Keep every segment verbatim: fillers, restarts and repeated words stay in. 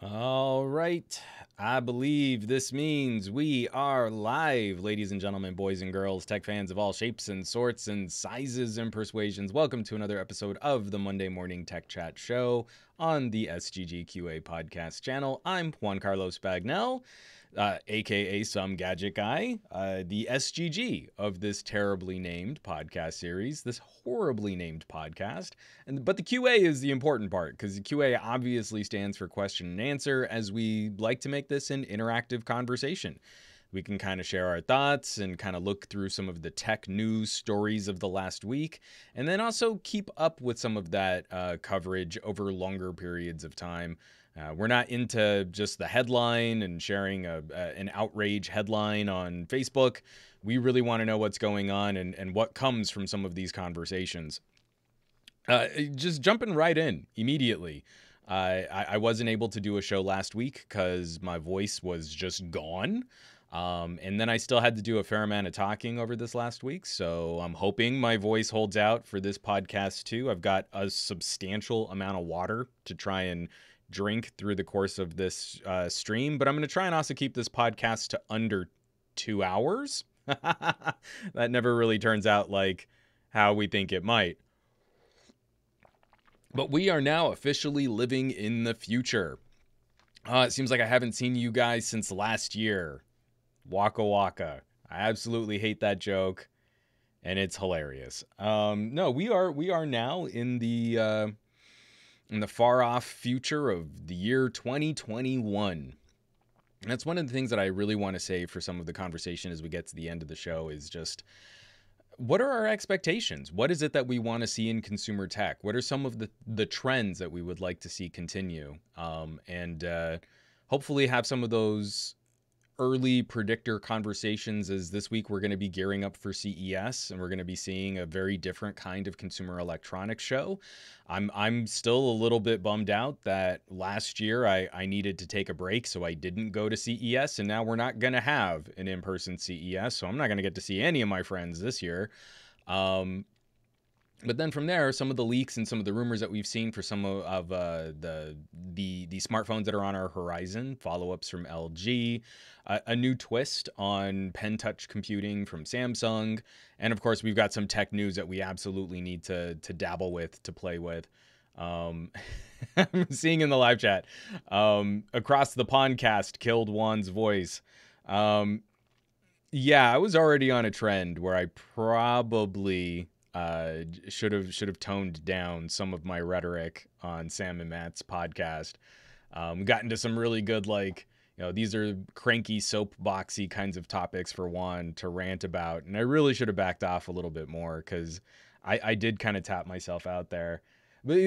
All right, I believe this means we are live, ladies and gentlemen, boys and girls, tech fans of all shapes and sorts and sizes and persuasions. Welcome to another episode of the Monday Morning Tech Chat Show on the S G G Q A podcast channel. I'm Juan Carlos Bagnell, uh, aka Some Gadget Guy, uh, the S G G of this terribly named podcast series, this horribly named podcast. And but the Q A is the important part, because the Q A obviously stands for question and answer, as we like to make this an interactive conversation. We can kind of share our thoughts and kind of look through some of the tech news stories of the last week, and then also keep up with some of that uh, coverage over longer periods of time. Uh, we're not into just the headline and sharing a, uh, an outrage headline on Facebook. We really want to know what's going on and, and what comes from some of these conversations. Uh, just jumping right in immediately. Uh, I, I wasn't able to do a show last week because my voice was just gone. Um, and then I still had to do a fair amount of talking over this last week, so I'm hoping my voice holds out for this podcast too. I've got a substantial amount of water to try and drink through the course of this uh, stream, but I'm going to try and also keep this podcast to under two hours. That never really turns out like how we think it might. But we are now officially living in the future. Uh, it seems like I haven't seen you guys since last year. Waka waka. I absolutely hate that joke, and it's hilarious. Um, no, we are we are now in the uh, in the far off future of the year twenty twenty-one. And that's one of the things that I really want to say for some of the conversation as we get to the end of the show is just, what are our expectations? What is it that we want to see in consumer tech? What are some of the, the trends that we would like to see continue? Um, and uh, hopefully have some of those early predictor conversations, as this week we're going to be gearing up for C E S, and we're going to be seeing a very different kind of consumer electronics show. I'm, I'm still a little bit bummed out that last year I, I needed to take a break, so I didn't go to C E S, and now we're not going to have an in-person C E S, so I'm not going to get to see any of my friends this year. Um, But then from there, some of the leaks and some of the rumors that we've seen for some of, of uh, the, the the smartphones that are on our horizon, follow-ups from L G, uh, a new twist on pen touch computing from Samsung, and of course we've got some tech news that we absolutely need to to dabble with, to play with. Um, I'm seeing in the live chat, um, across the podcast killed Juan's voice. Um, yeah, I was already on a trend where I probably Uh, should have should have toned down some of my rhetoric on Sam and Matt's podcast. Um, got into some really good, like, you know, these are cranky, soapboxy kinds of topics for Juan to rant about, and I really should have backed off a little bit more, because I, I did kind of tap myself out there. But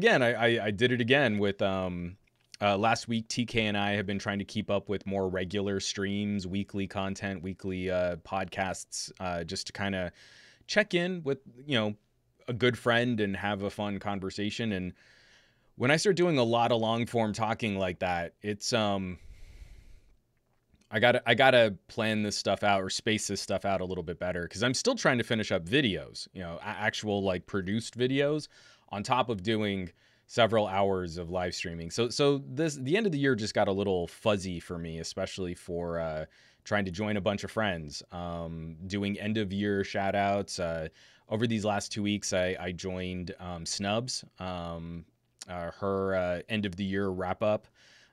again, I, I, I did it again with um, uh, last week. T K and I have been trying to keep up with more regular streams, weekly content, weekly uh, podcasts, uh, just to kind of check in with, you know, a good friend and have a fun conversation. And when I start doing a lot of long form talking like that, it's, um, I gotta, I gotta plan this stuff out, or space this stuff out a little bit better. 'Cause I'm still trying to finish up videos, you know, actual like produced videos on top of doing several hours of live streaming. So, so this, the end of the year just got a little fuzzy for me, especially for, uh, trying to join a bunch of friends, um, doing end of year shout outs. Uh, over these last two weeks, I, I joined um, Snubs, um, uh, her uh, end of the year wrap up,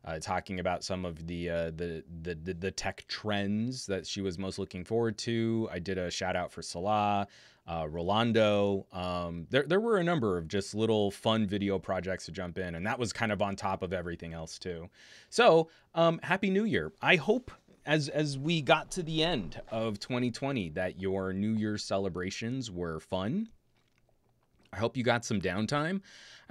uh, talking about some of the, uh, the, the, the, the tech trends that she was most looking forward to. I did a shout out for Salah, uh, Rolando. Um, there, there were a number of just little fun video projects to jump in, and that was kind of on top of everything else too. So um, happy New Year. I hope, As as we got to the end of twenty twenty, that your New Year's celebrations were fun. I hope you got some downtime.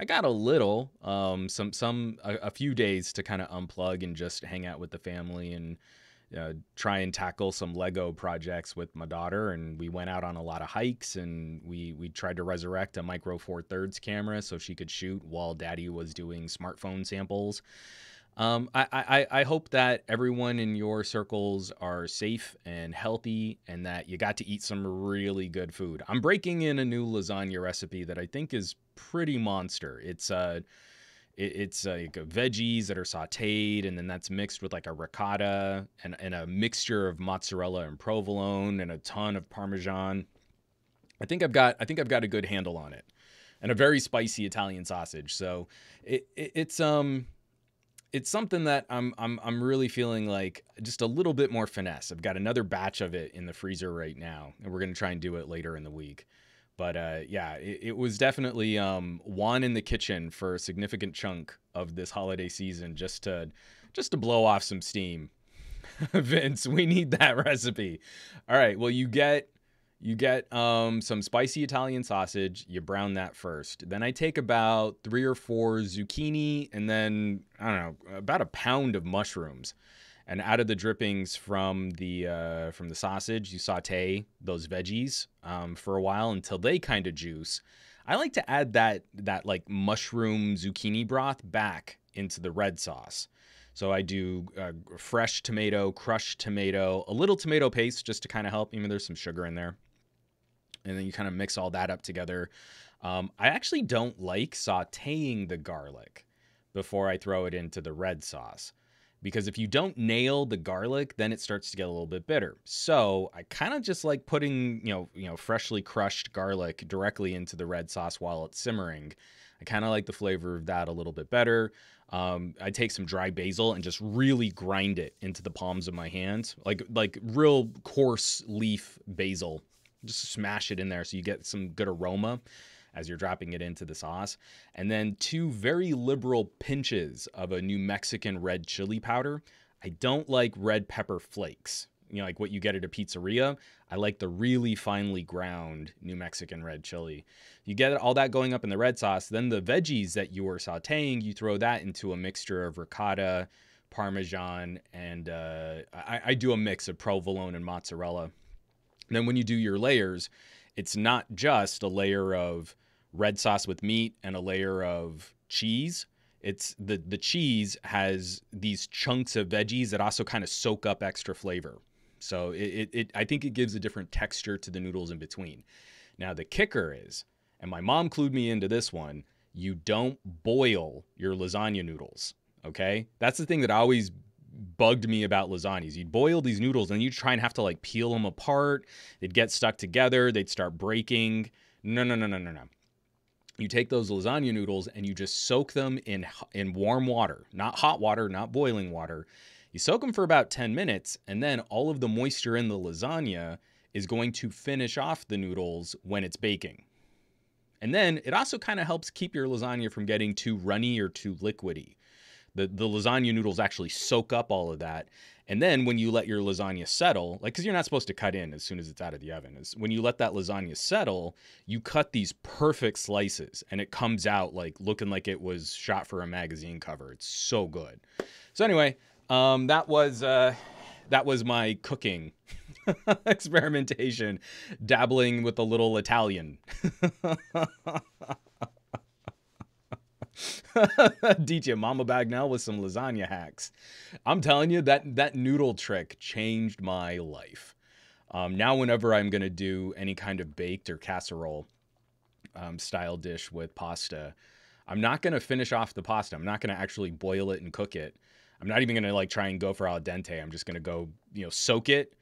I got a little, um, some some a, a few days to kind of unplug and just hang out with the family, and uh, try and tackle some Lego projects with my daughter. And we went out on a lot of hikes, and we we tried to resurrect a Micro Four Thirds camera so she could shoot while Daddy was doing smartphone samples. Um, I, I, I hope that everyone in your circles are safe and healthy, and that you got to eat some really good food. I'm breaking in a new lasagna recipe that I think is pretty monster. It's uh, it, it's like veggies that are sauteed, and then that's mixed with like a ricotta and, and a mixture of mozzarella and provolone and a ton of Parmesan. I think I've got I think I've got a good handle on it, and a very spicy Italian sausage. So it, it, it's um it's something that I'm I'm I'm really feeling like just a little bit more finesse. I've got another batch of it in the freezer right now, and we're gonna try and do it later in the week. But uh, yeah, it, it was definitely um, one in the kitchen for a significant chunk of this holiday season, just to just to blow off some steam. Vince, we need that recipe. All right, well you get. You get um, some spicy Italian sausage, you brown that first. Then I take about three or four zucchini and then, I don't know, about a pound of mushrooms. And out of the drippings from the uh, from the sausage, you saute those veggies um, for a while until they kind of juice. I like to add that, that like mushroom zucchini broth back into the red sauce. So I do uh, fresh tomato, crushed tomato, a little tomato paste just to kind of help, even though there's some sugar in there. And then you kind of mix all that up together. Um, I actually don't like sauteing the garlic before I throw it into the red sauce, because if you don't nail the garlic, then it starts to get a little bit bitter. So I kind of just like putting, you know, you know, freshly crushed garlic directly into the red sauce while it's simmering. I kind of like the flavor of that a little bit better. Um, I take some dry basil and just really grind it into the palms of my hands, like like real coarse leaf basil. Just smash it in there so you get some good aroma as you're dropping it into the sauce. And then two very liberal pinches of a New Mexican red chili powder. I don't like red pepper flakes, you know, like what you get at a pizzeria. I like the really finely ground New Mexican red chili. You get all that going up in the red sauce. Then the veggies that you were sauteing, you throw that into a mixture of ricotta, Parmesan, and uh, I, I do a mix of provolone and mozzarella. And then when you do your layers, it's not just a layer of red sauce with meat and a layer of cheese. It's the, the cheese has these chunks of veggies that also kind of soak up extra flavor. So it, it, it, I think it gives a different texture to the noodles in between. Now the kicker is, and my mom clued me into this one, you don't boil your lasagna noodles, okay? That's the thing that always bugged me about lasagnas. You'd boil these noodles and you'd try and have to like peel them apart. They'd get stuck together. They'd start breaking. No, no, no, no, no, no. You take those lasagna noodles and you just soak them in, in warm water, not hot water, not boiling water. You soak them for about ten minutes, and then all of the moisture in the lasagna is going to finish off the noodles when it's baking. And then it also kind of helps keep your lasagna from getting too runny or too liquidy. The, the lasagna noodles actually soak up all of that. And then when you let your lasagna settle, like, because you're not supposed to cut in as soon as it's out of the oven, is when you let that lasagna settle, you cut these perfect slices and it comes out like looking like it was shot for a magazine cover. It's so good. So anyway, um, that was uh, that was my cooking experimentation, dabbling with a little Italian. D J Mama Bagnell with some lasagna hacks. I'm telling you, that that noodle trick changed my life. Um, now whenever I'm going to do any kind of baked or casserole um, style dish with pasta, I'm not going to finish off the pasta. I'm not going to actually boil it and cook it. I'm not even going to like try and go for al dente. I'm just going to go, you know, soak it,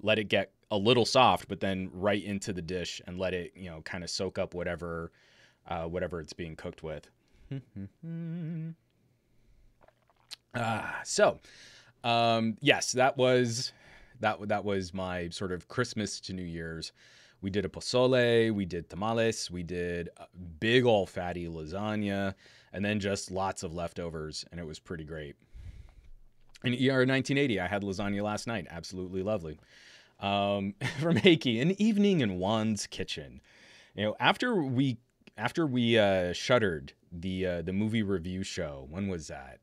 let it get a little soft, but then right into the dish and let it, you know, kind of soak up whatever, uh, whatever it's being cooked with. Ah, so, um, yes, that was, that, that was my sort of Christmas to New Year's. We did a pozole, we did tamales, we did a big old fatty lasagna, and then just lots of leftovers. And it was pretty great. In E R nineteen eighty, I had lasagna last night. Absolutely lovely. Um, from Heike, an evening in Juan's kitchen. You know, after we, after we, uh, shuttered the uh, the movie review show, when was that?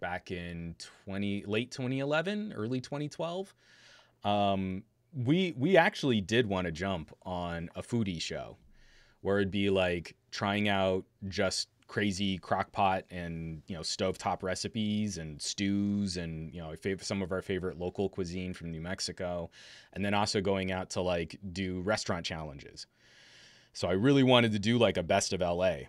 Back in twenty late twenty eleven, early twenty twelve. Um, we we actually did want to jump on a foodie show, where it'd be like trying out just crazy crockpot and, you know, stovetop recipes and stews and, you know, some of our favorite local cuisine from New Mexico, and then also going out to like do restaurant challenges. So I really wanted to do like a best of L A.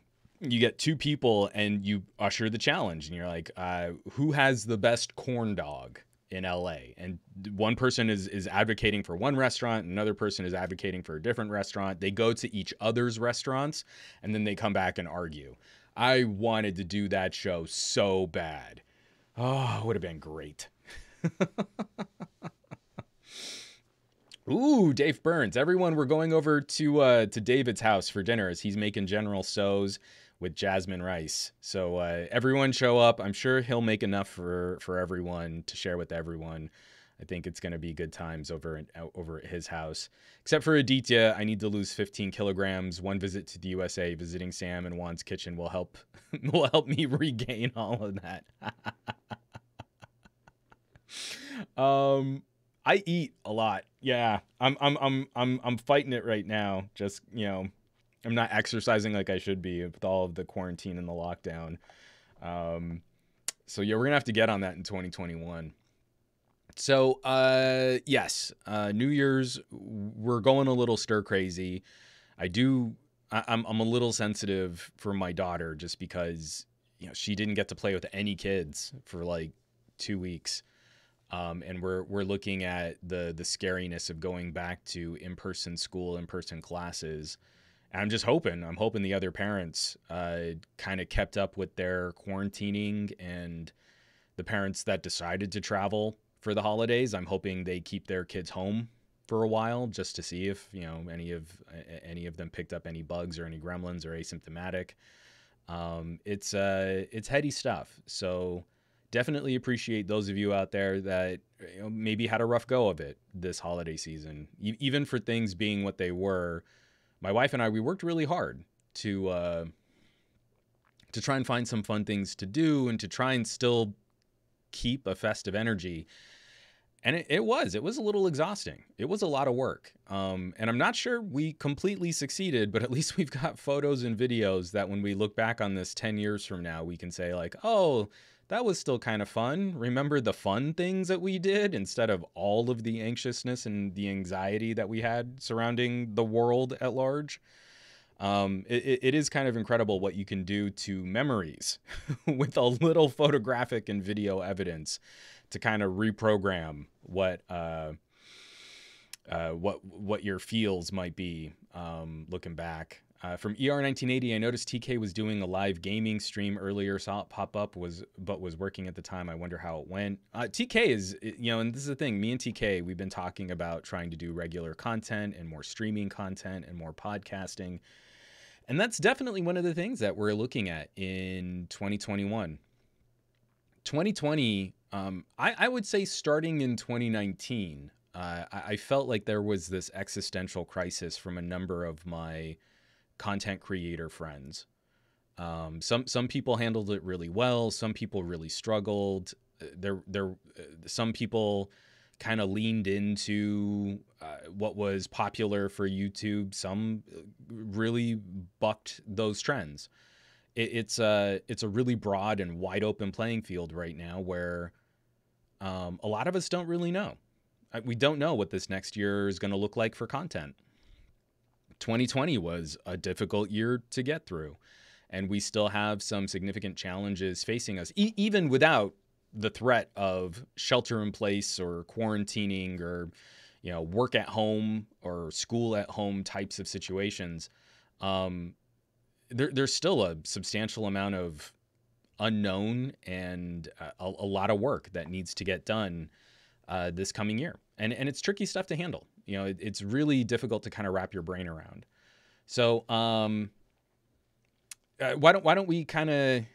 you get two people and you usher the challenge, and you're like, uh, who has the best corn dog in L A? And one person is, is advocating for one restaurant. Another person is advocating for a different restaurant. They go to each other's restaurants and then they come back and argue. I wanted to do that show so bad. Oh, it would have been great. Ooh, Dave Burns. Everyone, we're going over to uh, to David's house for dinner as he's making General Tso's with Jasmine Rice. So uh, everyone show up. I'm sure he'll make enough for, for everyone to share with everyone. I think it's going to be good times over, in, over at his house. Except for Aditya, I need to lose fifteen kilograms. One visit to the U S A, visiting Sam and Juan's kitchen will help, will help me regain all of that. um... I eat a lot. Yeah. I'm I'm I'm I'm I'm fighting it right now. Just, you know, I'm not exercising like I should be with all of the quarantine and the lockdown. Um so yeah, we're gonna have to get on that in twenty twenty-one. So uh yes, uh New Year's, we're going a little stir crazy. I do I, I'm I'm a little sensitive for my daughter just because, you know, she didn't get to play with any kids for like two weeks. Um, and we're we're looking at the the scariness of going back to in-person school, in-person classes. And I'm just hoping, I'm hoping the other parents uh, kind of kept up with their quarantining, and the parents that decided to travel for the holidays, I'm hoping they keep their kids home for a while just to see if, you know, any of any of them picked up any bugs or any gremlins or asymptomatic. Um, it's uh, it's heady stuff. So. Definitely appreciate those of you out there that, you know, maybe had a rough go of it this holiday season, e- even for things being what they were. My wife and I, we worked really hard to uh, to try and find some fun things to do and to try and still keep a festive energy. And it, it was, it was a little exhausting. It was a lot of work. Um, and I'm not sure we completely succeeded, but at least we've got photos and videos that when we look back on this ten years from now, we can say like, oh, that was still kind of fun. Remember the fun things that we did instead of all of the anxiousness and the anxiety that we had surrounding the world at large. Um, it, it is kind of incredible what you can do to memories with a little photographic and video evidence to kind of reprogram what uh, uh, what what your feels might be um, looking back. Uh, from E R nineteen eighty, I noticed T K was doing a live gaming stream earlier, saw it pop up, was but was working at the time. I wonder how it went. Uh, T K is, you know, and this is the thing, me and T K, we've been talking about trying to do regular content and more streaming content and more podcasting. And that's definitely one of the things that we're looking at in twenty twenty-one. twenty twenty, um, I, I would say starting in twenty nineteen, uh, I, I felt like there was this existential crisis from a number of my content creator friends. Um, some some people handled it really well. Some people really struggled. There there some people kind of leaned into uh, what was popular for YouTube. Some really bucked those trends. It, it's a it's a really broad and wide open playing field right now, where um, a lot of us don't really know. We don't know what this next year is going to look like for content. twenty twenty was a difficult year to get through, and we still have some significant challenges facing us, e- even without the threat of shelter in place or quarantining or, you know, work at home or school at home types of situations. Um, there, there's still a substantial amount of unknown and a, a lot of work that needs to get done uh, this coming year. And, and it's tricky stuff to handle. You know, it, it's really difficult to kind of wrap your brain around. So um, uh, why don't why don't we kind of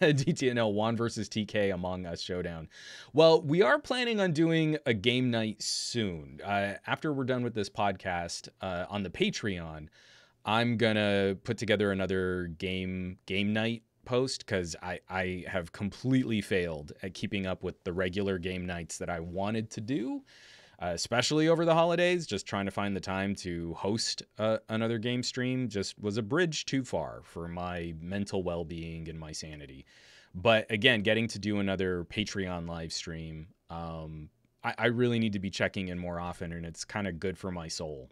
D T N L Juan versus T K Among Us Showdown? Well, we are planning on doing a game night soon. Uh, after we're done with this podcast uh, on the Patreon, I'm gonna put together another game game night post because I I have completely failed at keeping up with the regular game nights that I wanted to do. Uh, especially over the holidays, just trying to find the time to host uh, another game stream just was a bridge too far for my mental well-being and my sanity. But again, getting to do another Patreon live stream, um, I, I really need to be checking in more often, and it's kind of good for my soul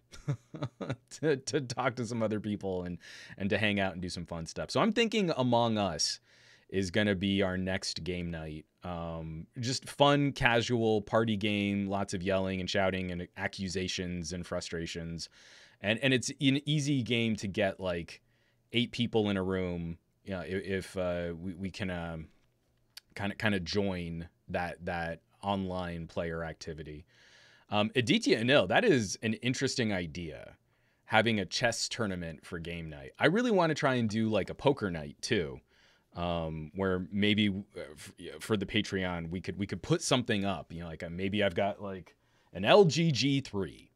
to, to talk to some other people and, and to hang out and do some fun stuff. So I'm thinking Among Us is going to be our next game night. Um, just fun, casual party game, lots of yelling and shouting and accusations and frustrations. And, and it's an easy game to get like eight people in a room. You know, if uh, we, we can um, kind of kind of join that that online player activity. Um, Aditya Anil, that is an interesting idea, having a chess tournament for game night. I really want to try and do like a poker night too. Um, where maybe for the Patreon, we could, we could put something up, you know, like a, maybe I've got like an L G G three,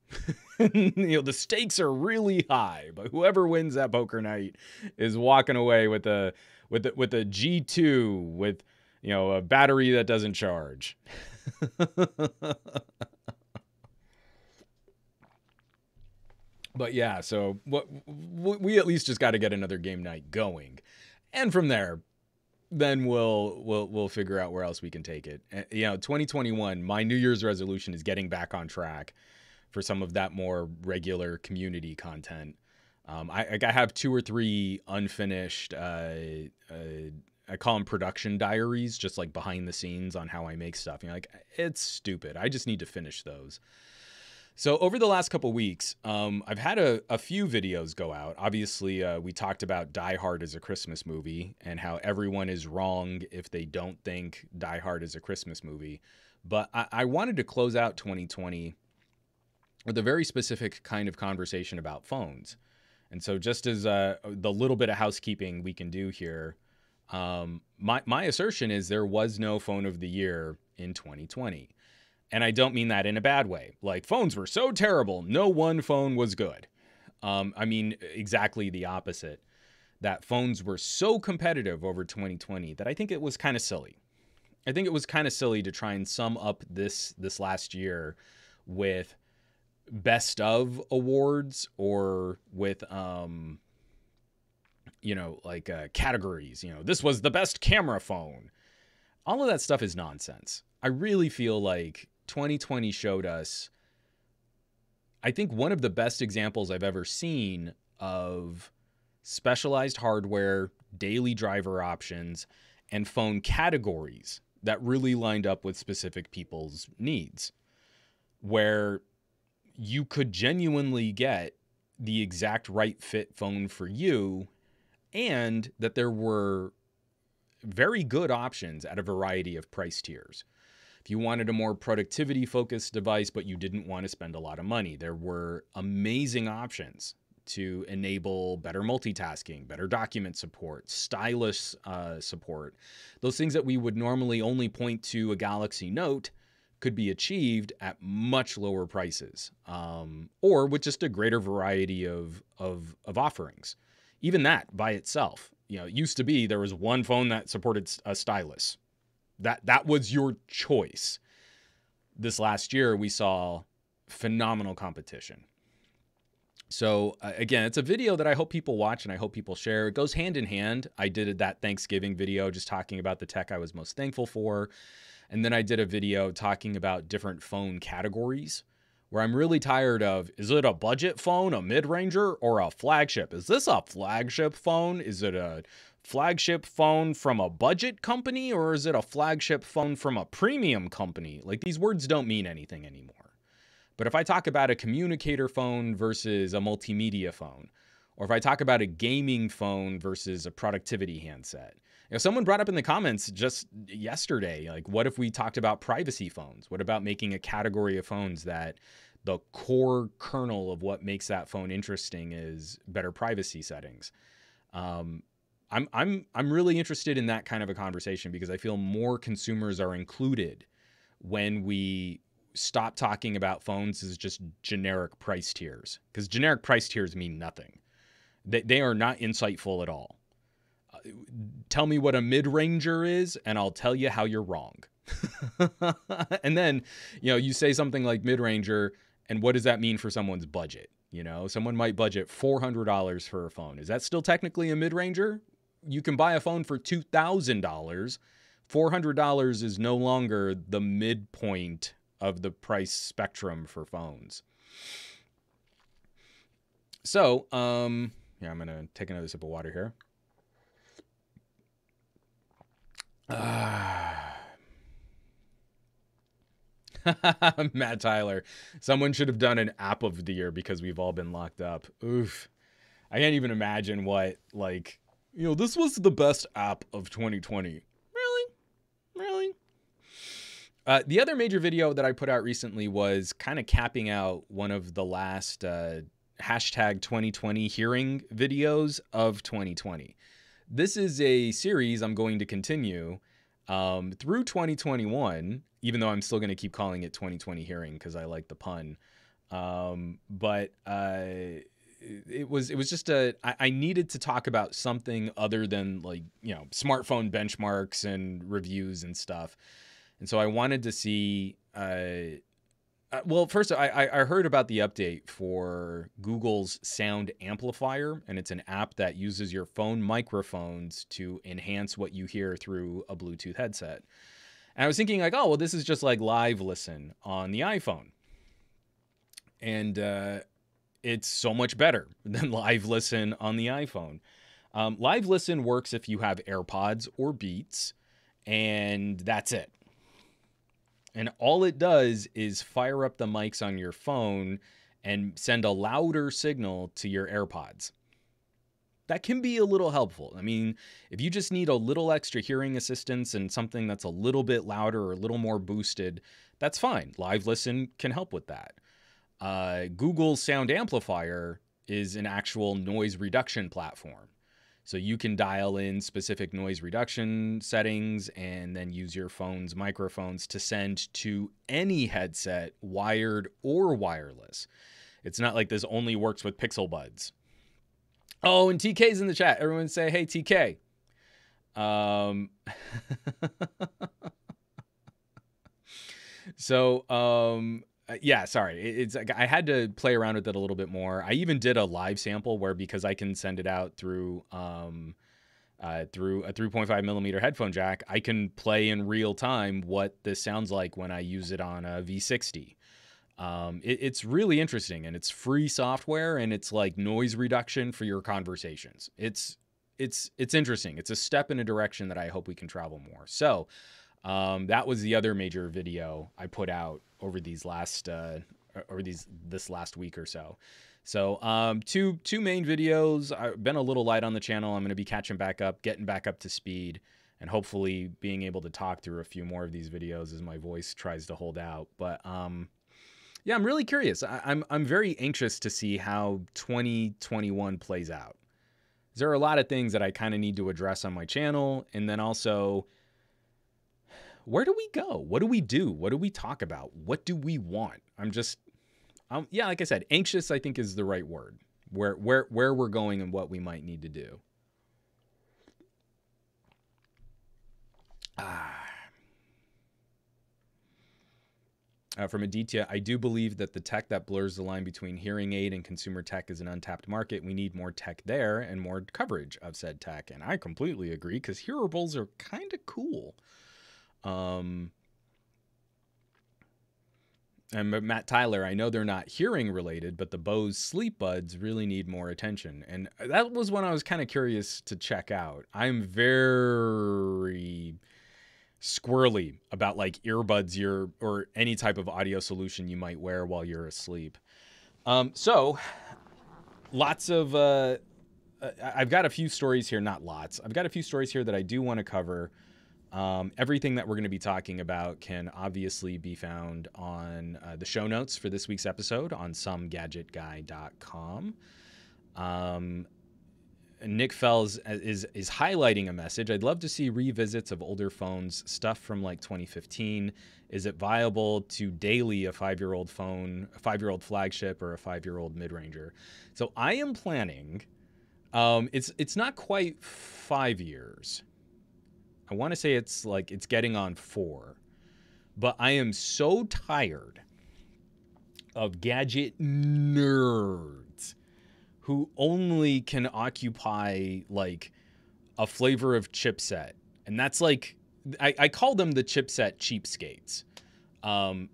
you know, the stakes are really high, but whoever wins that poker night is walking away with a, with a, with a G two with, you know, a battery that doesn't charge. But yeah, so what we at least just got to get another game night going. And from there, then we'll we'll we'll figure out where else we can take it. You know, twenty twenty-one, my New Year's resolution is getting back on track for some of that more regular community content. Um, I, I have two or three unfinished, uh, uh, I call them production diaries, just like behind the scenes on how I make stuff. You know, like, it's stupid. I just need to finish those. So over the last couple of weeks, um, I've had a, a few videos go out. Obviously, uh, we talked about Die Hard is a Christmas movie and how everyone is wrong if they don't think Die Hard is a Christmas movie. But I, I wanted to close out twenty twenty with a very specific kind of conversation about phones. And so just as uh, the little bit of housekeeping we can do here, um, my, my assertion is there was no phone of the year in twenty twenty. And I don't mean that in a bad way. Like, phones were so terrible, no one phone was good. Um, I mean, exactly the opposite. That phones were so competitive over twenty twenty that I think it was kind of silly. I think it was kind of silly to try and sum up this, this last year with best of awards or with, um, you know, like uh, categories. You know, this was the best camera phone. All of that stuff is nonsense. I really feel like twenty twenty showed us, I think, one of the best examples I've ever seen of specialized hardware, daily driver options, and phone categories that really lined up with specific people's needs, where you could genuinely get the exact right fit phone for you, and that there were very good options at a variety of price tiers. If you wanted a more productivity-focused device, but you didn't want to spend a lot of money, there were amazing options to enable better multitasking, better document support, stylus uh, support. Those things that we would normally only point to a Galaxy Note could be achieved at much lower prices, um, or with just a greater variety of, of, of offerings. Even that by itself. You know, it used to be there was one phone that supported a stylus. That that was your choice. This last year, we saw phenomenal competition. So uh, again, it's a video that I hope people watch and I hope people share. It goes hand in hand. I did that Thanksgiving video just talking about the tech I was most thankful for. And then I did a video talking about different phone categories where I'm really tired of, is it a budget phone, a mid-ranger, or a flagship? Is this a flagship phone? Is it a flagship phone from a budget company, or is it a flagship phone from a premium company? Like, these words don't mean anything anymore. But if I talk about a communicator phone versus a multimedia phone, or if I talk about a gaming phone versus a productivity handset, you know, someone brought up in the comments just yesterday, like, what if we talked about privacy phones? What about making a category of phones that the core kernel of what makes that phone interesting is better privacy settings? Um, I'm I'm I'm really interested in that kind of a conversation because I feel more consumers are included when we stop talking about phones as just generic price tiers, because generic price tiers mean nothing. They they are not insightful at all. Uh, tell me what a mid-ranger is, and I'll tell you how you're wrong. And then, you know, you say something like mid-ranger, and what does that mean for someone's budget? You know, someone might budget four hundred dollars for a phone. Is that still technically a mid-ranger? You can buy a phone for two thousand dollars. four hundred dollars is no longer the midpoint of the price spectrum for phones. So, um, yeah, I'm going to take another sip of water here. Ah. Matt Tyler, someone should have done an app of the year because we've all been locked up. Oof. I can't even imagine what, like, you know, this was the best app of twenty twenty. Really? Really? Uh, the other major video that I put out recently was kind of capping out one of the last uh, hashtag twenty twenty hearing videos of twenty twenty. This is a series I'm going to continue um, through twenty twenty-one, even though I'm still going to keep calling it twenty twenty hearing because I like the pun. Um, but uh, it was it was just a I, I needed to talk about something other than, like, you know, smartphone benchmarks and reviews and stuff. And so I wanted to see, uh, uh, well, first I, I heard about the update for Google's Sound Amplifier, and it's an app that uses your phone microphones to enhance what you hear through a Bluetooth headset. And I was thinking, like, oh, well, this is just like Live Listen on the iPhone. And uh, it's so much better than Live Listen on the iPhone. Um, Live Listen works if you have AirPods or Beats, and that's it. And all it does is fire up the mics on your phone and send a louder signal to your AirPods. That can be a little helpful. I mean, if you just need a little extra hearing assistance and something that's a little bit louder or a little more boosted, that's fine. Live Listen can help with that. Uh, Google's Sound Amplifier is an actual noise reduction platform. So you can dial in specific noise reduction settings and then use your phone's microphones to send to any headset, wired or wireless. It's not like this only works with Pixel Buds. Oh, and T K's in the chat. Everyone say, hey, T K. Um, so, um, yeah, sorry. It's I had to play around with it a little bit more. I even did a live sample where, because I can send it out through um, uh, through a three point five millimeter headphone jack, I can play in real time what this sounds like when I use it on a V sixty. Um, it, it's really interesting, and it's free software, and it's like noise reduction for your conversations. It's it's it's interesting. It's a step in a direction that I hope we can travel more. So. Um, that was the other major video I put out over these last, uh, over these, this last week or so. So, um, two, two main videos. I've been a little light on the channel. I'm going to be catching back up, getting back up to speed, and hopefully being able to talk through a few more of these videos as my voice tries to hold out. But, um, yeah, I'm really curious. I, I'm, I'm very anxious to see how twenty twenty-one plays out. There are a lot of things that I kind of need to address on my channel. And then also, where do we go? What do we do? What do we talk about? What do we want? I'm just, um, yeah, like I said, anxious, I think, is the right word. Where, where, where we're going and what we might need to do. Ah. Uh, from Aditya, I do believe that the tech that blurs the line between hearing aid and consumer tech is an untapped market. We need more tech there and more coverage of said tech. And I completely agree, because hearables are kind of cool. Um, and Matt Tyler, I know they're not hearing related, but the Bose sleep buds really need more attention. And that was one I was kind of curious to check out. I'm very squirrely about, like, earbuds, your, or any type of audio solution you might wear while you're asleep. Um, so lots of, uh, I've got a few stories here, not lots. I've got a few stories here that I do want to cover. Um, everything that we're going to be talking about can obviously be found on uh, the show notes for this week's episode on some gadget guy dot com. Um, Nick Fells is, is highlighting a message. I'd love to see revisits of older phones, stuff from like twenty fifteen. Is it viable to daily a five-year-old phone, a five-year-old flagship, or a five-year-old mid-ranger? So I am planning, um, it's, it's not quite five years. I want to say it's like it's getting on four, but I am so tired of gadget nerds who only can occupy like a flavor of chipset. And that's like, I, I call them the chipset cheapskates. Um,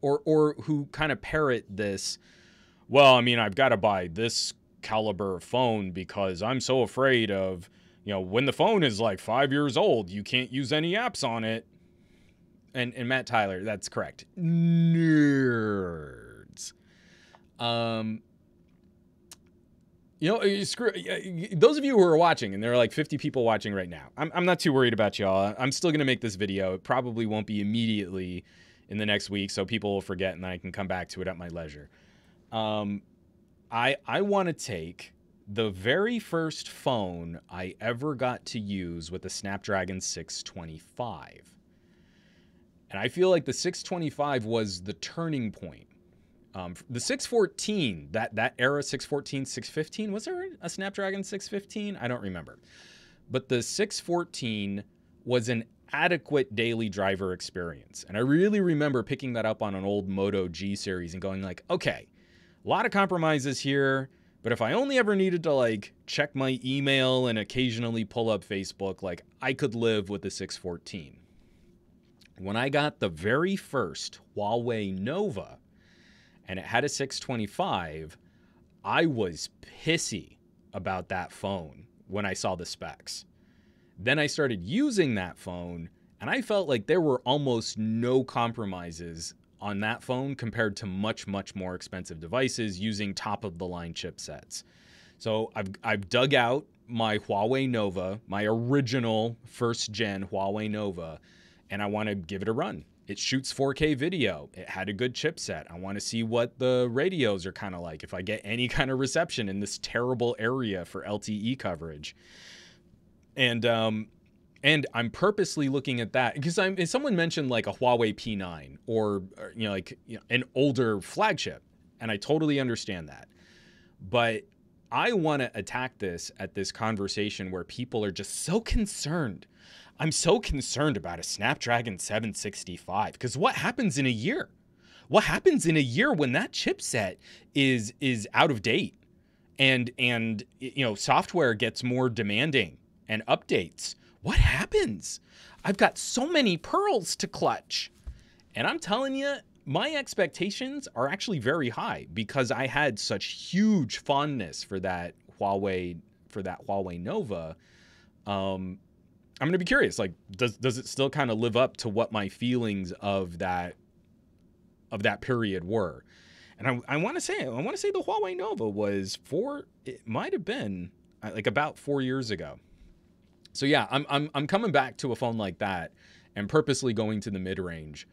or or who kind of parrot this, well, I mean, I've got to buy this caliber phone because I'm so afraid of, you know, when the phone is like five years old, you can't use any apps on it. And, and Matt Tyler, that's correct. Nerds. Um, you know, you screw, those of you who are watching, and there are like fifty people watching right now, I'm, I'm not too worried about y'all. I'm still going to make this video. It probably won't be immediately in the next week, so people will forget, and I can come back to it at my leisure. Um, I, I want to take the very first phone I ever got to use with a Snapdragon six twenty-five. And I feel like the six twenty-five was the turning point. Um, the six fourteen, that, that era, six fourteen, six fifteen, was there a Snapdragon six fifteen? I don't remember. But the six fourteen was an adequate daily driver experience. And I really remember picking that up on an old Moto G series and going like, okay, a lot of compromises here, but if I only ever needed to like check my email and occasionally pull up Facebook, like I could live with the six fourteen. When I got the very first Huawei Nova and it had a six twenty-five, I was pissy about that phone when I saw the specs. Then I started using that phone and I felt like there were almost no compromises on that phone compared to much, much more expensive devices using top of the line chipsets. So I've, I've dug out my Huawei Nova, my original first gen Huawei Nova, and I want to give it a run. It shoots four K video. It had a good chipset. I want to see what the radios are kind of like, if I get any kind of reception in this terrible area for L T E coverage. And um, and I'm purposely looking at that because I'm. If someone mentioned like a Huawei P nine or, or you know like you know, an older flagship, and I totally understand that, but I want to attack this at this conversation where people are just so concerned. I'm so concerned about a Snapdragon seven sixty-five because what happens in a year? What happens in a year when that chipset is is out of date, and and you know software gets more demanding and updates? What happens? I've got so many pearls to clutch, and I'm telling you, my expectations are actually very high because I had such huge fondness for that Huawei for that Huawei Nova. Um, I'm going to be curious, like, does, does it still kind of live up to what my feelings of that, of that period were? And I, I want to say, I want to say the Huawei Nova was four, it might've been like about four years ago. So yeah, I'm, I'm, I'm coming back to a phone like that and purposely going to the mid range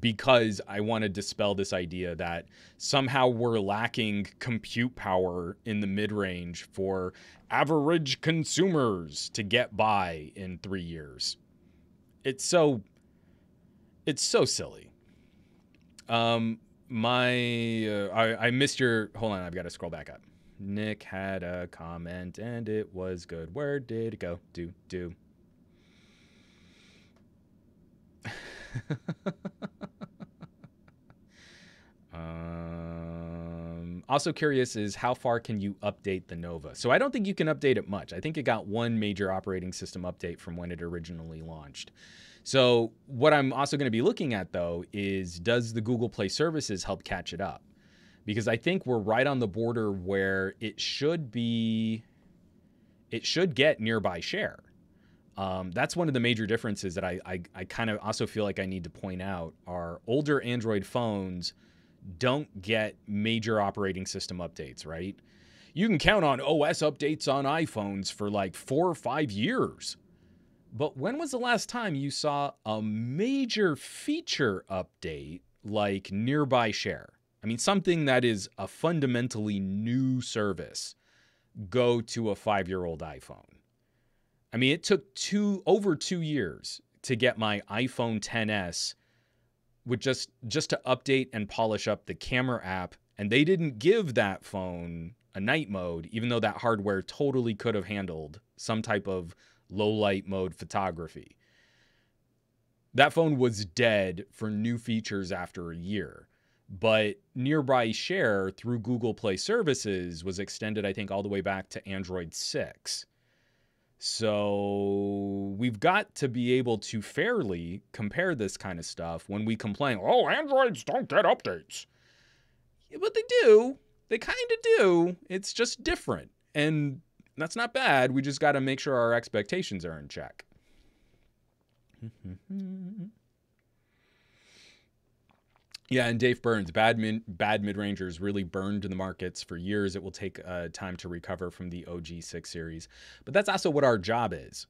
because I want to dispel this idea that somehow we're lacking compute power in the mid-range for average consumers to get by in three years. It's so, it's so silly. Um, my, uh, I, I missed your, hold on, I've got to scroll back up. Nick had a comment and it was good. Where did it go? Do, do. um, also curious is how far can you update the Nova? So I don't think you can update it much. I think it got one major operating system update from when it originally launched. So what I'm also going to be looking at though is, does the Google Play Services help catch it up? Because I think we're right on the border where it should be, it should get Nearby Share. Um, that's one of the major differences that I, I, I kind of also feel like I need to point out are older Android phones don't get major operating system updates, right? You can count on O S updates on iPhones for like four or five years. But when was the last time you saw a major feature update like Nearby Share? I mean, something that is a fundamentally new service go to a five-year-old iPhone. I mean, it took two over two years to get my iPhone X S with just just to update and polish up the camera app, and they didn't give that phone a night mode, even though that hardware totally could have handled some type of low light mode photography. That phone was dead for new features after a year. But Nearby Share through Google Play Services was extended, I think, all the way back to Android six. So we've got to be able to fairly compare this kind of stuff when we complain, oh, Androids don't get updates. Yeah, but they do. They kind of do. It's just different. And that's not bad. We just got to make sure our expectations are in check. Yeah, and Dave Burns, bad, min, bad mid-rangers really burned the markets for years. It will take uh, time to recover from the O G six series. But that's also what our job is.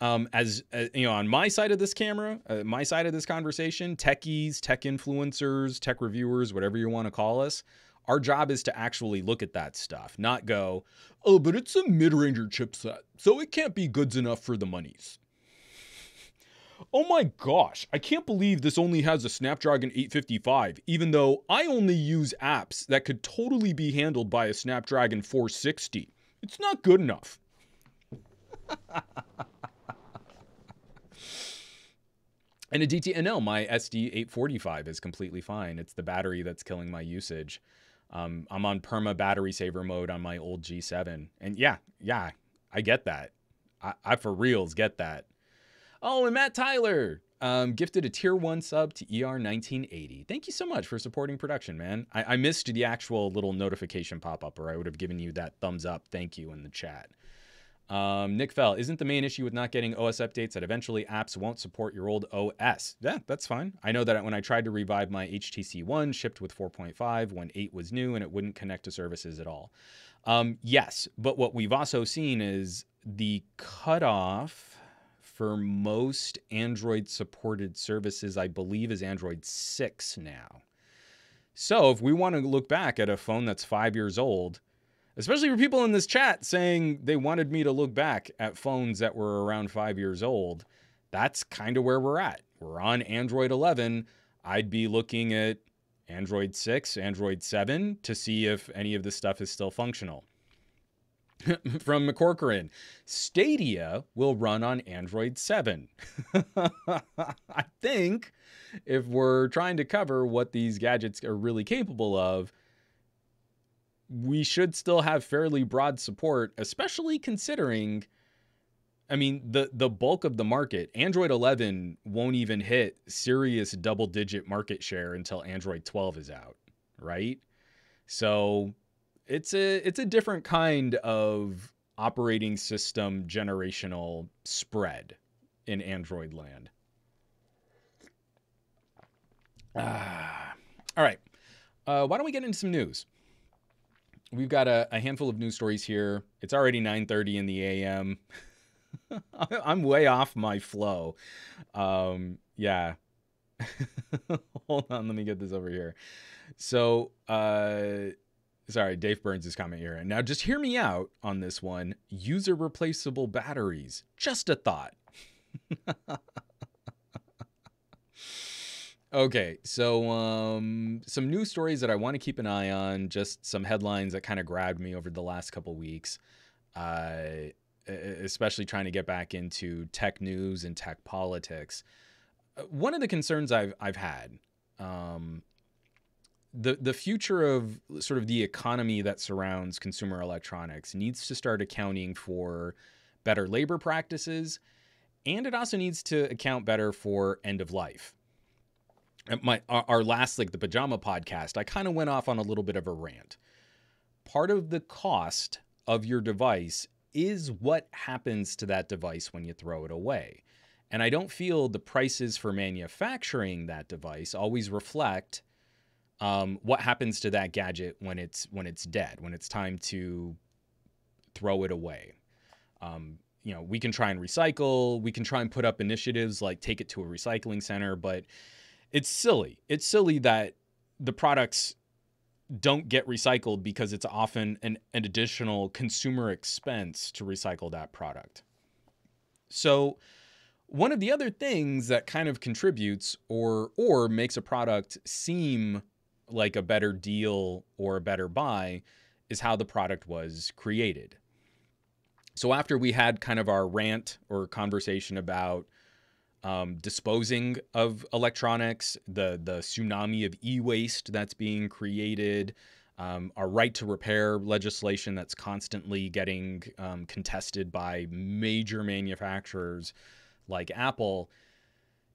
Um, as, as you know, on my side of this camera, uh, my side of this conversation, techies, tech influencers, tech reviewers, whatever you want to call us, our job is to actually look at that stuff, not go, oh, but it's a mid-ranger chipset, so it can't be goods enough for the monies. Oh my gosh, I can't believe this only has a Snapdragon eight fifty-five, even though I only use apps that could totally be handled by a Snapdragon four sixty. It's not good enough. And a D T N L, my S D eight forty-five is completely fine. It's the battery that's killing my usage. Um, I'm on perma battery saver mode on my old G seven. And yeah, yeah, I get that. I, I for reals get that. Oh, and Matt Tyler um, gifted a tier one sub to E R nineteen eighty. Thank you so much for supporting production, man. I, I missed the actual little notification pop-up or I would have given you that thumbs up thank you in the chat. Um, Nick Fell, isn't the main issue with not getting O S updates that eventually apps won't support your old O S? Yeah, that's fine. I know that when I tried to revive my H T C One, shipped with four point five, when eight was new and it wouldn't connect to services at all. Um, yes, but what we've also seen is the cutoff for most Android supported services, I believe, is Android six now. So if we want to look back at a phone that's five years old, especially for people in this chat saying they wanted me to look back at phones that were around five years old, that's kind of where we're at. We're on Android eleven. I'd be looking at Android six, Android seven to see if any of this stuff is still functional. From McCorcoran, Stadia will run on Android seven. I think if we're trying to cover what these gadgets are really capable of, we should still have fairly broad support, especially considering, I mean, the, the bulk of the market. Android eleven won't even hit serious double-digit market share until Android twelve is out, right? So It's a it's a different kind of operating system generational spread in Android land. Ah. All right. Uh, why don't we get into some news? We've got a, a handful of news stories here. It's already nine thirty in the A M I'm way off my flow. Um, yeah. Hold on. Let me get this over here. So... Uh, Sorry, Dave Burns is comment here. And now just hear me out on this one. User replaceable batteries. Just a thought. Okay, so um, some news stories that I want to keep an eye on. Just some headlines that kind of grabbed me over the last couple weeks. Uh, especially trying to get back into tech news and tech politics. One of the concerns I've, I've had... Um, The, the future of sort of the economy that surrounds consumer electronics needs to start accounting for better labor practices, and it also needs to account better for end of life. At my, our last, like the Pajama podcast, I kind of went off on a little bit of a rant. Part of the cost of your device is what happens to that device when you throw it away. And I don't feel the prices for manufacturing that device always reflect Um, what happens to that gadget when it's when it's dead, when it's time to throw it away. Um, you know, we can try and recycle. We can try and put up initiatives like take it to a recycling center, but it's silly. It's silly that the products don't get recycled because it's often an, an additional consumer expense to recycle that product. So one of the other things that kind of contributes or or makes a product seem like a better deal or a better buy is how the product was created. So after we had kind of our rant or conversation about um, disposing of electronics, the, the tsunami of e-waste that's being created, Um, our right to repair legislation that's constantly getting um, contested by major manufacturers like Apple.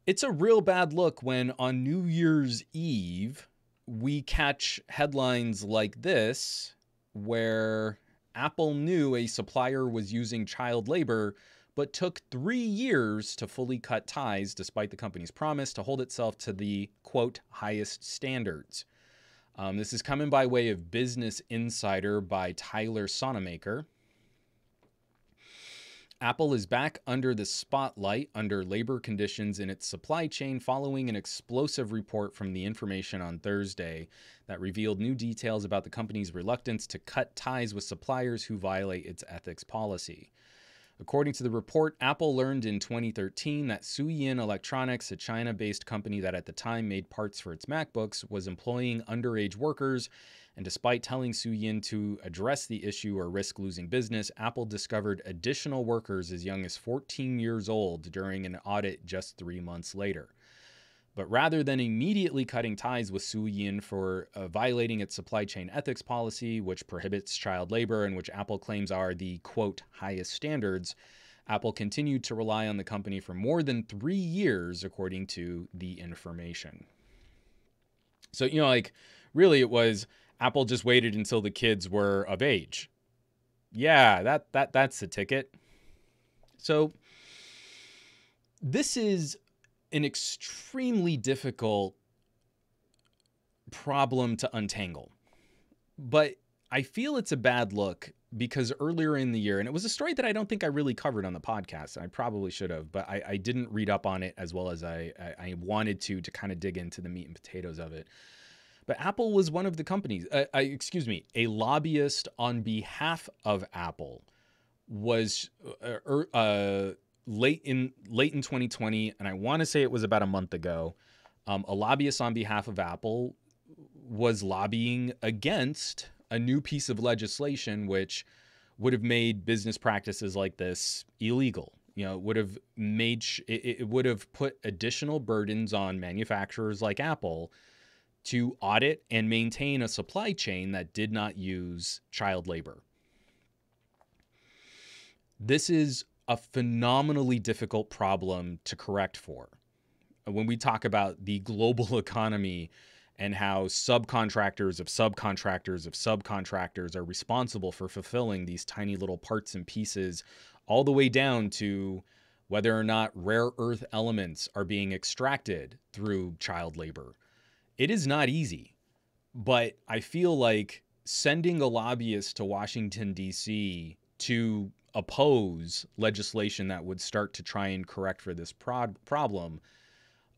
It's a real bad look when on New Year's Eve, we catch headlines like this, where Apple knew a supplier was using child labor, but took three years to fully cut ties, despite the company's promise to hold itself to the, quote, highest standards. Um, this is coming by way of Business Insider by Tyler Sonnemaker. Apple is back under the spotlight under labor conditions in its supply chain following an explosive report from The Information on Thursday that revealed new details about the company's reluctance to cut ties with suppliers who violate its ethics policy. According to the report, Apple learned in twenty thirteen that Suyin Electronics, a China-based company that at the time made parts for its MacBooks, was employing underage workers, and despite telling Suyin to address the issue or risk losing business, Apple discovered additional workers as young as fourteen years old during an audit just three months later. But rather than immediately cutting ties with Suyin for uh, violating its supply chain ethics policy, which prohibits child labor and which Apple claims are the, quote, highest standards, Apple continued to rely on the company for more than three years, according to The Information. So, you know, like, really it was Apple just waited until the kids were of age. Yeah, that, that, that's the ticket. So this is an extremely difficult problem to untangle. But I feel it's a bad look because earlier in the year, and it was a story that I don't think I really covered on the podcast, and I probably should have, but I, I didn't read up on it as well as I, I, I wanted to, to kind of dig into the meat and potatoes of it. But Apple was one of the companies, uh, I, excuse me, a lobbyist on behalf of Apple was, uh, uh, Late in late in twenty twenty, and I want to say it was about a month ago, um, a lobbyist on behalf of Apple was lobbying against a new piece of legislation which would have made business practices like this illegal. You know, it would have made sh it, it would have put additional burdens on manufacturers like Apple to audit and maintain a supply chain that did not use child labor. This is a phenomenally difficult problem to correct for. When we talk about the global economy and how subcontractors of subcontractors of subcontractors are responsible for fulfilling these tiny little parts and pieces, all the way down to whether or not rare earth elements are being extracted through child labor. It is not easy, but I feel like sending a lobbyist to Washington, D C to oppose legislation that would start to try and correct for this problem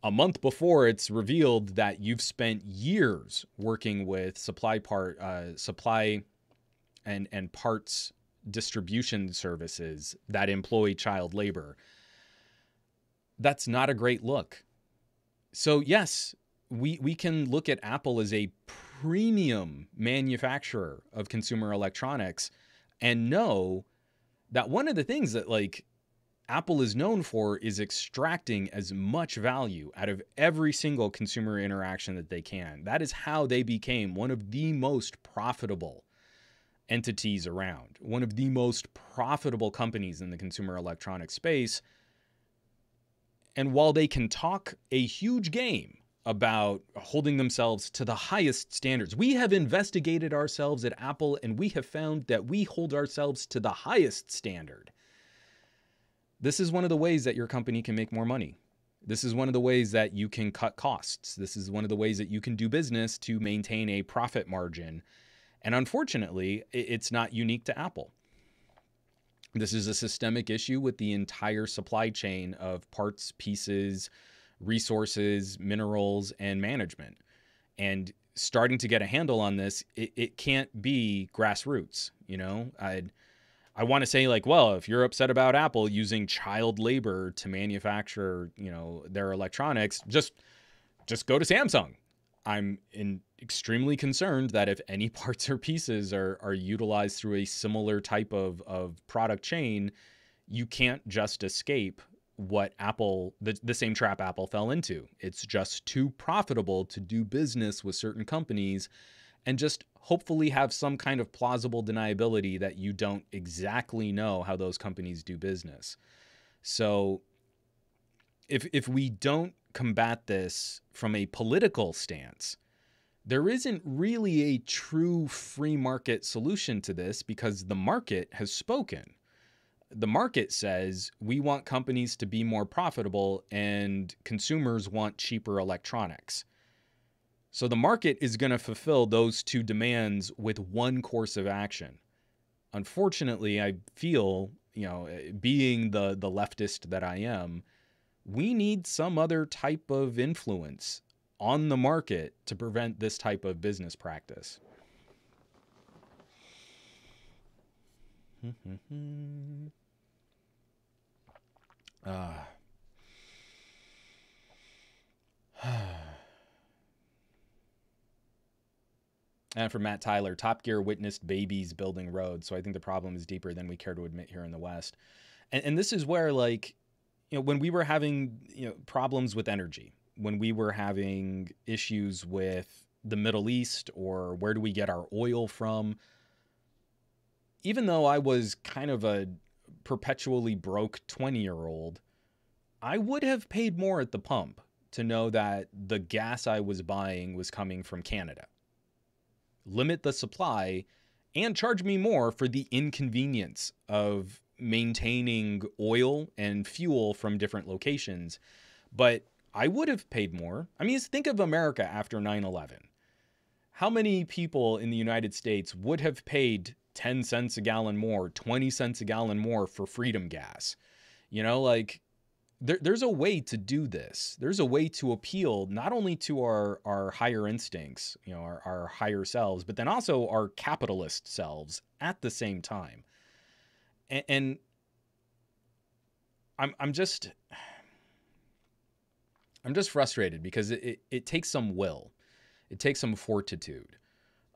a month before it's revealed that you've spent years working with supply part uh, supply and and parts distribution services that employ child labor. That's not a great look. So yes, we we can look at Apple as a premium manufacturer of consumer electronics and know that one of the things that like Apple is known for is extracting as much value out of every single consumer interaction that they can. That is how they became one of the most profitable entities around, one of the most profitable companies in the consumer electronics space. And while they can talk a huge game about holding themselves to the highest standards. We have investigated ourselves at Apple and we have found that we hold ourselves to the highest standard. This is one of the ways that your company can make more money. This is one of the ways that you can cut costs. This is one of the ways that you can do business to maintain a profit margin. And unfortunately, it's not unique to Apple. This is a systemic issue with the entire supply chain of parts, pieces, resources, minerals, and management. And starting to get a handle on this, it, it can't be grassroots. You know, I'd, I want to say like, well, if you're upset about Apple using child labor to manufacture, you know, their electronics, just, just go to Samsung. I'm in extremely concerned that if any parts or pieces are, are utilized through a similar type of, of product chain, you can't just escape what Apple, the, the same trap Apple fell into. It's just too profitable to do business with certain companies and just hopefully have some kind of plausible deniability that you don't exactly know how those companies do business. So if, if we don't combat this from a political stance, there isn't really a true free market solution to this, because the market has spoken. The market says we want companies to be more profitable and consumers want cheaper electronics. So the market is going to fulfill those two demands with one course of action. Unfortunately, I feel, you know, being the, the leftist that I am, we need some other type of influence on the market to prevent this type of business practice. uh. And from Matt Tyler, Top Gear witnessed babies building roads. So I think the problem is deeper than we care to admit here in the West. And, and this is where, like, you know, when we were having, you know, problems with energy, when we were having issues with the Middle East or where do we get our oil from, even though I was kind of a perpetually broke twenty-year-old, I would have paid more at the pump to know that the gas I was buying was coming from Canada. Limit the supply and charge me more for the inconvenience of maintaining oil and fuel from different locations. But I would have paid more. I mean, think of America after nine eleven. How many people in the United States would have paid ten cents a gallon more, twenty cents a gallon more for freedom gas? You know, like there, there's a way to do this. There's a way to appeal not only to our, our higher instincts, you know, our, our higher selves, but then also our capitalist selves at the same time. And, and I'm, I'm just, I'm just frustrated because it, it, it takes some will, it takes some fortitude.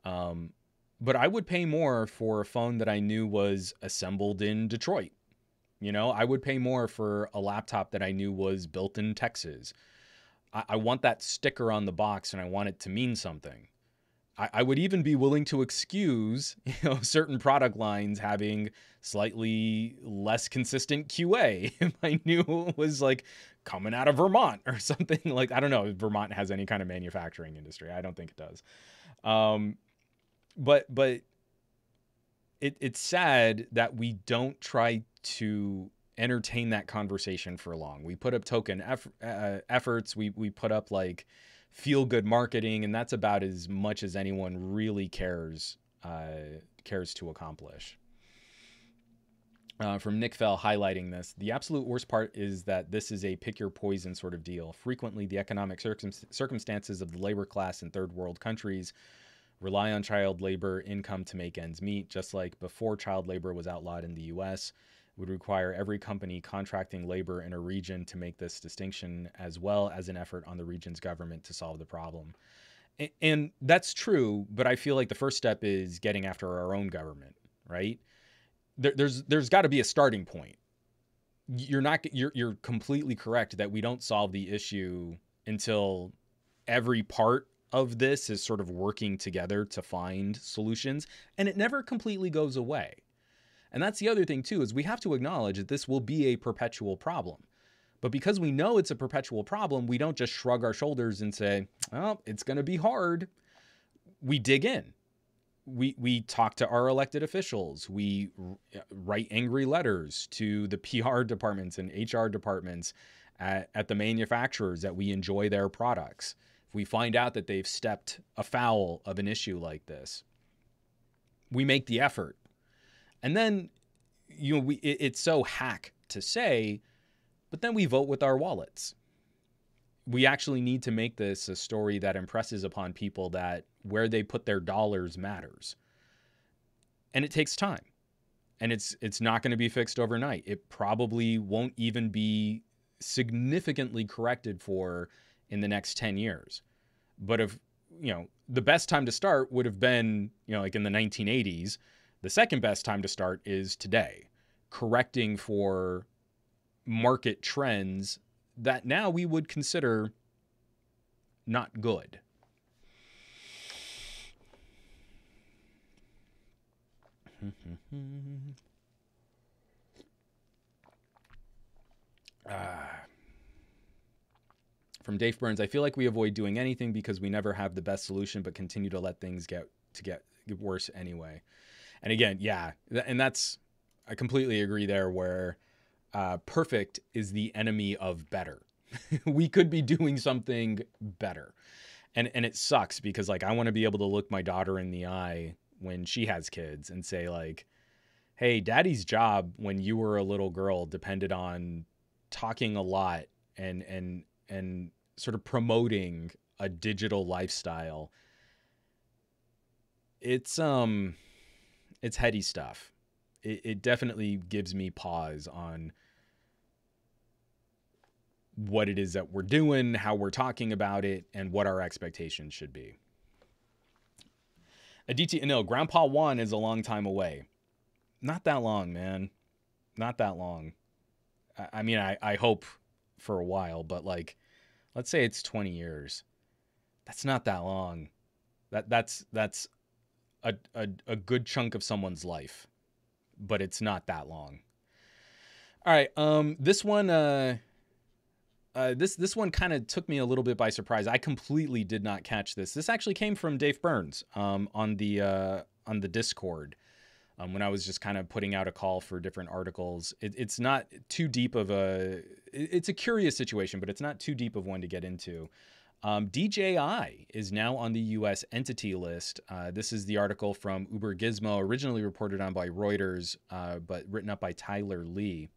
Um, But I would pay more for a phone that I knew was assembled in Detroit. You know, I would pay more for a laptop that I knew was built in Texas. I, I want that sticker on the box and I want it to mean something. I, I would even be willing to excuse, you know, certain product lines having slightly less consistent Q A if I knew it was like coming out of Vermont or something. Like, I don't know if Vermont has any kind of manufacturing industry. I don't think it does. Um, But but it, it's sad that we don't try to entertain that conversation for long. We put up token eff, uh, efforts. We, we put up like feel-good marketing, and that's about as much as anyone really cares uh, cares to accomplish. Uh, from Nick Fell highlighting this, the absolute worst part is that this is a pick-your-poison sort of deal. Frequently, the economic circum circumstances of the labor class in third world countries rely on child labor income to make ends meet, just like before child labor was outlawed in the U S. It would require every company contracting labor in a region to make this distinction, as well as an effort on the region's government to solve the problem. And, and that's true, but I feel like the first step is getting after our own government, right? There, there's there's got to be a starting point. You're not you're you're completely correct that we don't solve the issue until every part of this is sort of working together to find solutions, and it never completely goes away. And that's the other thing too, is we have to acknowledge that this will be a perpetual problem. But because we know it's a perpetual problem, we don't just shrug our shoulders and say, well, it's going to be hard. We dig in. We, we talk to our elected officials. We write angry letters to the P R departments and H R departments at, at the manufacturers that we enjoy their products. If we find out that they've stepped afoul of an issue like this, we make the effort. And then, you know, we, it, it's so hack to say, but then we vote with our wallets. We actually need to make this a story that impresses upon people that where they put their dollars matters. And it takes time. And it's, it's not going to be fixed overnight. It probably won't even be significantly corrected for in the next ten years. But if, you know, the best time to start would have been, you know, like in the nineteen eighties, the second best time to start is today, correcting for market trends that now we would consider not good. Ah. From Dave Burns, I feel like we avoid doing anything because we never have the best solution, but continue to let things get to get worse anyway. And again, yeah, and that's, I completely agree there, where uh, perfect is the enemy of better. We could be doing something better. And, and it sucks because, like, I want to be able to look my daughter in the eye when she has kids and say, like, hey, daddy's job when you were a little girl depended on talking a lot and, and, and sort of promoting a digital lifestyle. It's, um, it's heady stuff. It, it definitely gives me pause on what it is that we're doing, how we're talking about it, and what our expectations should be. Aditi Anil, Grandpa Juan is a long time away. Not that long, man. Not that long. I, I mean, I, I hope for a while, but, like, let's say it's twenty years. That's not that long. That that's that's a, a, a good chunk of someone's life, but it's not that long. All right. Um, this one, uh, uh, this, this one kind of took me a little bit by surprise. I completely did not catch this. This actually came from Dave Burns, um, on the, uh, on the Discord, um, when I was just kind of putting out a call for different articles. It, it's not too deep of a, it's a curious situation, but it's not too deep of one to get into. Um, D J I is now on the U S entity list. Uh, this is the article from Uber Gizmo, originally reported on by Reuters, uh, but written up by Tyler Lee.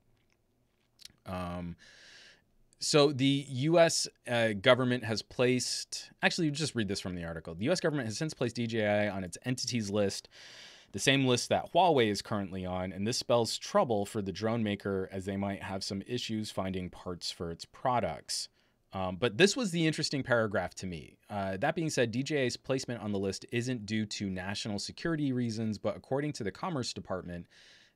Um, so the U S uh, government has placed, actually, just read this from the article. The U S government has since placed D J I on its entities list, the same list that Huawei is currently on, and this spells trouble for the drone maker, as they might have some issues finding parts for its products. Um, but this was the interesting paragraph to me. Uh, that being said, D J I's placement on the list isn't due to national security reasons, but according to the Commerce Department,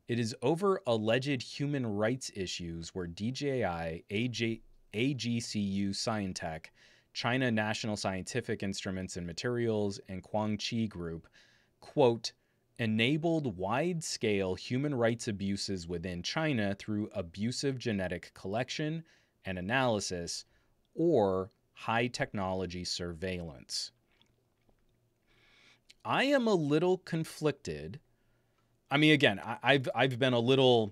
it is over alleged human rights issues where D J I, A G, A G C U Scientech, China National Scientific Instruments and Materials, and Quangchi Group, quote, enabled wide-scale human rights abuses within China through abusive genetic collection and analysis, or high technology surveillance. I am a little conflicted. I mean, again, I, I've I've been a little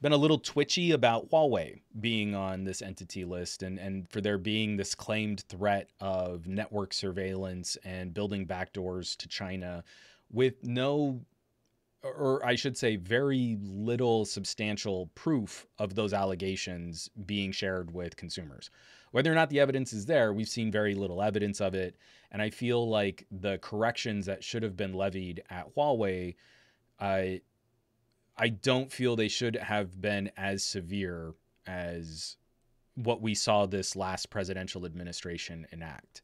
been a little twitchy about Huawei being on this entity list, and and for there being this claimed threat of network surveillance and building backdoors to China, with no, or I should say very little substantial proof of those allegations being shared with consumers. Whether or not the evidence is there, we've seen very little evidence of it. And I feel like the corrections that should have been levied at Huawei, I, I don't feel they should have been as severe as what we saw this last presidential administration enact.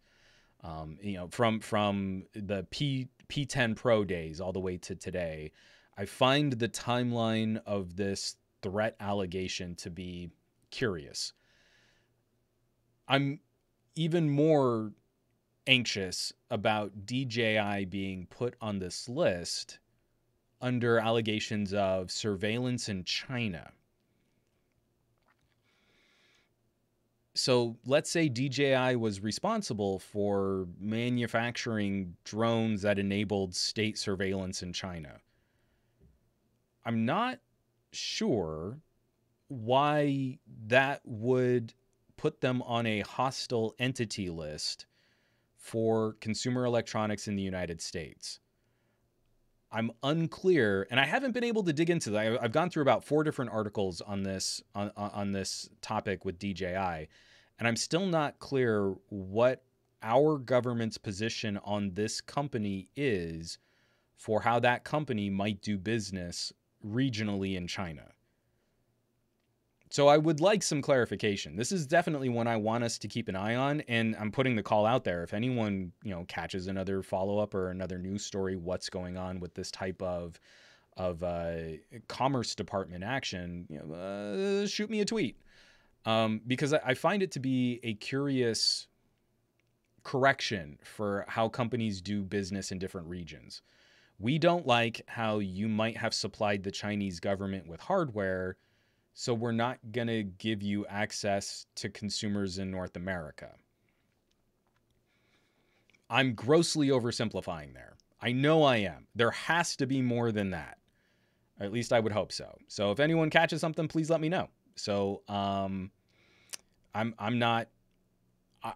Um, you know, from, from the P P ten Pro days all the way to today, I find the timeline of this threat allegation to be curious. I'm even more anxious about D J I being put on this list under allegations of surveillance in China. So let's say D J I was responsible for manufacturing drones that enabled state surveillance in China. I'm not sure why that would put them on a hostile entity list for consumer electronics in the United States. I'm unclear, and I haven't been able to dig into that. I've gone through about four different articles on this on, on this topic with D J I, and I'm still not clear what our government's position on this company is for how that company might do business regionally in China. So I would like some clarification. This is definitely one I want us to keep an eye on, and I'm putting the call out there. If anyone, you know, catches another follow-up or another news story, what's going on with this type of of uh, Commerce Department action, you know, uh, shoot me a tweet, um, because I find it to be a curious correction for how companies do business in different regions. we don't like how you might have supplied the Chinese government with hardware, so we're not going to give you access to consumers in North America. I'm grossly oversimplifying there. I know I am. There has to be more than that. Or at least I would hope so. So if anyone catches something, please let me know. So um, I'm, I'm not,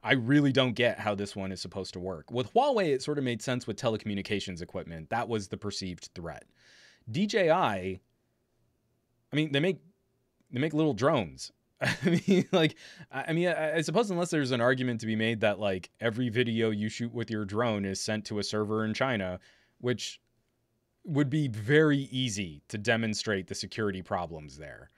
I really don't get how this one is supposed to work. With Huawei, it sort of made sense with telecommunications equipment. That was the perceived threat. D J I, I mean, they make, they make little drones. I mean, like, I mean, I suppose unless there's an argument to be made that like every video you shoot with your drone is sent to a server in China, which would be very easy to demonstrate the security problems there.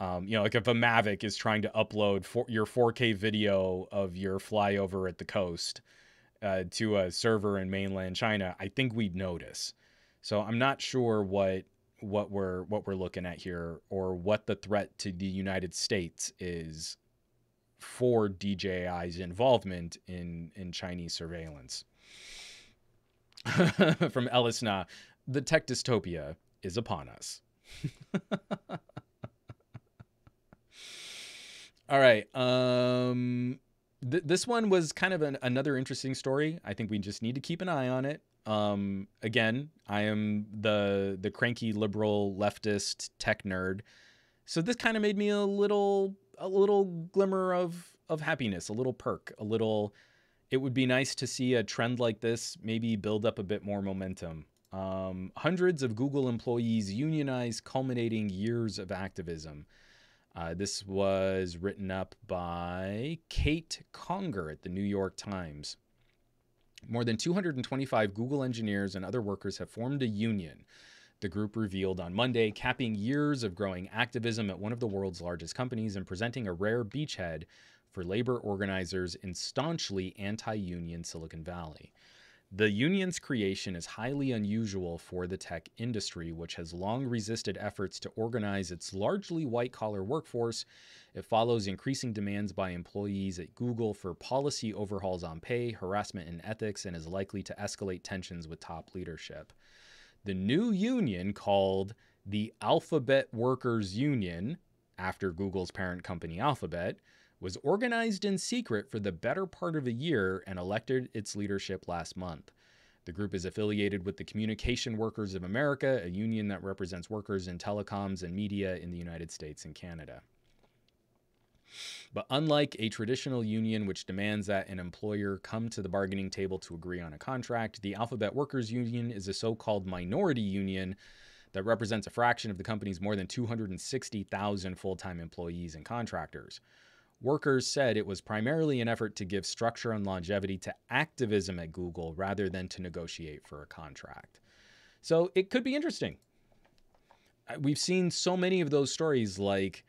Um, you know, like if a Mavic is trying to upload for your four K video of your flyover at the coast uh, to a server in mainland China, I think we'd notice. So I'm not sure what what we're what we're looking at here, or what the threat to the United States is for D J I's involvement in in Chinese surveillance. From Ellisna, the tech dystopia is upon us. All right. Um, th this one was kind of an, another interesting story. I think we just need to keep an eye on it. Um, again, I am the the cranky liberal leftist tech nerd, so this kind of made me a little a little glimmer of of happiness, a little perk, a little. It would be nice to see a trend like this maybe build up a bit more momentum. Um, hundreds of Google employees unionized, culminating years of activism. Uh, this was written up by Kate Conger at the New York Times. More than two hundred twenty-five Google engineers and other workers have formed a union, the group revealed on Monday, capping years of growing activism at one of the world's largest companies and presenting a rare beachhead for labor organizers in staunchly anti-union Silicon Valley. The union's creation is highly unusual for the tech industry, which has long resisted efforts to organize its largely white-collar workforce. It follows increasing demands by employees at Google for policy overhauls on pay, harassment and ethics, and is likely to escalate tensions with top leadership. The new union, called the Alphabet Workers Union, after Google's parent company Alphabet, was organized in secret for the better part of a year and elected its leadership last month. The group is affiliated with the Communication Workers of America, a union that represents workers in telecoms and media in the United States and Canada. But unlike a traditional union, which demands that an employer come to the bargaining table to agree on a contract, the Alphabet Workers Union is a so-called minority union that represents a fraction of the company's more than two hundred sixty thousand full-time employees and contractors. Workers said it was primarily an effort to give structure and longevity to activism at Google rather than to negotiate for a contract. So it could be interesting. We've seen so many of those stories, like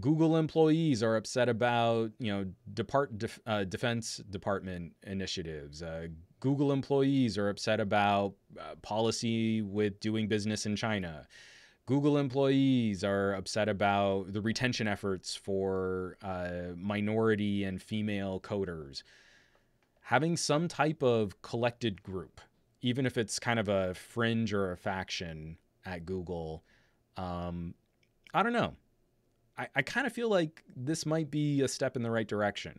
Google employees are upset about, you know, depart, def, uh, Defense Department initiatives. Uh, Google employees are upset about uh, policy with doing business in China. Google employees are upset about the retention efforts for uh, minority and female coders. Having some type of collected group, even if it's kind of a fringe or a faction at Google, um, I don't know. I, I kind of feel like this might be a step in the right direction.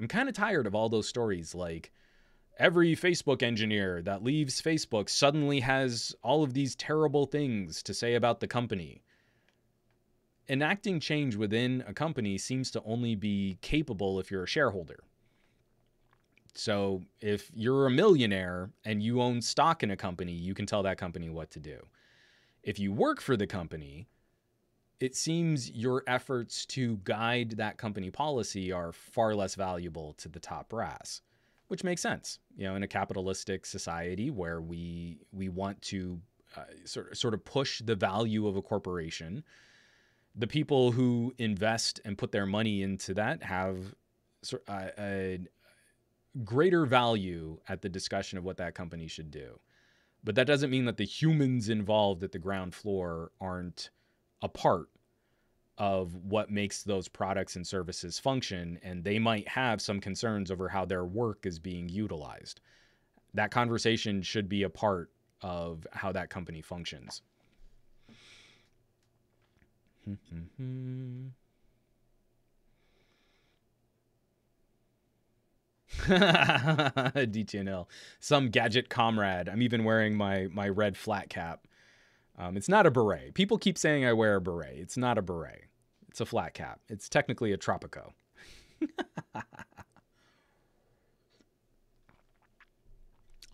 I'm kind of tired of all those stories like, every Facebook engineer that leaves Facebook suddenly has all of these terrible things to say about the company. Enacting change within a company seems to only be capable if you're a shareholder. So if you're a millionaire and you own stock in a company, you can tell that company what to do. If you work for the company, it seems your efforts to guide that company policy are far less valuable to the top brass. Which makes sense, you know, in a capitalistic society where we we want to uh, sort of, sort of push the value of a corporation. The people who invest and put their money into that have a, a greater value at the discussion of what that company should do. But that doesn't mean that the humans involved at the ground floor aren't a part of what makes those products and services function, and they might have some concerns over how their work is being utilized. That conversation should be a part of how that company functions. D T N L, some gadget comrade. I'm even wearing my my red flat cap. Um, it's not a beret. People keep saying I wear a beret. It's not a beret. It's a flat cap. It's technically a Tropico.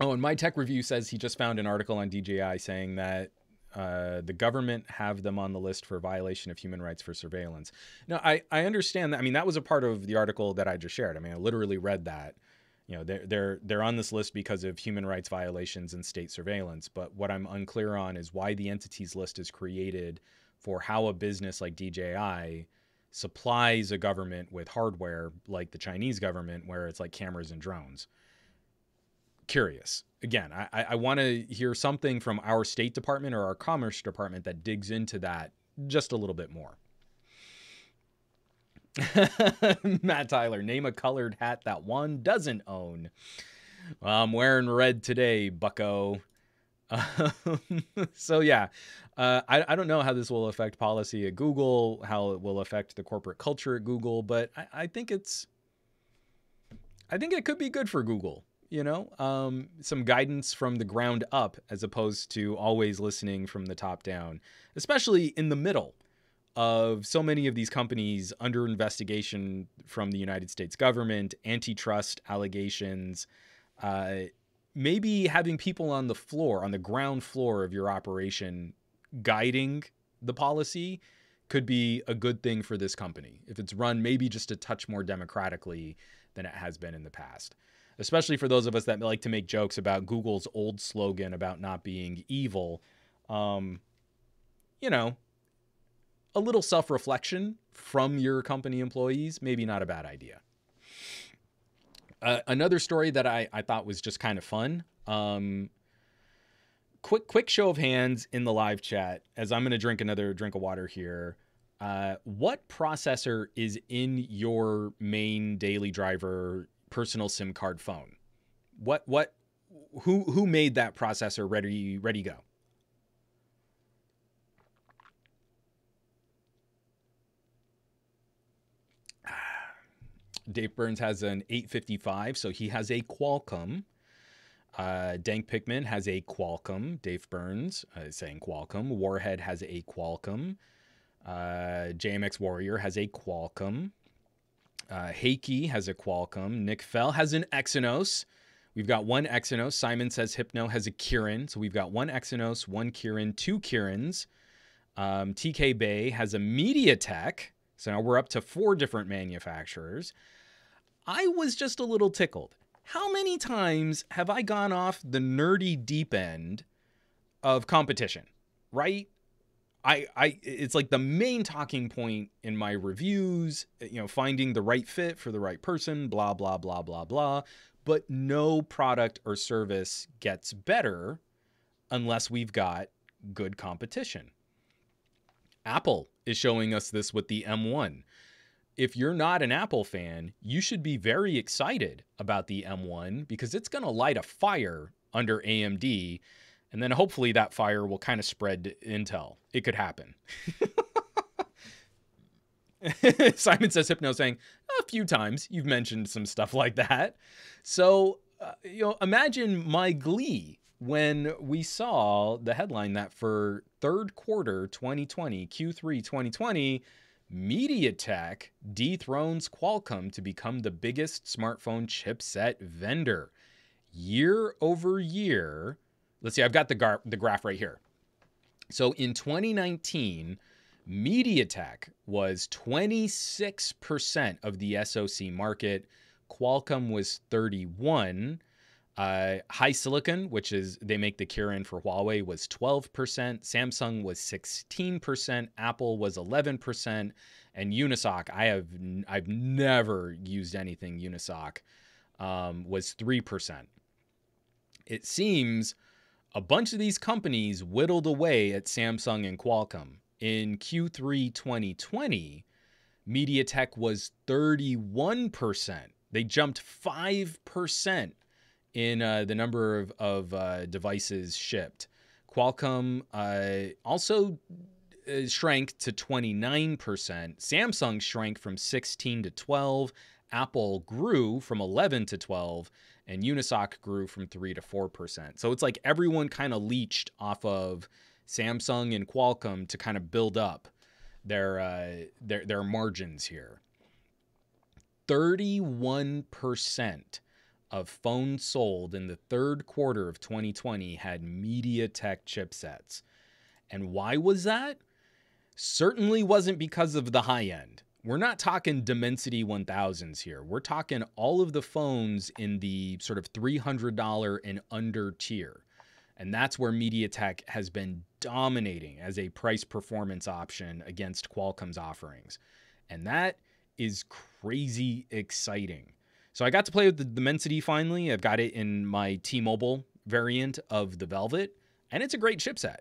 Oh, and My Tech Review says he just found an article on D J I saying that uh, the government have them on the list for violation of human rights for surveillance. Now, I, I understand that. I mean, that was a part of the article that I just shared. I mean, I literally read that. You know, they're, they're, they're on this list because of human rights violations and state surveillance. But what I'm unclear on is why the entities list is created for how a business like D J I supplies a government with hardware like the Chinese government, where it's like cameras and drones. Curious. Again, I, I want to hear something from our State Department or our Commerce Department that digs into that just a little bit more. Matt Tyler, name a colored hat that Juan doesn't own. Well, I'm wearing red today, bucko. Um, so yeah, uh, I, I don't know how this will affect policy at Google, how it will affect the corporate culture at Google, but I, I think it's, I think it could be good for Google, you know, um, some guidance from the ground up, as opposed to always listening from the top down, especially in the middle of so many of these companies under investigation from the United States government, antitrust allegations. Uh, maybe having people on the floor, on the ground floor of your operation, guiding the policy could be a good thing for this company if it's run maybe just a touch more democratically than it has been in the past. Especially for those of us that like to make jokes about Google's old slogan about not being evil. Um, you know, a little self-reflection from your company employees, maybe not a bad idea. Uh, another story that I, I thought was just kind of fun. Um, quick, quick show of hands in the live chat as I'm going to drink another drink of water here. Uh, what processor is in your main daily driver personal SIM card phone? What, what, who, who made that processor ready, ready go? Dave Burns has an eight fifty-five, so he has a Qualcomm. Uh, Dank Pickman has a Qualcomm. Dave Burns uh, is saying Qualcomm. Warhead has a Qualcomm. Uh, J M X Warrior has a Qualcomm. Uh, Heike has a Qualcomm. Nick Fell has an Exynos. We've got one Exynos. Simon says Hypno has a Kirin. So we've got one Exynos, one Kirin, two Kirins. Um, T K Bay has a MediaTek. So now we're up to four different manufacturers. I was just a little tickled. How many times have I gone off the nerdy deep end of competition, right? I, I, it's like the main talking point in my reviews, you know, finding the right fit for the right person, blah, blah, blah, blah, blah. But no product or service gets better unless we've got good competition. Apple is showing us this with the M one. If you're not an Apple fan, you should be very excited about the M one because it's going to light a fire under A M D. And then hopefully that fire will kind of spread to Intel. It could happen. Simon says Hypno saying a few times you've mentioned some stuff like that. So, uh, you know, imagine my glee when we saw the headline that for third quarter twenty twenty, Q three twenty twenty, MediaTek dethrones Qualcomm to become the biggest smartphone chipset vendor. Year over year, let's see, I've got the, gar the graph right here. So in twenty nineteen, MediaTek was twenty-six percent of the S O C market. Qualcomm was thirty-one percent. Uh, HiSilicon, which is they make the Kirin for Huawei, was twelve percent. Samsung was sixteen percent. Apple was eleven percent. And Unisoc, I have n I've never used anything Unisoc, um, was three percent. It seems a bunch of these companies whittled away at Samsung and Qualcomm. In Q three twenty twenty, MediaTek was thirty-one percent. They jumped five percent. in uh, the number of, of uh, devices shipped. Qualcomm uh, also shrank to twenty-nine percent. Samsung shrank from sixteen to twelve. Apple grew from eleven to twelve. And Unisoc grew from three to four percent. So it's like everyone kind of leached off of Samsung and Qualcomm to kind of build up their, uh, their, their margins here. thirty-one percent of phones sold in the third quarter of twenty twenty had MediaTek chipsets. And why was that? Certainly wasn't because of the high end. We're not talking Dimensity one thousands here. We're talking all of the phones in the sort of three hundred dollars and under tier. And that's where MediaTek has been dominating as a price performance option against Qualcomm's offerings. And that is crazy exciting. So I got to play with the Dimensity finally. I've got it in my T-Mobile variant of the Velvet, and it's a great chipset.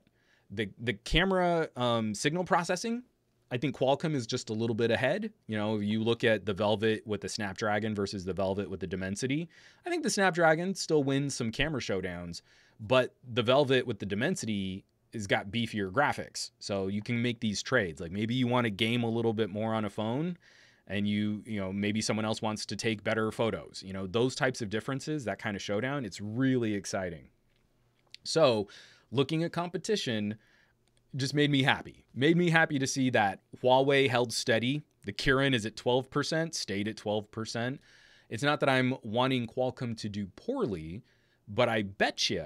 The, the camera um, signal processing, I think Qualcomm is just a little bit ahead. You know, you look at the Velvet with the Snapdragon versus the Velvet with the Dimensity. I think the Snapdragon still wins some camera showdowns, but the Velvet with the Dimensity has got beefier graphics. So you can make these trades. Like maybe you want to game a little bit more on a phone and you, you know, maybe someone else wants to take better photos. You know, those types of differences, that kind of showdown, it's really exciting. So looking at competition, just made me happy. Made me happy to see that Huawei held steady. The Kirin is at twelve percent, stayed at twelve percent. It's not that I'm wanting Qualcomm to do poorly, but I bet you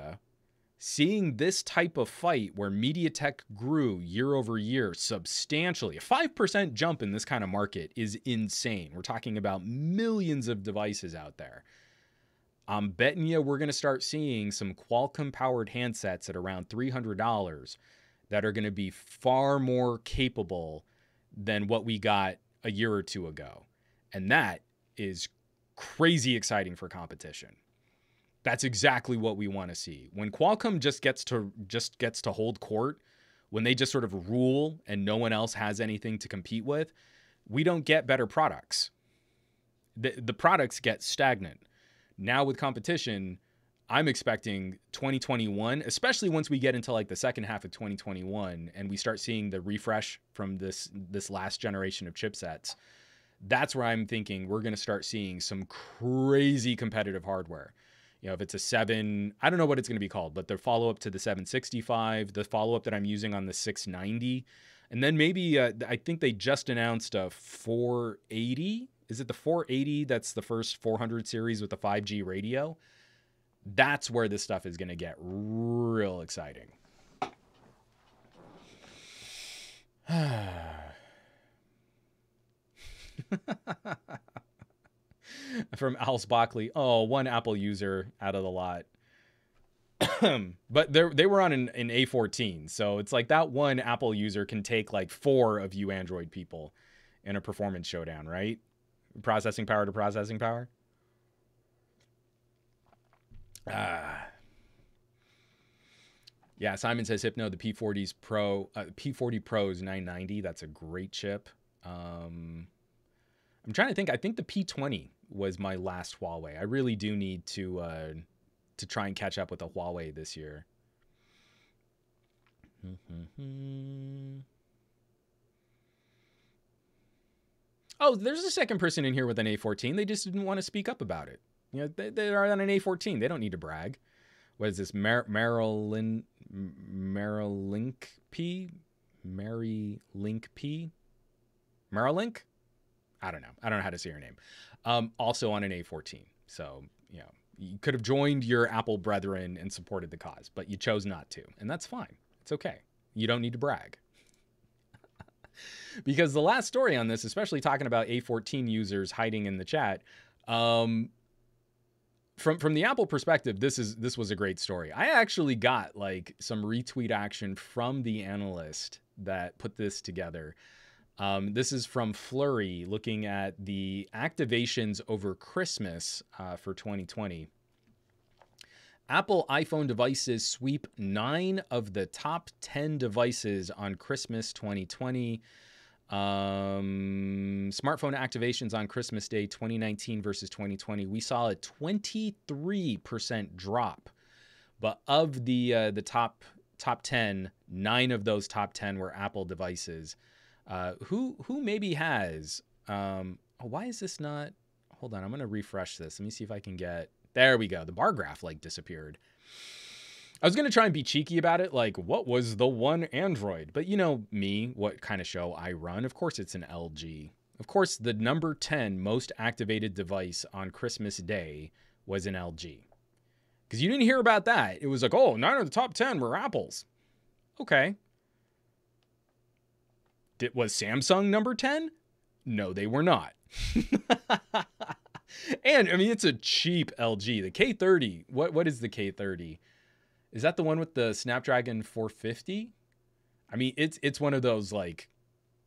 seeing this type of fight where MediaTek grew year over year substantially, a five percent jump in this kind of market is insane. We're talking about millions of devices out there. I'm betting you we're going to start seeing some Qualcomm-powered handsets at around three hundred dollars that are going to be far more capable than what we got a year or two ago. And that is crazy exciting for competition. That's exactly what we want to see. When Qualcomm just gets to just gets to hold court, when they just sort of rule and no one else has anything to compete with, we don't get better products. The, the products get stagnant. Now with competition, I'm expecting twenty twenty-one, especially once we get into like the second half of twenty twenty-one and we start seeing the refresh from this this last generation of chipsets, that's where I'm thinking we're going to start seeing some crazy competitive hardware. You know, if it's a seven, I don't know what it's going to be called, but the follow-up to the seven sixty-five, the follow-up that I'm using on the six ninety, and then maybe uh, I think they just announced a four eighty. Is it the four eighty that's the first four hundred series with the five G radio? That's where this stuff is going to get real exciting. From Alice Bockley. Oh, one Apple user out of the lot. But they were on an, an A fourteen. So it's like that one Apple user can take like four of you Android people in a performance showdown, right? Processing power to processing power. Ah. Yeah, Simon says Hypno, the P forty's Pro, uh, P forty Pro's nine ninety. That's a great chip. Um, I'm trying to think. I think the P twenty was my last Huawei. I really do need to uh, to try and catch up with the Huawei this year. Mm-hmm. Oh, there's a second person in here with an A fourteen. They just didn't want to speak up about it. You know, they, they are on an A fourteen. They don't need to brag. What is this? Mar Marilyn, Marilink P? Marilink P? Marilink? I don't know. I don't know how to say your name. Um, also on an A fourteen. So, you know, you could have joined your Apple brethren and supported the cause, but you chose not to. And that's fine. It's okay. You don't need to brag. Because the last story on this, especially talking about A fourteen users hiding in the chat, um, From from the Apple perspective, this is this was a great story. I actually got like some retweet action from the analyst that put this together. Um, this is from Flurry looking at the activations over Christmas uh, for twenty twenty. Apple iPhone devices sweep nine of the top ten devices on Christmas twenty twenty. Um, smartphone activations on Christmas Day twenty nineteen versus twenty twenty, we saw a twenty-three percent drop, but of the uh, the top top ten, nine of those top ten were Apple devices. Uh, who who maybe has? Um, oh, why is this not? Hold on, I'm gonna refresh this. Let me see if I can get. There we go. The bar graph like disappeared. I was going to try and be cheeky about it, like, what was the one Android? But you know me, what kind of show I run. Of course, it's an L G. Of course, the number ten most activated device on Christmas Day was an L G. Because you didn't hear about that. It was like, oh, nine of the top ten were Apples. Okay. Did, was Samsung number ten? No, they were not. And, I mean, it's a cheap L G. The K thirty, what, what is the K thirty? Is that the one with the Snapdragon four fifty? I mean, it's it's one of those like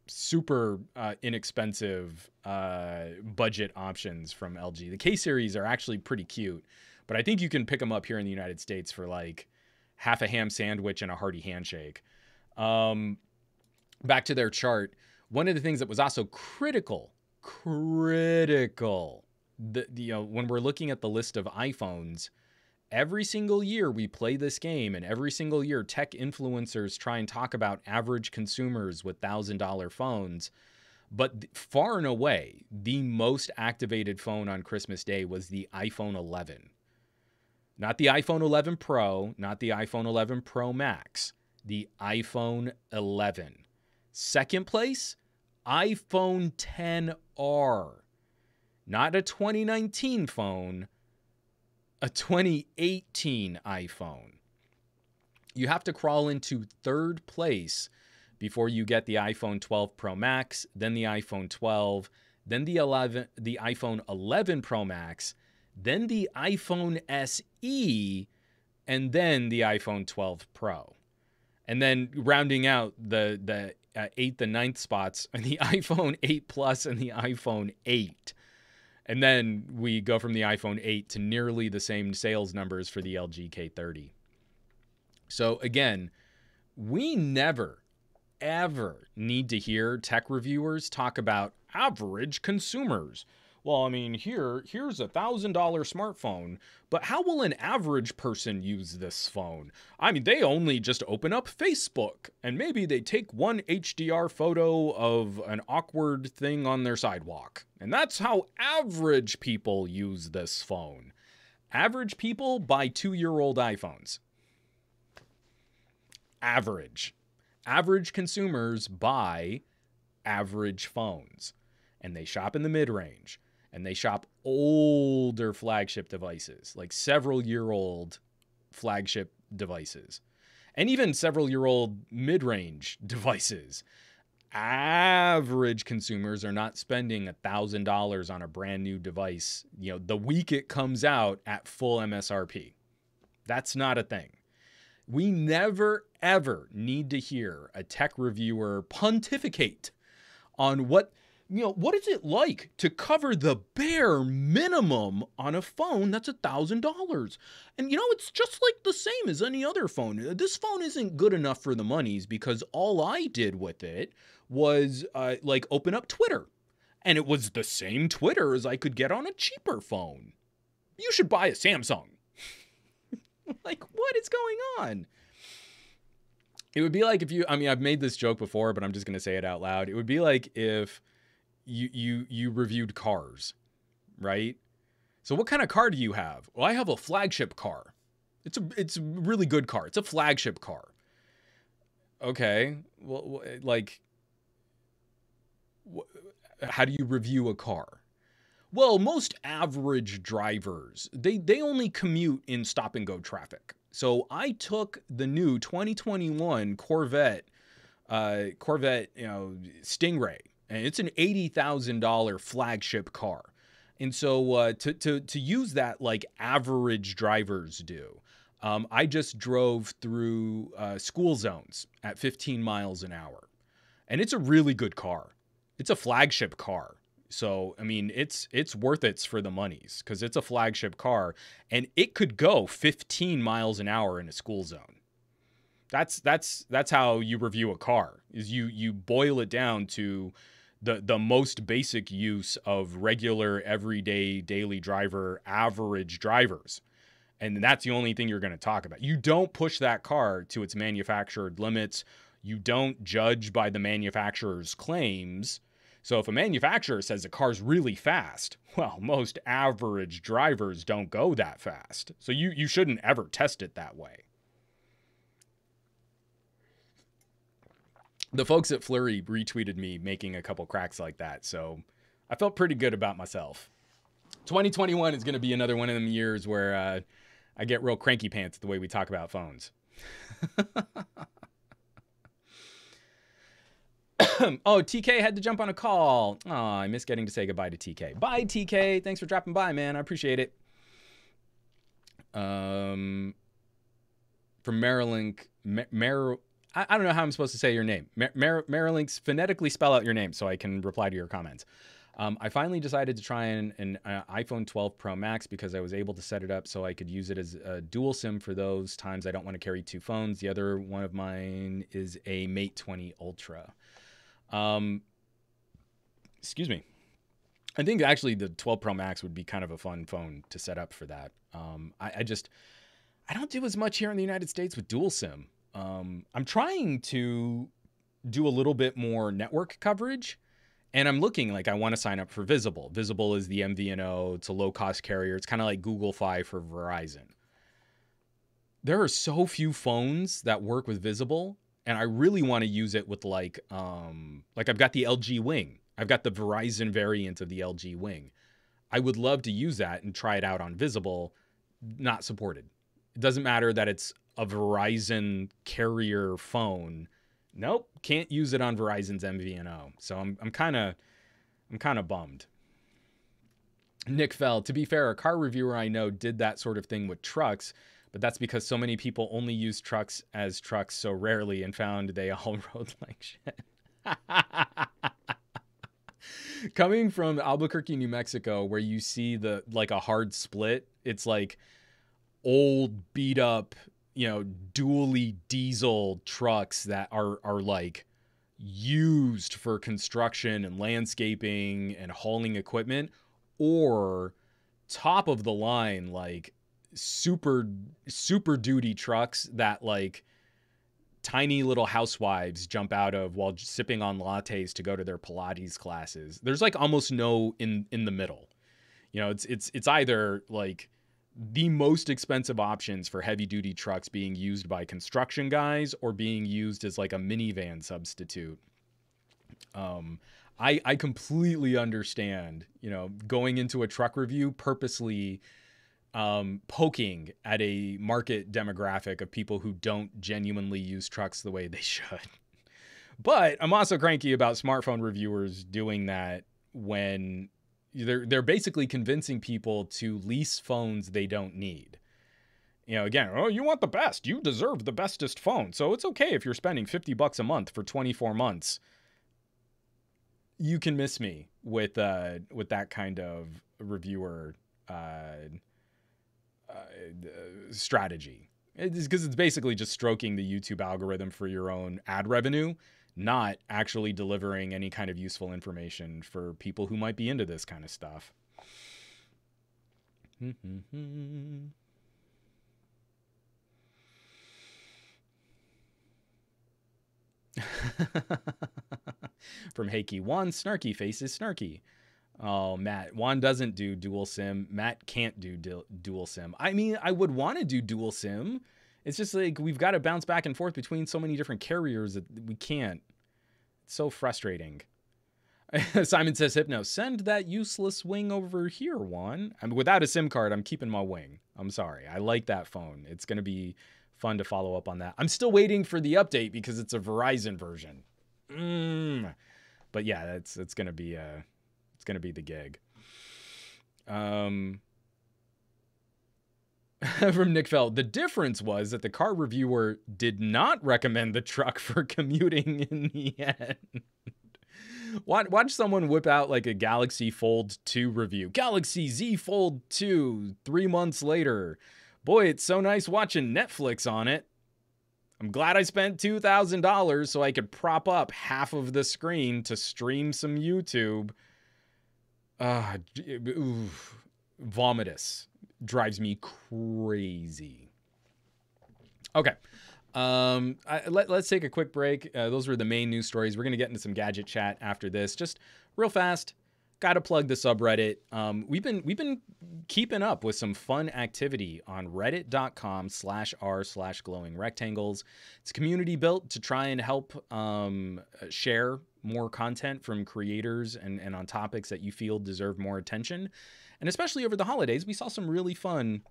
super uh, inexpensive uh, budget options from L G. The K series are actually pretty cute, but I think you can pick them up here in the United States for like half a ham sandwich and a hearty handshake. Um, back to their chart. One of the things that was also critical, critical, the, the, you know, when we're looking at the list of iPhones, every single year we play this game, and every single year tech influencers try and talk about average consumers with one thousand dollar phones. But far and away, the most activated phone on Christmas Day was the iPhone eleven. Not the iPhone eleven Pro, not the iPhone eleven Pro Max, the iPhone eleven. Second place, iPhone ten R. Not a twenty nineteen phone, a twenty eighteen iPhone. You have to crawl into third place before you get the iPhone twelve Pro Max, then the iPhone twelve, then the eleven, the iPhone eleven Pro Max, then the iPhone S E, and then the iPhone twelve Pro. And then rounding out the the uh, eighth and ninth spots are the iPhone eight Plus and the iPhone eight. And then we go from the iPhone eight to nearly the same sales numbers for the L G K thirty. So again, we never, ever need to hear tech reviewers talk about average consumers. Well, I mean, here, here's a one thousand dollar smartphone, but how will an average person use this phone? I mean, they only just open up Facebook, and maybe they take one H D R photo of an awkward thing on their sidewalk. And that's how average people use this phone. Average people buy two-year-old iPhones. Average. Average consumers buy average phones. And they shop in the mid-range. And they shop older flagship devices, like several-year-old flagship devices. And even several-year-old mid-range devices. Average consumers are not spending one thousand dollars on a brand new device, you know, the week it comes out at full M S R P. That's not a thing. We never, ever need to hear a tech reviewer pontificate on what, you know, what is it like to cover the bare minimum on a phone that's one thousand dollars? And, you know, it's just like the same as any other phone. This phone isn't good enough for the monies because all I did with it was, uh, like, open up Twitter. And it was the same Twitter as I could get on a cheaper phone. You should buy a Samsung. Like, what is going on? It would be like if you, I mean, I've made this joke before, but I'm just going to say it out loud. It would be like if You, you you reviewed cars, right? So what kind of car do you have? Well, I have a flagship car. It's a it's a really good car. It's a flagship car. Okay, well, like, how do you review a car? Well, most average drivers, they they only commute in stop and go traffic. So I took the new twenty twenty-one Corvette, uh, Corvette, you know, Stingray. And it's an eighty thousand dollar flagship car. And so uh, to, to, to use that like average drivers do, um, I just drove through uh, school zones at fifteen miles an hour. And it's a really good car. It's a flagship car. So, I mean, it's it's worth it for the monies because it's a flagship car. And it could go fifteen miles an hour in a school zone. That's that's that's how you review a car, is you you boil it down to the the most basic use of regular, everyday, daily driver, average drivers. And that's the only thing you're going to talk about. You don't push that car to its manufactured limits. You don't judge by the manufacturer's claims. So if a manufacturer says a car's really fast, well, most average drivers don't go that fast. So you, you shouldn't ever test it that way. The folks at Flurry retweeted me making a couple cracks like that, so I felt pretty good about myself. twenty twenty-one is going to be another one of them years where uh, I get real cranky pants at the way we talk about phones. Oh, T K had to jump on a call. Oh, I miss getting to say goodbye to T K. Bye, T K. Thanks for dropping by, man. I appreciate it. Um, from Marilink, Mar... Mar I, I don't know how I'm supposed to say your name. Mar Mar Marilinks, phonetically spell out your name so I can reply to your comments. Um, I finally decided to try an, an uh, iPhone twelve Pro Max because I was able to set it up so I could use it as a dual SIM for those times I don't want to carry two phones. The other one of mine is a Mate twenty Ultra. Um, excuse me. I think actually the twelve Pro Max would be kind of a fun phone to set up for that. Um, I, I just, I don't do as much here in the United States with dual SIM. Um, I'm trying to do a little bit more network coverage. And I'm looking, like, I want to sign up for Visible. Visible is the M V N O. It's a low-cost carrier. It's kind of like Google Fi for Verizon. There are so few phones that work with Visible, and I really want to use it with, like, um, like I've got the L G Wing. I've got the Verizon variant of the L G Wing. I would love to use that and try it out on Visible, not supported. It doesn't matter that it's a Verizon carrier phone. Nope, can't use it on Verizon's M V N O. So I'm I'm kind of I'm kind of bummed. Nick Fell, to be fair, a car reviewer I know did that sort of thing with trucks, but that's because so many people only use trucks as trucks so rarely and found they all rode like shit. Coming from Albuquerque, New Mexico, where you see the like a hard split, it's like old beat up, you know, dually diesel trucks that are, are like used for construction and landscaping and hauling equipment, or top of the line, like super, super duty trucks that like tiny little housewives jump out of while sipping on lattes to go to their Pilates classes. There's like almost no in, in the middle, you know, it's, it's, it's either like the most expensive options for heavy duty trucks being used by construction guys or being used as like a minivan substitute. Um, I, I completely understand, you know, going into a truck review, purposely um, poking at a market demographic of people who don't genuinely use trucks the way they should. But I'm also cranky about smartphone reviewers doing that when They're, they're basically convincing people to lease phones they don't need. You know, again, oh, you want the best. You deserve the bestest phone. So it's okay if you're spending fifty bucks a month for twenty-four months. You can miss me with, uh, with that kind of reviewer uh, uh, strategy. It's because it's basically just stroking the YouTube algorithm for your own ad revenue, not actually delivering any kind of useful information for people who might be into this kind of stuff. From Heike, Juan's snarky face is snarky. Oh, Matt, Juan doesn't do dual SIM. Matt can't do du dual SIM. I mean, I would want to do dual SIM. It's just like we've got to bounce back and forth between so many different carriers that we can't. It's so frustrating. Simon says, Hypno, send that useless Wing over here, Juan. I mean, without a SIM card, I'm keeping my Wing. I'm sorry. I like that phone. It's going to be fun to follow up on that. I'm still waiting for the update because it's a Verizon version. Mm. But yeah, that's it's going to be a, it's going to be the gig. Um. From Nick Fell, the difference was that the car reviewer did not recommend the truck for commuting in the end. watch, watch someone whip out like a Galaxy Fold two review. Galaxy Z Fold two, three months later. Boy, it's so nice watching Netflix on it. I'm glad I spent two thousand dollars so I could prop up half of the screen to stream some YouTube. Uh, ooh, vomitous. Drives me crazy. Okay. Um, I, let, let's take a quick break. Uh, those were the main news stories. We're going to get into some gadget chat after this. Just real fast. Got to plug the subreddit. Um, we've been we've been keeping up with some fun activity on reddit dot com slash r slash glowing rectangles. It's a community built to try and help um, share more content from creators and, and on topics that you feel deserve more attention. And especially over the holidays, we saw some really fun,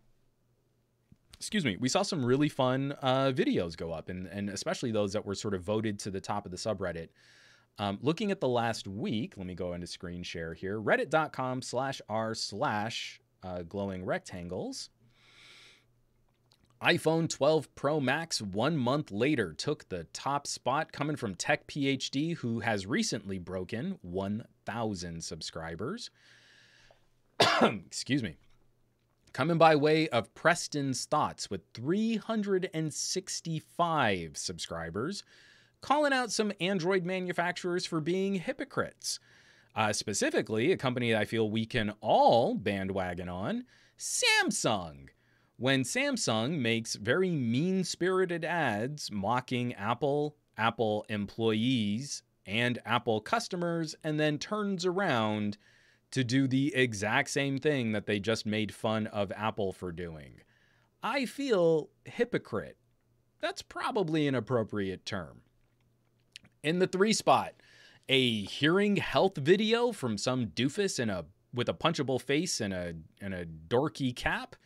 excuse me, we saw some really fun uh, videos go up, and, and especially those that were sort of voted to the top of the subreddit. Um, looking at the last week, let me go into screen share here, reddit.com slash r slash glowing rectangles. iPhone twelve Pro Max one month later took the top spot, coming from Tech PhD, who has recently broken one thousand subscribers. Excuse me. Coming by way of Preston's Thoughts with three hundred sixty-five subscribers. Calling out some Android manufacturers for being hypocrites. Uh, specifically, a company that I feel we can all bandwagon on, Samsung. When Samsung makes very mean-spirited ads mocking Apple, Apple employees, and Apple customers, and then turns around to do the exact same thing that they just made fun of Apple for doing. I feel hypocrite. That's probably an appropriate term. In the three spot, a hearing health video from some doofus in a with a punchable face and a and a dorky cap,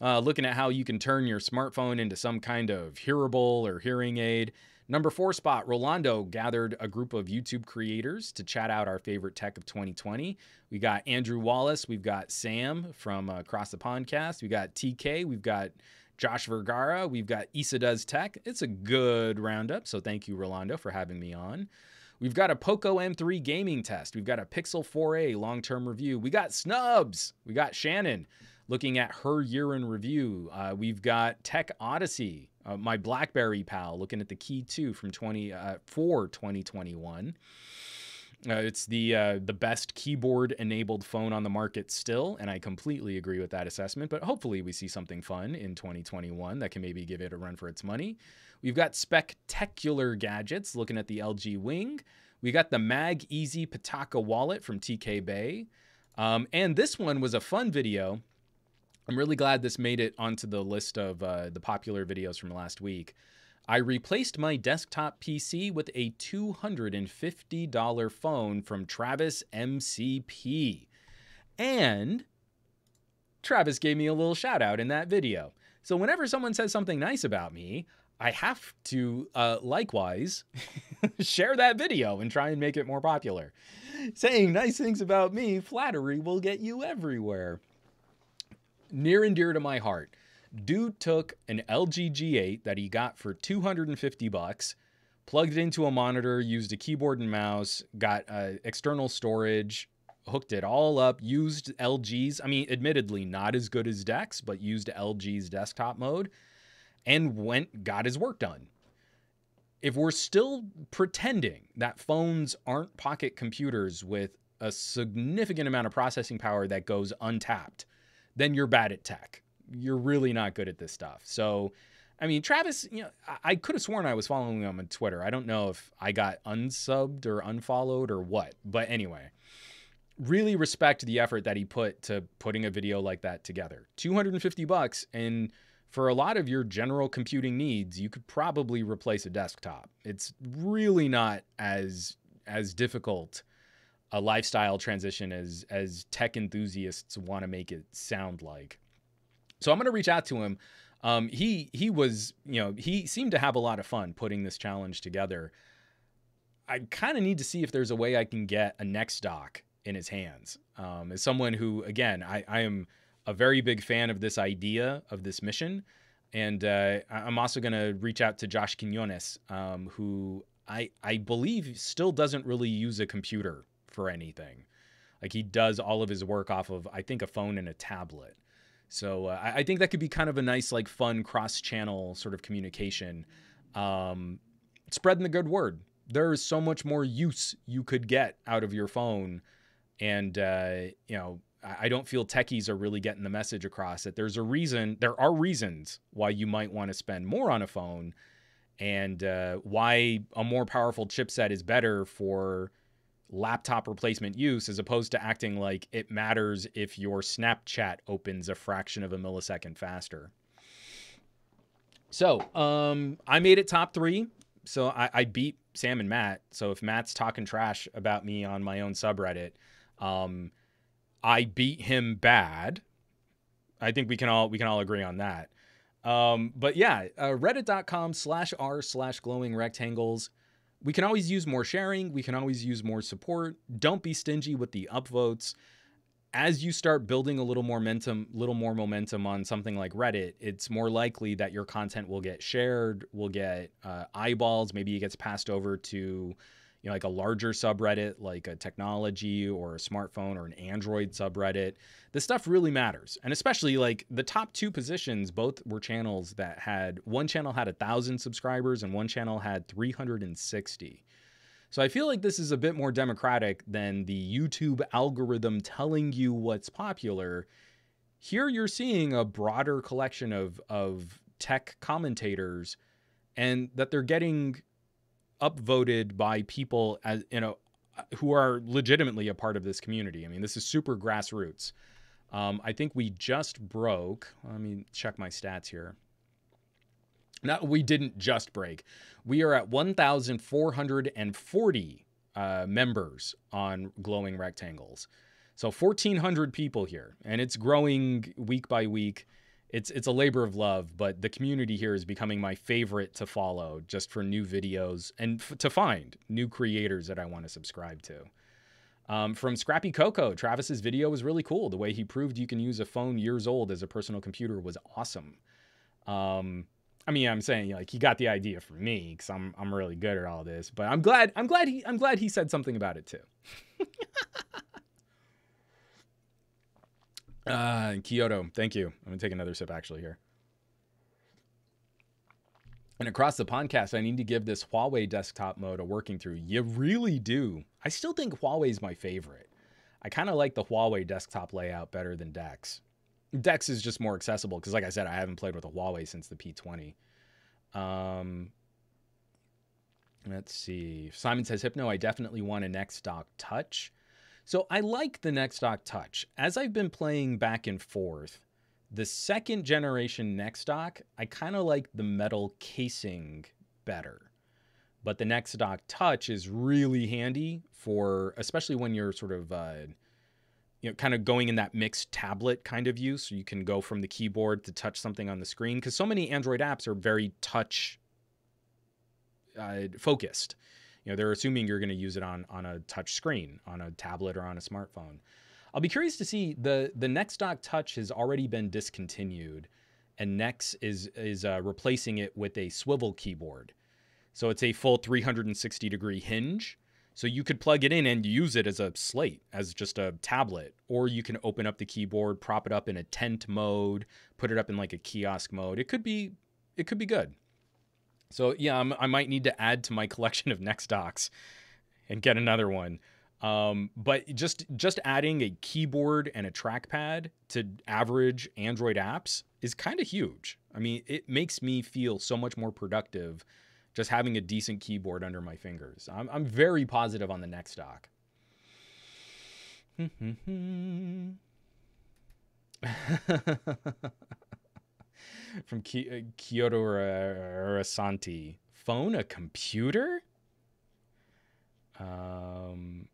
uh, looking at how you can turn your smartphone into some kind of hearable or hearing aid. Number four spot, Rolando gathered a group of YouTube creators to chat out our favorite tech of twenty twenty. We got Andrew Wallace, we've got Sam from uh, Across the Pondcast, we got T K, we've got Josh Vergara, we've got Issa Does Tech. It's a good roundup, so thank you, Rolando, for having me on. We've got a Poco M three gaming test. We've got a Pixel four A long-term review. We got Snubs. We got Shannon looking at her year in review. Uh, we've got Tech Odyssey, uh, my BlackBerry pal, looking at the Key two from twenty, uh, for twenty twenty-one. Uh, it's the uh, the best keyboard-enabled phone on the market still, and I completely agree with that assessment, but hopefully we see something fun in twenty twenty-one that can maybe give it a run for its money. We've got Spectacular Gadgets looking at the L G Wing. We got the Mag Easy Pataka Wallet from T K Bay. Um, and this one was a fun video. I'm really glad this made it onto the list of uh, the popular videos from last week. I replaced my desktop P C with a two hundred fifty dollar phone from Travis M C P. And Travis gave me a little shout out in that video. So whenever someone says something nice about me, I have to uh, likewise share that video and try and make it more popular. Saying nice things about me, flattery will get you everywhere. Near and dear to my heart. Dude took an L G G eight that he got for two hundred fifty bucks, plugged it into a monitor, used a keyboard and mouse, got uh, external storage, hooked it all up, used L G's, I mean, admittedly not as good as Dex, but used L G's desktop mode, and went, got his work done. If we're still pretending that phones aren't pocket computers with a significant amount of processing power that goes untapped, then you're bad at tech. You're really not good at this stuff. So, I mean, Travis, you know, I could have sworn I was following him on Twitter. I don't know if I got unsubbed or unfollowed or what, but anyway, really respect the effort that he put to putting a video like that together. two hundred fifty bucks. And for a lot of your general computing needs, you could probably replace a desktop. It's really not as, as difficult a lifestyle transition as, as tech enthusiasts want to make it sound like. So I'm going to reach out to him. Um, he he was, you know, he seemed to have a lot of fun putting this challenge together. I kind of need to see if there's a way I can get a Next Doc in his hands. Um, as someone who, again, I, I am a very big fan of this idea, of this mission. And uh, I'm also going to reach out to Josh Quinones, um, who I, I believe still doesn't really use a computer for anything. Like, he does all of his work off of, I think, a phone and a tablet. So uh, I think that could be kind of a nice, like, fun cross-channel sort of communication um, spreading the good word. There is so much more use you could get out of your phone. And, uh, you know, I don't feel techies are really getting the message across that there's a reason, there are reasons why you might want to spend more on a phone, and uh, why a more powerful chipset is better for laptop replacement use, as opposed to acting like it matters if your Snapchat opens a fraction of a millisecond faster. So um, I made it top three. So I, I beat Sam and Matt. So if Matt's talking trash about me on my own subreddit, um, I beat him bad. I think we can all, we can all agree on that. Um, but yeah, uh, reddit.com slash r slash glowing rectangles. We can always use more sharing. We can always use more support. Don't be stingy with the upvotes. As you start building a little more momentum, little more momentum on something like Reddit, it's more likely that your content will get shared, will get uh, eyeballs. Maybe it gets passed over to, you know, like a larger subreddit, like a technology or a smartphone or an Android subreddit. This stuff really matters. And especially like the top two positions, both were channels that had, one channel had a thousand subscribers and one channel had three hundred sixty. So I feel like this is a bit more democratic than the YouTube algorithm telling you what's popular. Here you're seeing a broader collection of, of tech commentators, and that they're getting upvoted by people as, you know, who are legitimately a part of this community. I mean, this is super grassroots. Um, I think we just broke, let me check my stats here. No, we didn't just break. We are at one thousand four hundred forty uh, members on Glowing Rectangles. So fourteen hundred people here, and it's growing week by week. It's, it's a labor of love, but the community here is becoming my favorite to follow, just for new videos and f to find new creators that I want to subscribe to. Um, from Scrappy Coco, Travis's video was really cool. The way he proved you can use a phone years old as a personal computer was awesome. Um... I mean, I'm saying like he got the idea from me because I'm I'm really good at all this, but I'm glad I'm glad he I'm glad he said something about it too. uh, Kyoto, thank you. I'm gonna take another sip actually here. And across the podcast, I need to give this Huawei desktop mode a working through. You really do. I still think Huawei's my favorite. I kind of like the Huawei desktop layout better than Dex. Dex is just more accessible because, like I said, I haven't played with a Huawei since the P twenty. Um, let's see. Simon says, Hypno, I definitely want a Next Dock Touch. So I like the Next Dock Touch. As I've been playing back and forth, the second generation Next Dock, I kind of like the metal casing better. But the Next Dock Touch is really handy for, especially when you're sort of... Uh, you know, kind of going in that mixed tablet kind of use. So you can go from the keyboard to touch something on the screen, because so many Android apps are very touch uh, focused. You know, they're assuming you're going to use it on, on a touch screen, on a tablet or on a smartphone. I'll be curious to see the, the Next Dock Touch has already been discontinued, and Next is, is uh, replacing it with a swivel keyboard. So it's a full three hundred sixty degree hinge. So you could plug it in and use it as a slate, as just a tablet, or you can open up the keyboard, prop it up in a tent mode, put it up in like a kiosk mode. It could be, it could be good. So yeah, I'm, I might need to add to my collection of Next Docks and get another one. Um, but just, just adding a keyboard and a trackpad to average Android apps is kind of huge. I mean, it makes me feel so much more productive just having a decent keyboard under my fingers. I'm, I'm very positive on the Next Dock. From Ki Kyoto Rasanti. Phone, a computer? Um,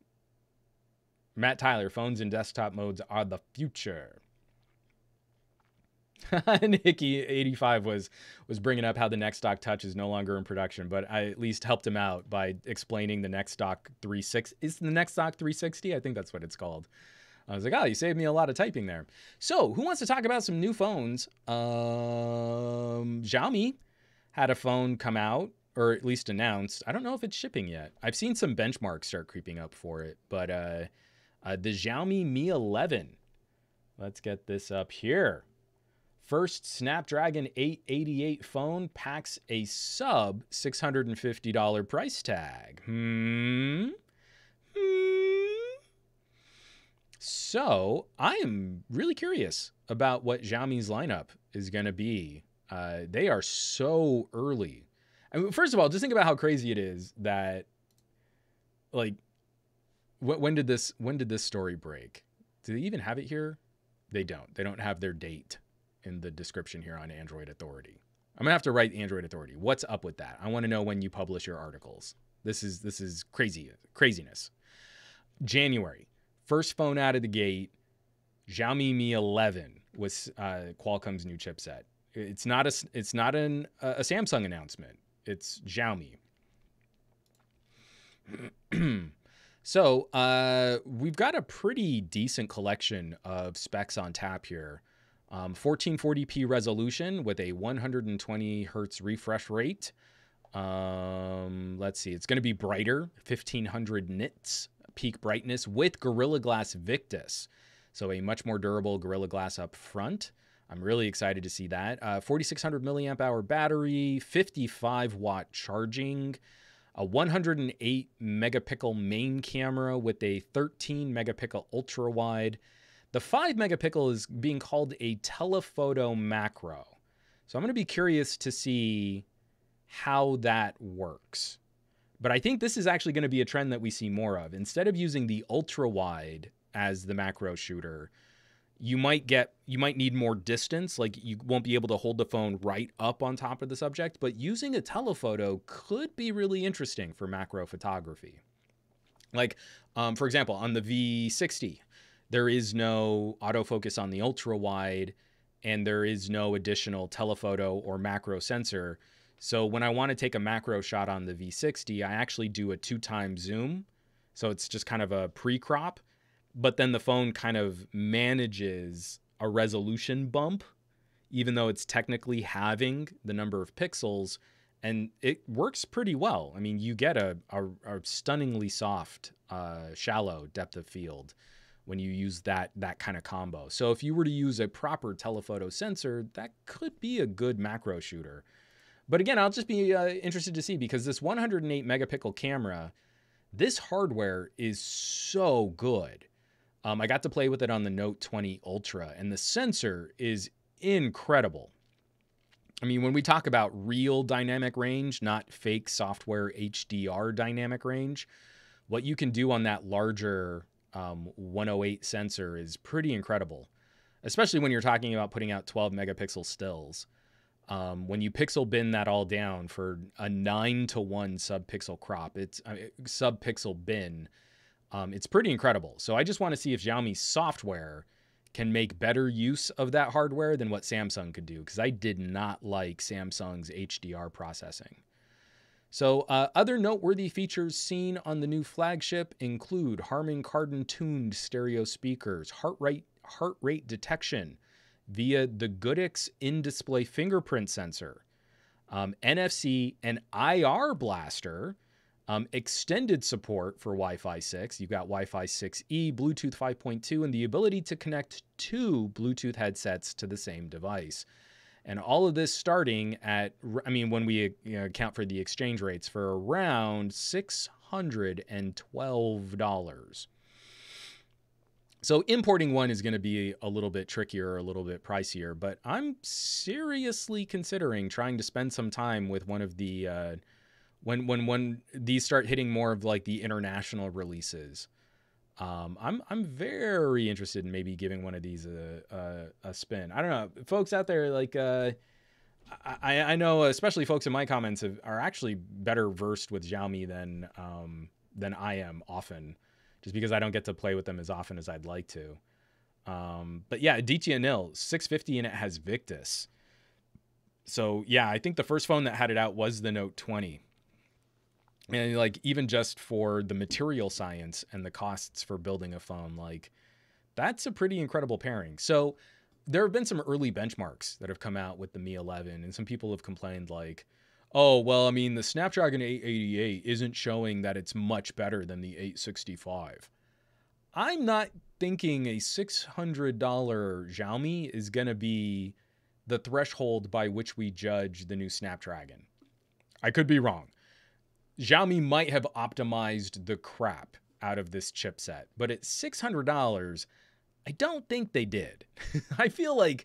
Matt Tyler, phones and desktop modes are the future. And Hickey eighty-five was was bringing up how the Next Dock Touch is no longer in production, but I at least helped him out by explaining the Next Dock three sixty. Is the Next Dock three sixty? I think that's what it's called. I was like, oh, you saved me a lot of typing there. So who wants to talk about some new phones? Um, Xiaomi had a phone come out, or at least announced. I don't know if it's shipping yet. I've seen some benchmarks start creeping up for it, but uh, uh, the Xiaomi Mi eleven. Let's get this up here. First Snapdragon eight eighty-eight phone packs a sub six hundred fifty dollar price tag. Hmm. Hmm. So I am really curious about what Xiaomi's lineup is going to be. Uh, they are so early. I mean, first of all, just think about how crazy it is that, like, wh when did this when did this story break? Do they even have it here? They don't. They don't have their date in the description here on Android Authority. I'm gonna have to write Android Authority. What's up with that? I wanna know when you publish your articles. This is, this is crazy, craziness. January, first phone out of the gate, Xiaomi Mi eleven was uh, Qualcomm's new chipset. It's not a, it's not an, a Samsung announcement, it's Xiaomi. So uh, we've got a pretty decent collection of specs on tap here. Um, fourteen forty p resolution with a one hundred twenty hertz refresh rate. Um, let's see, it's going to be brighter, fifteen hundred nits peak brightness with Gorilla Glass Victus. So a much more durable Gorilla Glass up front. I'm really excited to see that. Uh, forty-six hundred milliamp hour battery, fifty-five watt charging, a one hundred eight megapixel main camera with a thirteen megapixel ultra wide. The five megapixel is being called a telephoto macro. So I'm going to be curious to see how that works. But I think this is actually going to be a trend that we see more of. Instead of using the ultra wide as the macro shooter, you might get, you might need more distance. Like, you won't be able to hold the phone right up on top of the subject, but using a telephoto could be really interesting for macro photography. Like, um, for example, on the V sixty, there is no autofocus on the ultra wide, and there is no additional telephoto or macro sensor. So when I want to take a macro shot on the V sixty, I actually do a two time zoom. So it's just kind of a pre-crop, but then the phone kind of manages a resolution bump, even though it's technically halving the number of pixels, and it works pretty well. I mean, you get a, a, a stunningly soft, uh, shallow depth of field when you use that that kind of combo. So if you were to use a proper telephoto sensor, that could be a good macro shooter. But again, I'll just be uh, interested to see, because this one hundred eight megapixel camera, this hardware is so good. Um, I got to play with it on the Note twenty Ultra, and the sensor is incredible. I mean, when we talk about real dynamic range, not fake software H D R dynamic range, what you can do on that larger Um, one oh eight sensor is pretty incredible, especially when you're talking about putting out twelve megapixel stills. Um, when you pixel bin that all down for a nine to one sub-pixel crop, it's uh, sub-pixel bin. Um, it's pretty incredible. So I just want to see if Xiaomi's software can make better use of that hardware than what Samsung could do, because I did not like Samsung's H D R processing. So uh, other noteworthy features seen on the new flagship include Harman Kardon-tuned stereo speakers, heart rate, heart rate detection via the Goodix in-display fingerprint sensor, um, N F C and I R blaster, um, extended support for Wi-Fi six. You've got Wi-Fi six E, Bluetooth five point two, and the ability to connect two Bluetooth headsets to the same device. And all of this starting at, I mean, when we you know, account for the exchange rates, for around six hundred twelve dollars. So importing one is going to be a little bit trickier, a little bit pricier, but I'm seriously considering trying to spend some time with one of the, uh, when, when, when these start hitting more of like the international releases. Um, I'm, I'm very interested in maybe giving one of these a, a, a spin. I don't know, folks out there, like, uh, I, I know, especially folks in my comments have, are actually better versed with Xiaomi than, um, than I am often, just because I don't get to play with them as often as I'd like to. Um, but yeah, Aditya Nil, six fifty, and it has Victus. So yeah, I think the first phone that had it out was the Note twenty. And like, even just for the material science and the costs for building a phone, like, that's a pretty incredible pairing. So there have been some early benchmarks that have come out with the Mi eleven, and some people have complained like, oh, well, I mean, the Snapdragon eight eighty-eight isn't showing that it's much better than the eight sixty-five. I'm not thinking a six hundred dollar Xiaomi is going to be the threshold by which we judge the new Snapdragon. I could be wrong. Xiaomi might have optimized the crap out of this chipset, but at six hundred dollars, I don't think they did. I feel like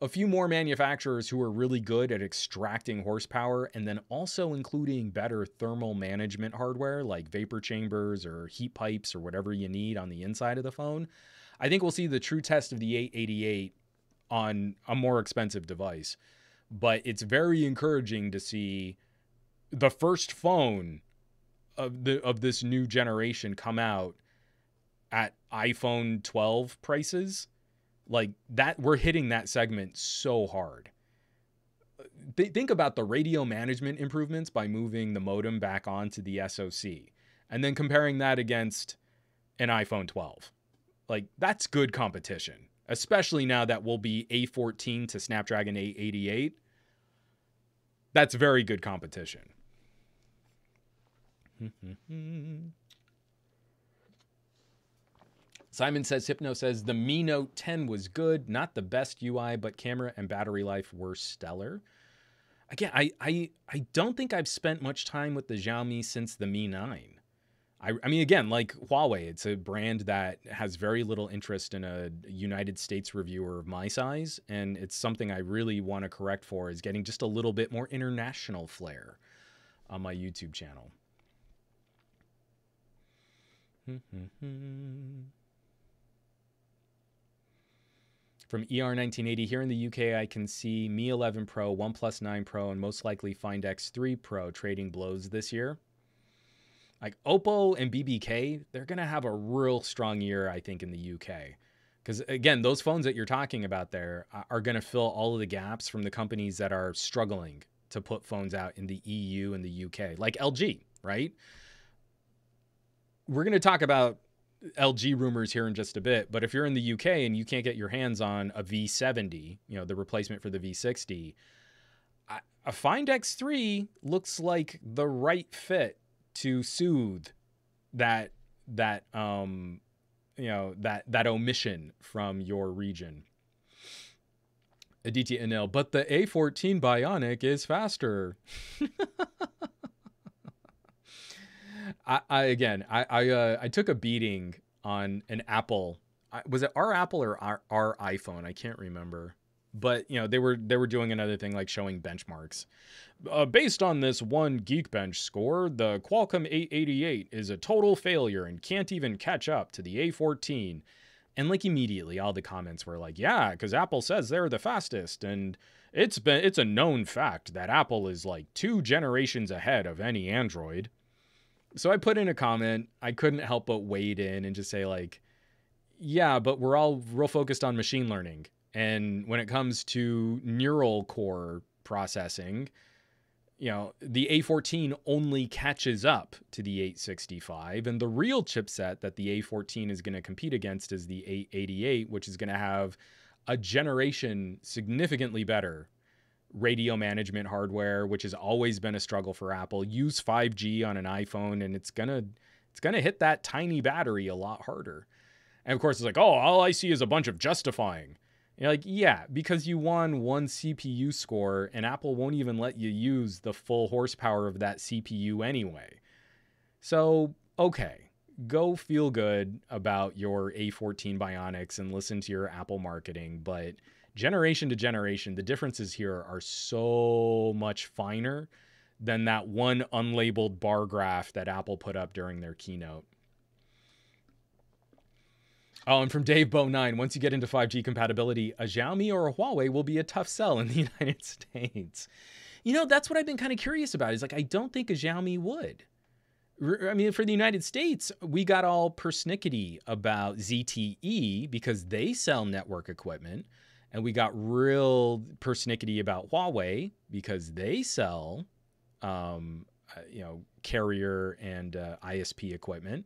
a few more manufacturers who are really good at extracting horsepower and then also including better thermal management hardware like vapor chambers or heat pipes or whatever you need on the inside of the phone, I think we'll see the true test of the eight eighty-eight on a more expensive device. But it's very encouraging to see the first phone of the of this new generation come out at iPhone twelve prices. Like that, we're hitting that segment so hard. Th- think about the radio management improvements by moving the modem back onto the S O C and then comparing that against an iPhone twelve. Like that's good competition, especially now that we'll be A fourteen to Snapdragon eight eighty-eight. That's very good competition. Simon says, Hypno says, the Mi Note ten was good. Not the best U I, but camera and battery life were stellar. Again, I I, I don't think I've spent much time with the Xiaomi since the Mi nine. I, I mean, again, like Huawei, it's a brand that has very little interest in a United States reviewer of my size. And it's something I really want to correct for, is getting just a little bit more international flair on my YouTube channel. From E R nineteen eighty, here in the U K, I can see Mi eleven Pro, OnePlus nine Pro, and most likely Find X three Pro trading blows this year. Like Oppo and B B K, they're going to have a real strong year, I think, in the U K. Because, again, those phones that you're talking about there are going to fill all of the gaps from the companies that are struggling to put phones out in the E U and the U K. Like L G, right? We're going to talk about L G rumors here in just a bit. But if you're in the U K and you can't get your hands on a V seventy, you know, the replacement for the V sixty, a Find X three looks like the right fit to soothe that that um you know that that omission from your region. Aditya Anil, but the A fourteen Bionic is faster. I, I again I I, uh, I took a beating on an Apple. I, was it our Apple or our, our iPhone? I can't remember. But, you know, they were they were doing another thing like showing benchmarks. Uh, based on this one Geekbench score, the Qualcomm eight eighty-eight is a total failure and can't even catch up to the A fourteen. And like immediately all the comments were like, yeah, because Apple says they're the fastest. And it's been it's a known fact that Apple is like two generations ahead of any Android. So I put in a comment. I couldn't help but wade in and just say, like, yeah, but we're all real focused on machine learning. And when it comes to neural core processing, you know, the A fourteen only catches up to the eight sixty-five. And the real chipset that the A fourteen is going to compete against is the eight eighty-eight, which is going to have a generation significantly better radio management hardware, which has always been a struggle for Apple. Use five G on an iPhone, and it's going to it's going to hit that tiny battery a lot harder. And of course, it's like, oh, all I see is a bunch of justifying. You're like, yeah, because you won one C P U score and Apple won't even let you use the full horsepower of that C P U anyway. So, okay, go feel good about your A fourteen Bionics and listen to your Apple marketing. But generation to generation, the differences here are so much finer than that one unlabeled bar graph that Apple put up during their keynote. Oh, and from Dave Bo nine, once you get into five G compatibility, a Xiaomi or a Huawei will be a tough sell in the United States. You know, that's what I've been kind of curious about, is like, I don't think a Xiaomi would. I mean, for the United States, we got all persnickety about Z T E because they sell network equipment. And we got real persnickety about Huawei because they sell, um, you know, carrier and uh, I S P equipment.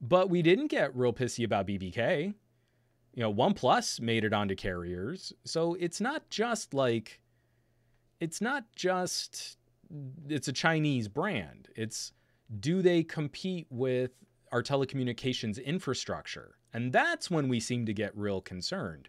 But we didn't get real pissy about B B K. You know, OnePlus made it onto carriers. So it's not just like, it's not just, it's a Chinese brand. It's, do they compete with our telecommunications infrastructure? And that's when we seem to get real concerned.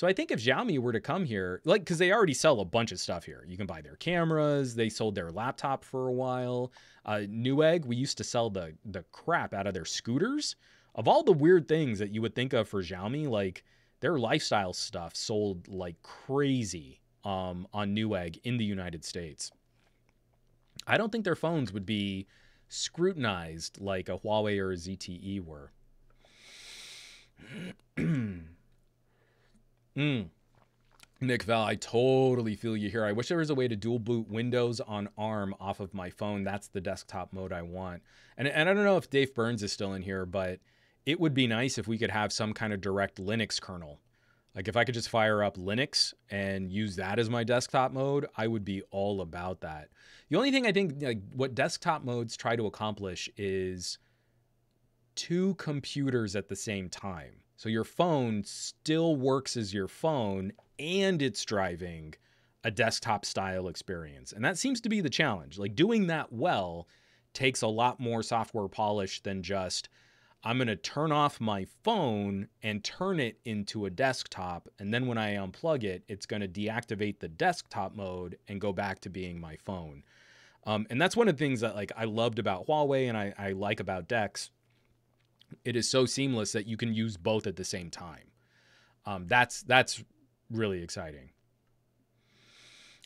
So I think if Xiaomi were to come here, like, because they already sell a bunch of stuff here. You can buy their cameras. They sold their laptop for a while. Uh, Newegg, we used to sell the the crap out of their scooters. Of all the weird things that you would think of for Xiaomi, like their lifestyle stuff sold like crazy um, on Newegg in the United States. I don't think their phones would be scrutinized like a Huawei or a Z T E were. mm. Nick Val, I totally feel you here. I wish there was a way to dual boot Windows on ARM off of my phone. That's the desktop mode I want. And, and I don't know if Dave Burns is still in here, but it would be nice if we could have some kind of direct Linux kernel. Like if I could just fire up Linux and use that as my desktop mode, I would be all about that. The only thing I think like what desktop modes try to accomplish is two computers at the same time. So your phone still works as your phone and it's driving a desktop style experience. And that seems to be the challenge. Like doing that well takes a lot more software polish than just I'm going to turn off my phone and turn it into a desktop. And then when I unplug it, it's going to deactivate the desktop mode and go back to being my phone. Um, and that's one of the things that like I loved about Huawei and I, I like about DeX. It is so seamless that you can use both at the same time. Um, that's, that's really exciting.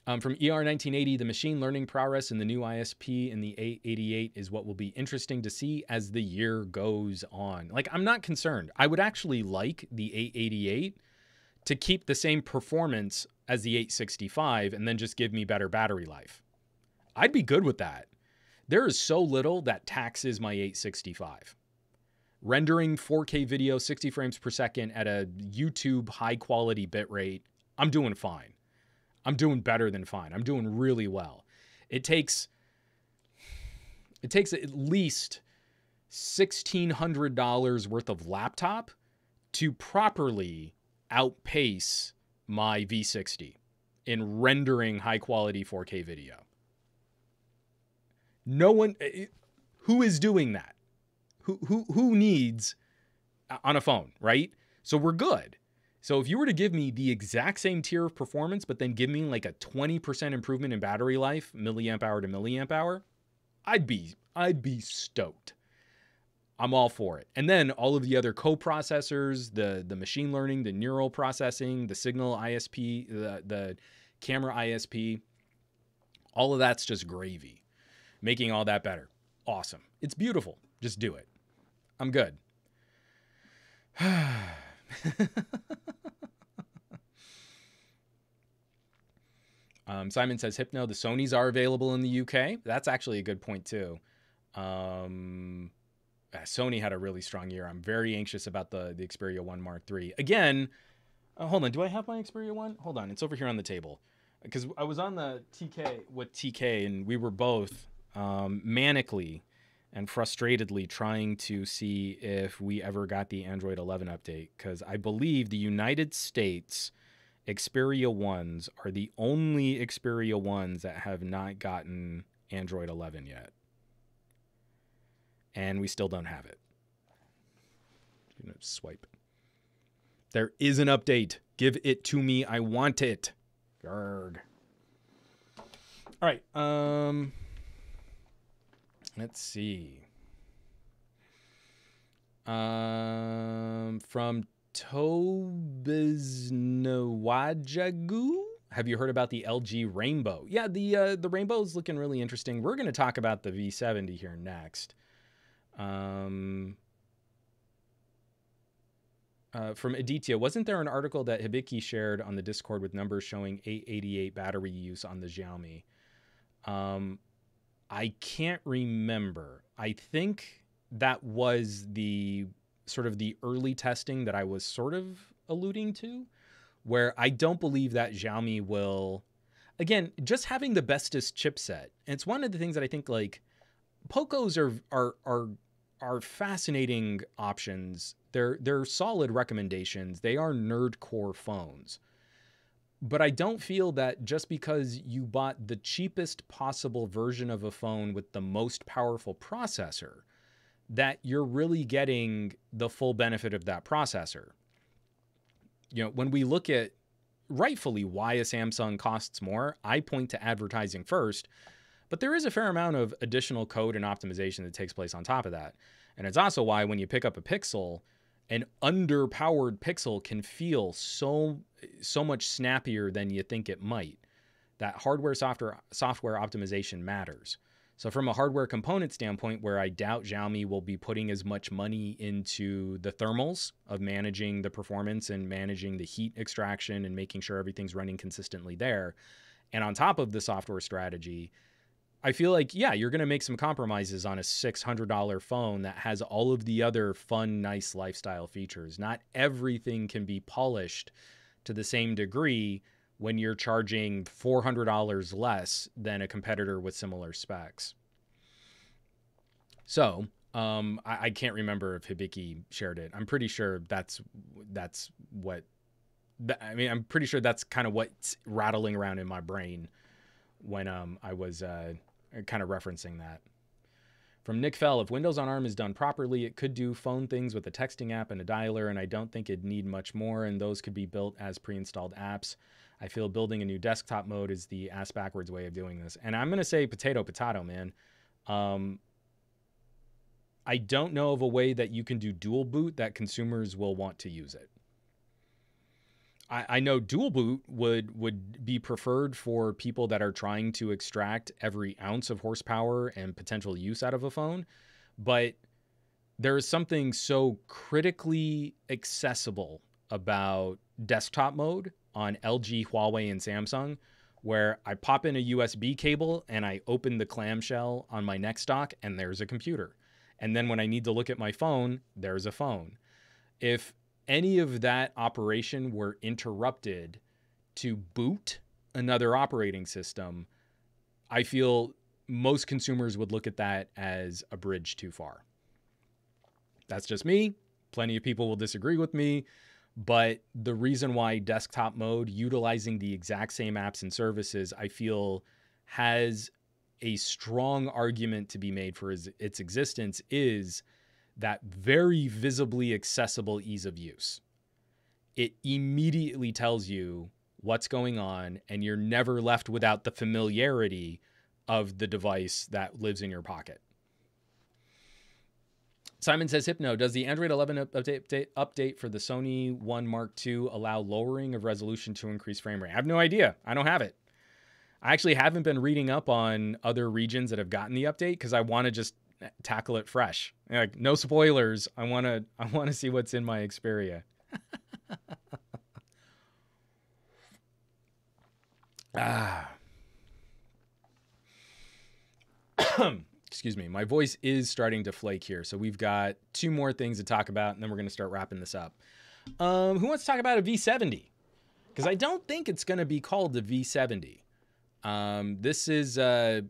Um, from E R nineteen eighty, the machine learning prowess in the new I S P in the eight eighty-eight is what will be interesting to see as the year goes on. Like, I'm not concerned. I would actually like the eight eighty-eight to keep the same performance as the eight sixty-five and then just give me better battery life. I'd be good with that. There is so little that taxes my eight sixty-five. Rendering four K video, sixty frames per second at a YouTube high quality bitrate, I'm doing fine. I'm doing better than fine. I'm doing really well. It takes it takes at least sixteen hundred dollars worth of laptop to properly outpace my V sixty in rendering high quality four K video. No one, who is doing that? Who who who needs on a phone, right? So we're good. So if you were to give me the exact same tier of performance, but then give me like a twenty percent improvement in battery life, milliamp hour to milliamp hour, I'd be, I'd be stoked. I'm all for it. And then all of the other co-processors, the, the machine learning, the neural processing, the signal I S P, the, the camera I S P, all of that's just gravy. Making all that better. Awesome. It's beautiful. Just do it. I'm good. um, Simon says, Hypno, the Sonys are available in the U K. That's actually a good point too. Um, Sony had a really strong year. I'm very anxious about the, the Xperia one Mark three. Again, oh, hold on. Do I have my Xperia one? Hold on. It's over here on the table. Because I was on the T K with T K and we were both um, manically and frustratedly trying to see if we ever got the Android eleven update, because I believe the United States Xperia ones are the only Xperia ones that have not gotten Android eleven yet. And we still don't have it. I'm gonna swipe. There is an update. Give it to me. I want it. Garg. All right. Um... Let's see. Um, from Tobiznawajagu. Have you heard about the L G Rainbow? Yeah, the uh, the Rainbow is looking really interesting. We're going to talk about the V seventy here next. Um, uh, from Aditya, wasn't there an article that Hibiki shared on the Discord with numbers showing eight eighty-eight battery use on the Xiaomi? Um, I can't remember. I think that was the sort of the early testing that I was sort of alluding to, where I don't believe that Xiaomi will, again, just having the bestest chipset. And it's one of the things that I think like Pocos are are are are fascinating options. They're they're solid recommendations. They are nerdcore phones. But I don't feel that just because you bought the cheapest possible version of a phone with the most powerful processor, that you're really getting the full benefit of that processor. you know, when we look at rightfully why a Samsung costs more, I point to advertising first, but there is a fair amount of additional code and optimization that takes place on top of that. And it's also why when you pick up a Pixel, an underpowered Pixel can feel so so much snappier than you think it might. That hardware software software optimization matters. So from a hardware component standpoint, where I doubt Xiaomi will be putting as much money into the thermals of managing the performance and managing the heat extraction and making sure everything's running consistently there, and on top of the software strategy, I feel like, yeah, you're going to make some compromises on a six hundred dollar phone that has all of the other fun, nice lifestyle features. Not everything can be polished to the same degree when you're charging four hundred dollars less than a competitor with similar specs. So um, I, I can't remember if Hibiki shared it. I'm pretty sure that's that's what, th- I mean, I'm pretty sure that's kind of what's rattling around in my brain when um, I was uh, kind of referencing that. From Nick Fell, if Windows on ARM is done properly, it could do phone things with a texting app and a dialer, and I don't think it'd need much more, and those could be built as pre-installed apps. I feel building a new desktop mode is the ass-backwards way of doing this. And I'm going to say potato, potato, man. Um, I don't know of a way that you can do dual boot that consumers will want to use it. I, I know dual boot would, would be preferred for people that are trying to extract every ounce of horsepower and potential use out of a phone, but there is something so critically accessible about desktop mode on L G, Huawei, and Samsung, where I pop in a U S B cable and I open the clamshell on my Next Dock and there's a computer. And then when I need to look at my phone, there's a phone. If any of that operation were interrupted to boot another operating system, I feel most consumers would look at that as a bridge too far. That's just me. Plenty of people will disagree with me. But the reason why desktop mode, utilizing the exact same apps and services, I feel has a strong argument to be made for its existence is that very visibly accessible ease of use. It immediately tells you what's going on, and you're never left without the familiarity of the device that lives in your pocket. Simon says, Hypno, does the Android eleven update, update for the Sony one Mark two allow lowering of resolution to increase frame rate? I have no idea. I don't have it. I actually haven't been reading up on other regions that have gotten the update because I want to just tackle it fresh. Like, no spoilers. I want to I want to see what's in my Xperia. ah. Excuse me, my voice is starting to flake here. So we've got two more things to talk about, and then we're going to start wrapping this up. Um, who wants to talk about a V seventy? Because I don't think it's going to be called the V seventy. Um, this is uh,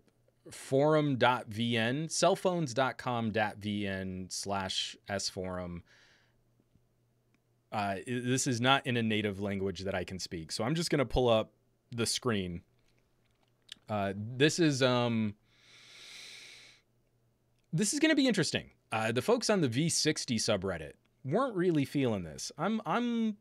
forum dot v n, cellphones dot com dot v n slash sforum. Uh, this is not in a native language that I can speak. So I'm just going to pull up the screen. Uh, this is... Um, This is going to be interesting. Uh, the folks on the V sixty subreddit weren't really feeling this. I'm I'm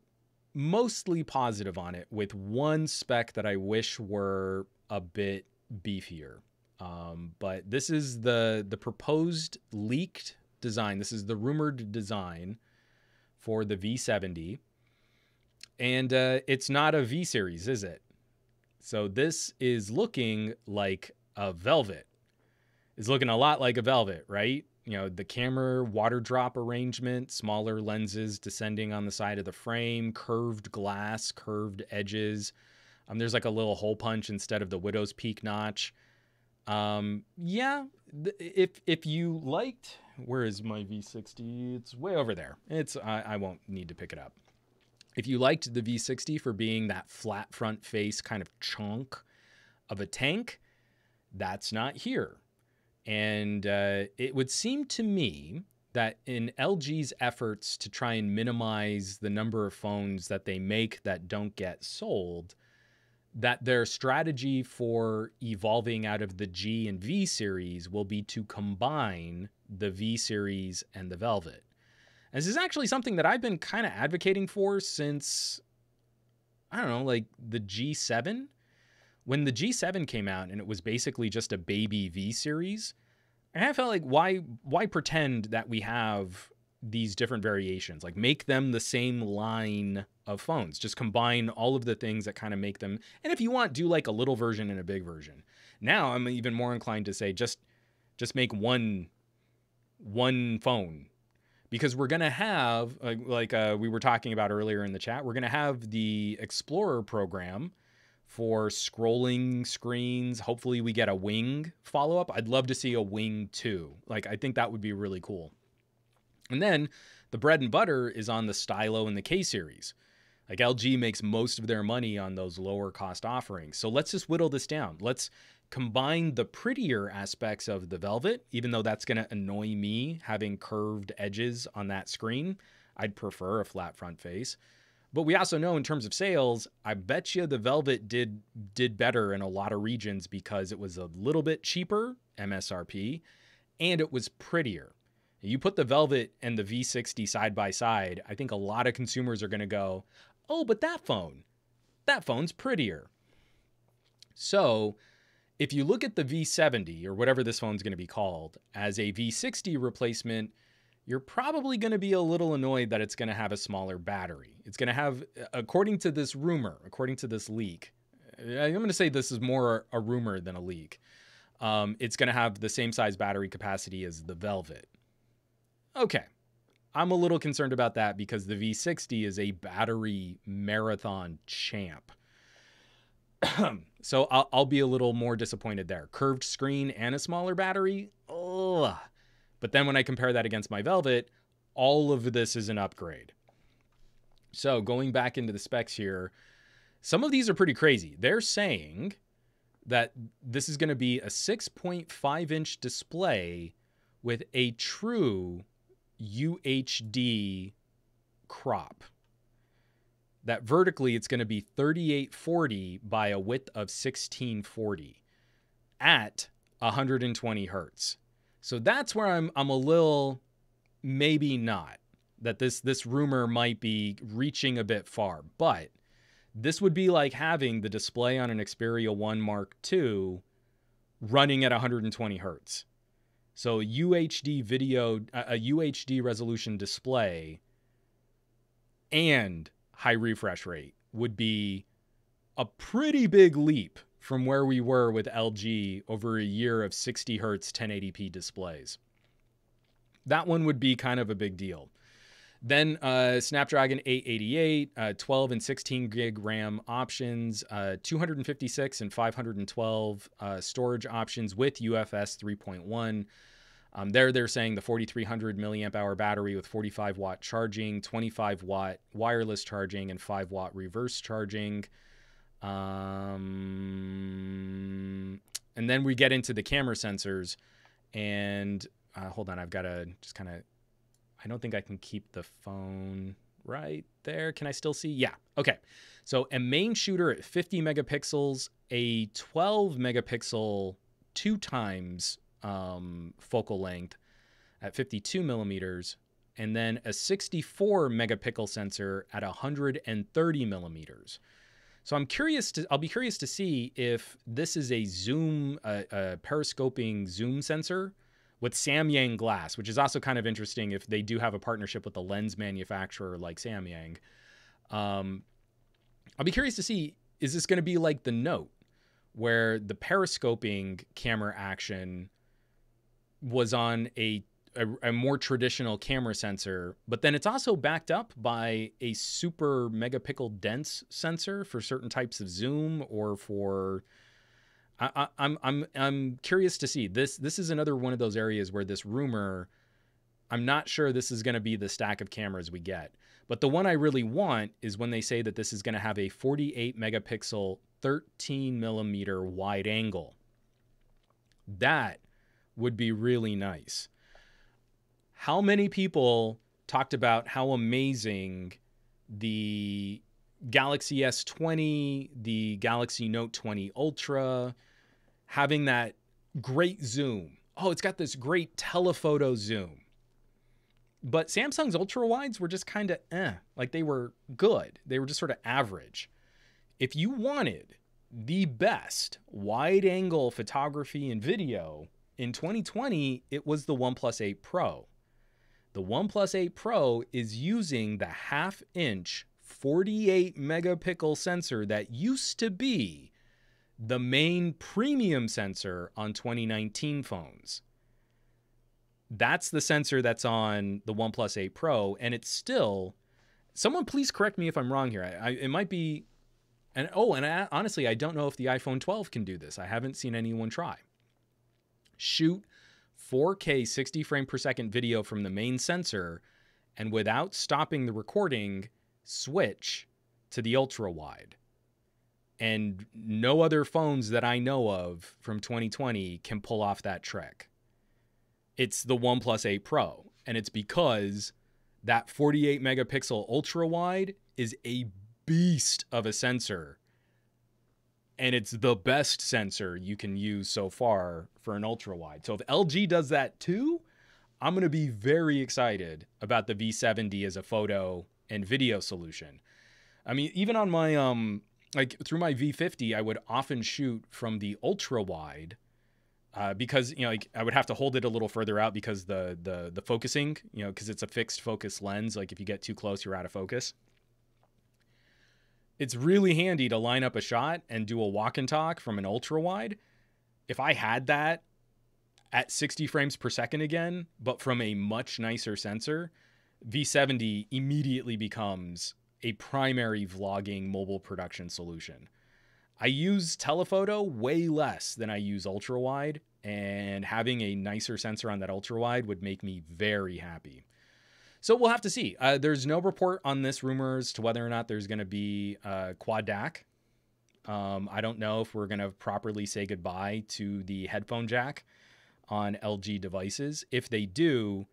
mostly positive on it, with one spec that I wish were a bit beefier. Um, but this is the the proposed leaked design. This is the rumored design for the V seventy, and uh, it's not a V series, is it? So this is looking like a Velvet. It's looking a lot like a Velvet, right? You know, the camera water drop arrangement, smaller lenses descending on the side of the frame, curved glass, curved edges. Um, there's like a little hole punch instead of the widow's peak notch. Um, yeah, th- if if you liked, where is my V sixty? It's way over there. It's I, I won't need to pick it up. If you liked the V sixty for being that flat front face kind of chunk of a tank, that's not here. And uh, it would seem to me that in L G's efforts to try and minimize the number of phones that they make that don't get sold, that their strategy for evolving out of the G and V series will be to combine the V series and the Velvet. And this is actually something that I've been kind of advocating for since I don't know, like the G seven. When the G seven came out and it was basically just a baby V series, and I felt like, why why pretend that we have these different variations? Like, make them the same line of phones. Just combine all of the things that kind of make them. And if you want, do like a little version and a big version. Now I'm even more inclined to say just just make one one phone, because we're gonna have like, like uh, we were talking about earlier in the chat. We're gonna have the Explorer program for scrolling screens. Hopefully we get a Wing follow-up. I'd love to see a Wing two. Like, I think that would be really cool. And then the bread and butter is on the Stylo and the K series. Like, L G makes most of their money on those lower cost offerings. So let's just whittle this down. Let's combine the prettier aspects of the Velvet, even though that's going to annoy me having curved edges on that screen. I'd prefer a flat front face. But we also know, in terms of sales, I bet you the Velvet did did better in a lot of regions because it was a little bit cheaper, M S R P, and it was prettier. You put the Velvet and the V sixty side by side, I think a lot of consumers are going to go, oh, but that phone, that phone's prettier. So if you look at the V seventy, or whatever this phone's going to be called, as a V sixty replacement, you're probably going to be a little annoyed that it's going to have a smaller battery. It's going to have, according to this rumor, according to this leak, I'm going to say this is more a rumor than a leak. Um, it's going to have the same size battery capacity as the Velvet. Okay, I'm a little concerned about that because the V sixty is a battery marathon champ. So I'll, I'll be a little more disappointed there. Curved screen and a smaller battery? Ugh. But then when I compare that against my Velvet, all of this is an upgrade. So going back into the specs here, some of these are pretty crazy. They're saying that this is going to be a six point five inch display with a true U H D crop. That vertically, it's going to be thirty-eight forty by a width of sixteen forty at one hundred twenty hertz. So that's where I'm I'm a little, maybe not, that this this rumor might be reaching a bit far. But this would be like having the display on an Xperia one Mark two running at one hundred twenty hertz. So U H D video, a U H D resolution display and high refresh rate would be a pretty big leap from where we were with L G over a year of sixty hertz ten eighty p displays. That one would be kind of a big deal. Then uh, Snapdragon eight eighty-eight, uh, twelve and sixteen gig RAM options, uh, two fifty-six and five twelve uh, storage options with U F S three point one. Um, there they're saying the forty-three hundred milliamp hour battery with forty-five watt charging, twenty-five watt wireless charging, and five watt reverse charging. Um, and then we get into the camera sensors, and uh, hold on, I've got to just kind of, I don't think I can keep the phone right there. Can I still see? Yeah. Okay. So a main shooter at fifty megapixels, a twelve megapixel, two times um, focal length at fifty-two millimeters, and then a sixty-four megapixel sensor at one hundred thirty millimeters. So I'm curious to, I'll be curious to see if this is a zoom, a, a periscoping zoom sensor with Samyang glass, which is also kind of interesting if they do have a partnership with a lens manufacturer like Samyang. Um, I'll be curious to see, is this going to be like the Note, where the periscoping camera action was on a, a, a more traditional camera sensor, but then it's also backed up by a super megapixel dense sensor for certain types of zoom or for, I, I, I'm, I'm, I'm curious to see this. This is another one of those areas where this rumor, I'm not sure this is going to be the stack of cameras we get, but the one I really want is when they say that this is going to have a forty-eight megapixel, thirteen millimeter wide angle. That would be really nice. How many people talked about how amazing the Galaxy S twenty, the Galaxy Note twenty Ultra, having that great zoom? Oh, it's got this great telephoto zoom. But Samsung's ultra wides were just kind of eh, like they were good. They were just sort of average. if you wanted the best wide-angle photography and video in twenty twenty, it was the OnePlus eight Pro. The OnePlus eight Pro is using the half-inch forty-eight megapixel sensor that used to be the main premium sensor on twenty nineteen phones. That's the sensor that's on the OnePlus eight Pro, and it's still... Someone please correct me if I'm wrong here. I, I, it might be... And oh, and I, honestly, I don't know if the iPhone twelve can do this. I haven't seen anyone try. Shoot four K sixty frame per second video from the main sensor, and without stopping the recording, switch to the ultra wide. And no other phones that I know of from twenty twenty can pull off that trick. It's the OnePlus eight Pro, and it's because that forty-eight megapixel ultra wide is a beast of a sensor, and it's the best sensor you can use so far for an ultra wide. So if L G does that too, I'm going to be very excited about the V seventy as a photo and video solution. I mean, even on my um like through my V fifty, I would often shoot from the ultra wide uh because, you know, like I would have to hold it a little further out because the the the focusing, you know, because it's a fixed focus lens, like if you get too close, you're out of focus. It's really handy to line up a shot and do a walk and talk from an ultra wide. If I had that at sixty frames per second again, but from a much nicer sensor, V seventy immediately becomes a primary vlogging mobile production solution. I use telephoto way less than I use ultra wide, and having a nicer sensor on that ultra wide would make me very happy. So we'll have to see. Uh, there's no report on this rumor as to whether or not there's going to be uh, quad D A C. Um, I don't know if we're going to properly say goodbye to the headphone jack on L G devices. If they do,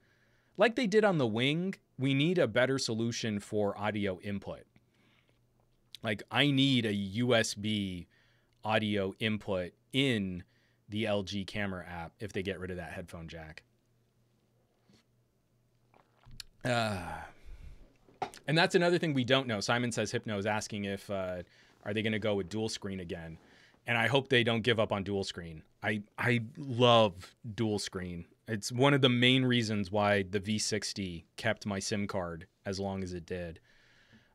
like they did on the Wing, we need a better solution for audio input. Like I need a U S B audio input in the L G camera app if they get rid of that headphone jack. Uh, and that's another thing we don't know. Simon Says Hypno is asking if, uh, are they going to go with dual screen again? And I hope they don't give up on dual screen. I, I love dual screen. It's one of the main reasons why the V sixty kept my SIM card as long as it did.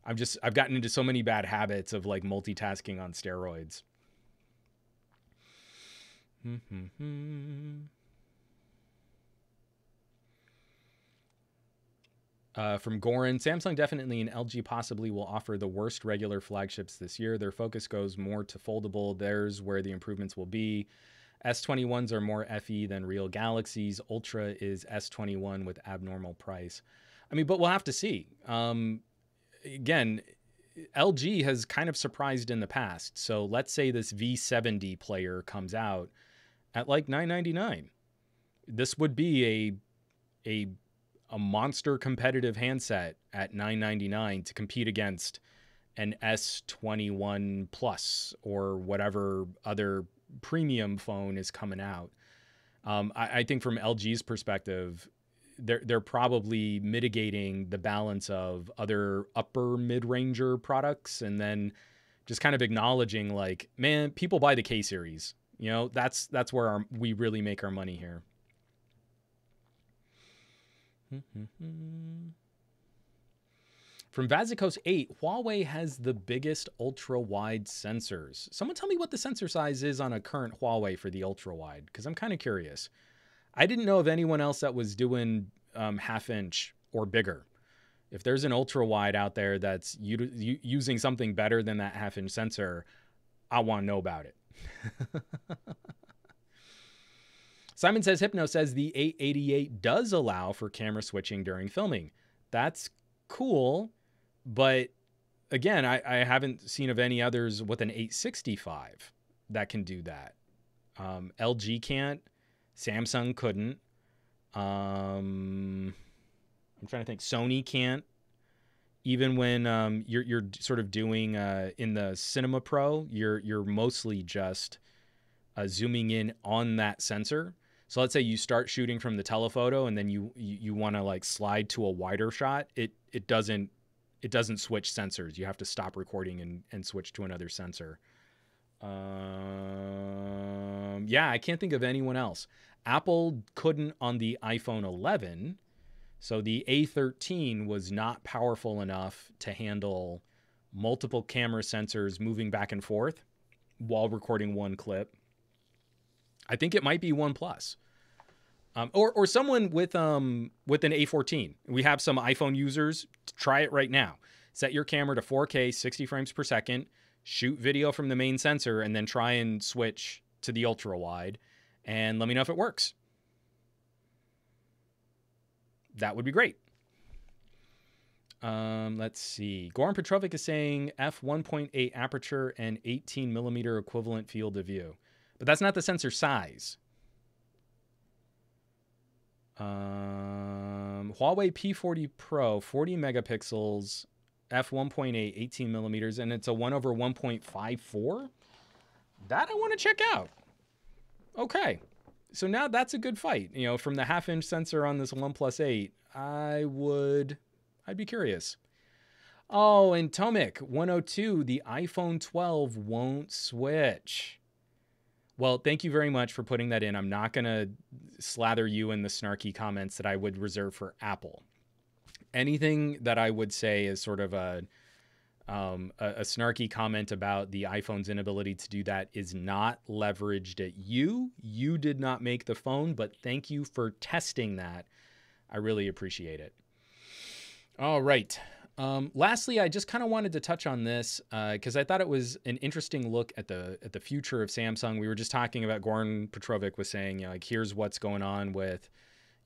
I've just, I've gotten into so many bad habits of like multitasking on steroids. Mm-hmm-hmm. Uh, from Goran, Samsung definitely and L G possibly will offer the worst regular flagships this year. Their focus goes more to foldable. There's where the improvements will be. S twenty-ones are more F E than real Galaxies. Ultra is S twenty-one with abnormal price. I mean, but we'll have to see. Um, again, L G has kind of surprised in the past. So let's say this V seventy player comes out at like nine ninety-nine. This would be a... a a monster competitive handset at nine ninety-nine to compete against an S twenty-one plus or whatever other premium phone is coming out. Um, I, I think from L G's perspective, they're, they're probably mitigating the balance of other upper mid-ranger products and then just kind of acknowledging like, man, people buy the K series. You know, that's, that's where our, we really make our money here. From Vazikos eight, Huawei has the biggest ultra-wide sensors. Someone tell me what the sensor size is on a current Huawei for the ultra-wide, because I'm kind of curious. I didn't know of anyone else that was doing um, half-inch or bigger. If there's an ultra-wide out there that's u- u- using something better than that half-inch sensor, I want to know about it. Simon Says Hypno says the eight eighty-eight does allow for camera switching during filming. That's cool, but again, I, I haven't seen of any others with an eight sixty-five that can do that. Um, L G can't. Samsung couldn't. Um, I'm trying to think. Sony can't. Even when um, you're, you're sort of doing uh, in the Cinema Pro, you're, you're mostly just uh, zooming in on that sensor. So let's say you start shooting from the telephoto and then you, you, you want to like slide to a wider shot. It, it doesn't, it doesn't switch sensors. You have to stop recording and, and switch to another sensor. Um, yeah, I can't think of anyone else. Apple couldn't on the iPhone eleven. So the A thirteen was not powerful enough to handle multiple camera sensors moving back and forth while recording one clip. I think it might be OnePlus. Um, or, or someone with um with an A fourteen. We have some iPhone users. Try it right now. Set your camera to four K, sixty frames per second. Shoot video from the main sensor, and then try and switch to the ultra-wide. And let me know if it works. That would be great. Um, let's see. Goran Petrovic is saying f one point eight aperture and eighteen millimeter equivalent field of view. But that's not the sensor size. Um, Huawei P forty Pro, forty megapixels, f one point eight, eighteen millimeters, and it's a one over one point five four. That I want to check out. Okay. So now that's a good fight. You know, from the half inch sensor on this OnePlus eight, I would, I'd be curious. Oh, and Tomic one oh two, the iPhone twelve won't switch. Well, thank you very much for putting that in. I'm not going to slather you in the snarky comments that I would reserve for Apple. Anything that I would say is sort of a, um, a, a snarky comment about the iPhone's inability to do that is not leveraged at you. You did not make the phone, but thank you for testing that. I really appreciate it. All right. Um, lastly, I just kind of wanted to touch on this because uh, I thought it was an interesting look at the at the future of Samsung. We were just talking about, Goran Petrovic was saying, you know, like, here's what's going on with,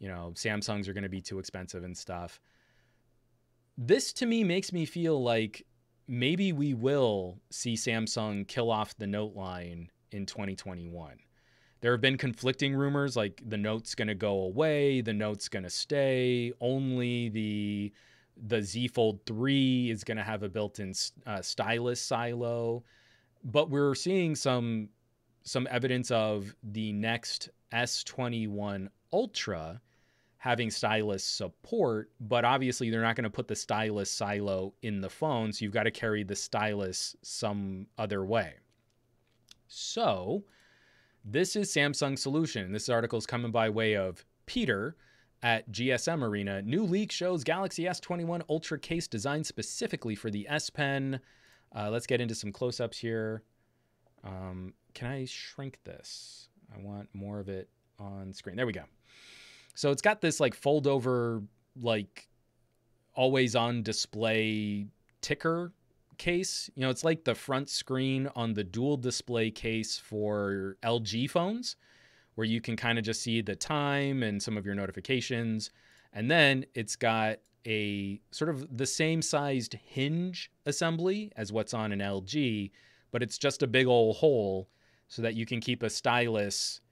you know, Samsungs are going to be too expensive and stuff. This to me makes me feel like maybe we will see Samsung kill off the Note line in twenty twenty-one. There have been conflicting rumors like the Note's going to go away, the Note's going to stay, only the... the Z Fold three is going to have a built-in uh, stylus silo, but we're seeing some some evidence of the next S twenty-one Ultra having stylus support, but obviously they're not going to put the stylus silo in the phone, so you've got to carry the stylus some other way. So this is Samsung's solution. This article is coming by way of Peter at G S M Arena. New leak shows Galaxy S twenty-one Ultra case designed specifically for the S Pen. Uh, let's get into some close-ups here. Um, can I shrink this? I want more of it on screen. There we go. So it's got this like fold-over, like always-on display ticker case. You know, it's like the front screen on the dual display case for L G phones, where you can kind of just see the time and some of your notifications. And then it's got a sort of the same sized hinge assembly as what's on an L G, but it's just a big old hole so that you can keep a stylus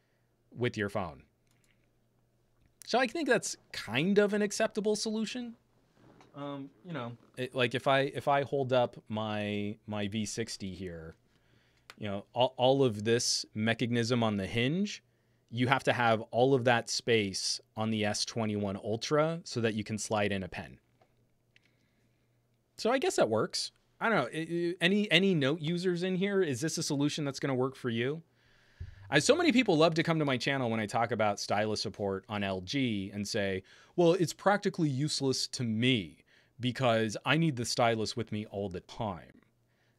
with your phone. So I think that's kind of an acceptable solution. Um, you know, it, like if I if I hold up my my V sixty here, you know, all, all of this mechanism on the hinge, you have to have all of that space on the S twenty-one Ultra so that you can slide in a pen. So I guess that works. I don't know. Any any Note users in here, is this a solution that's going to work for you? I, so many people love to come to my channel when I talk about stylus support on L G and say, well, it's practically useless to me because I need the stylus with me all the time.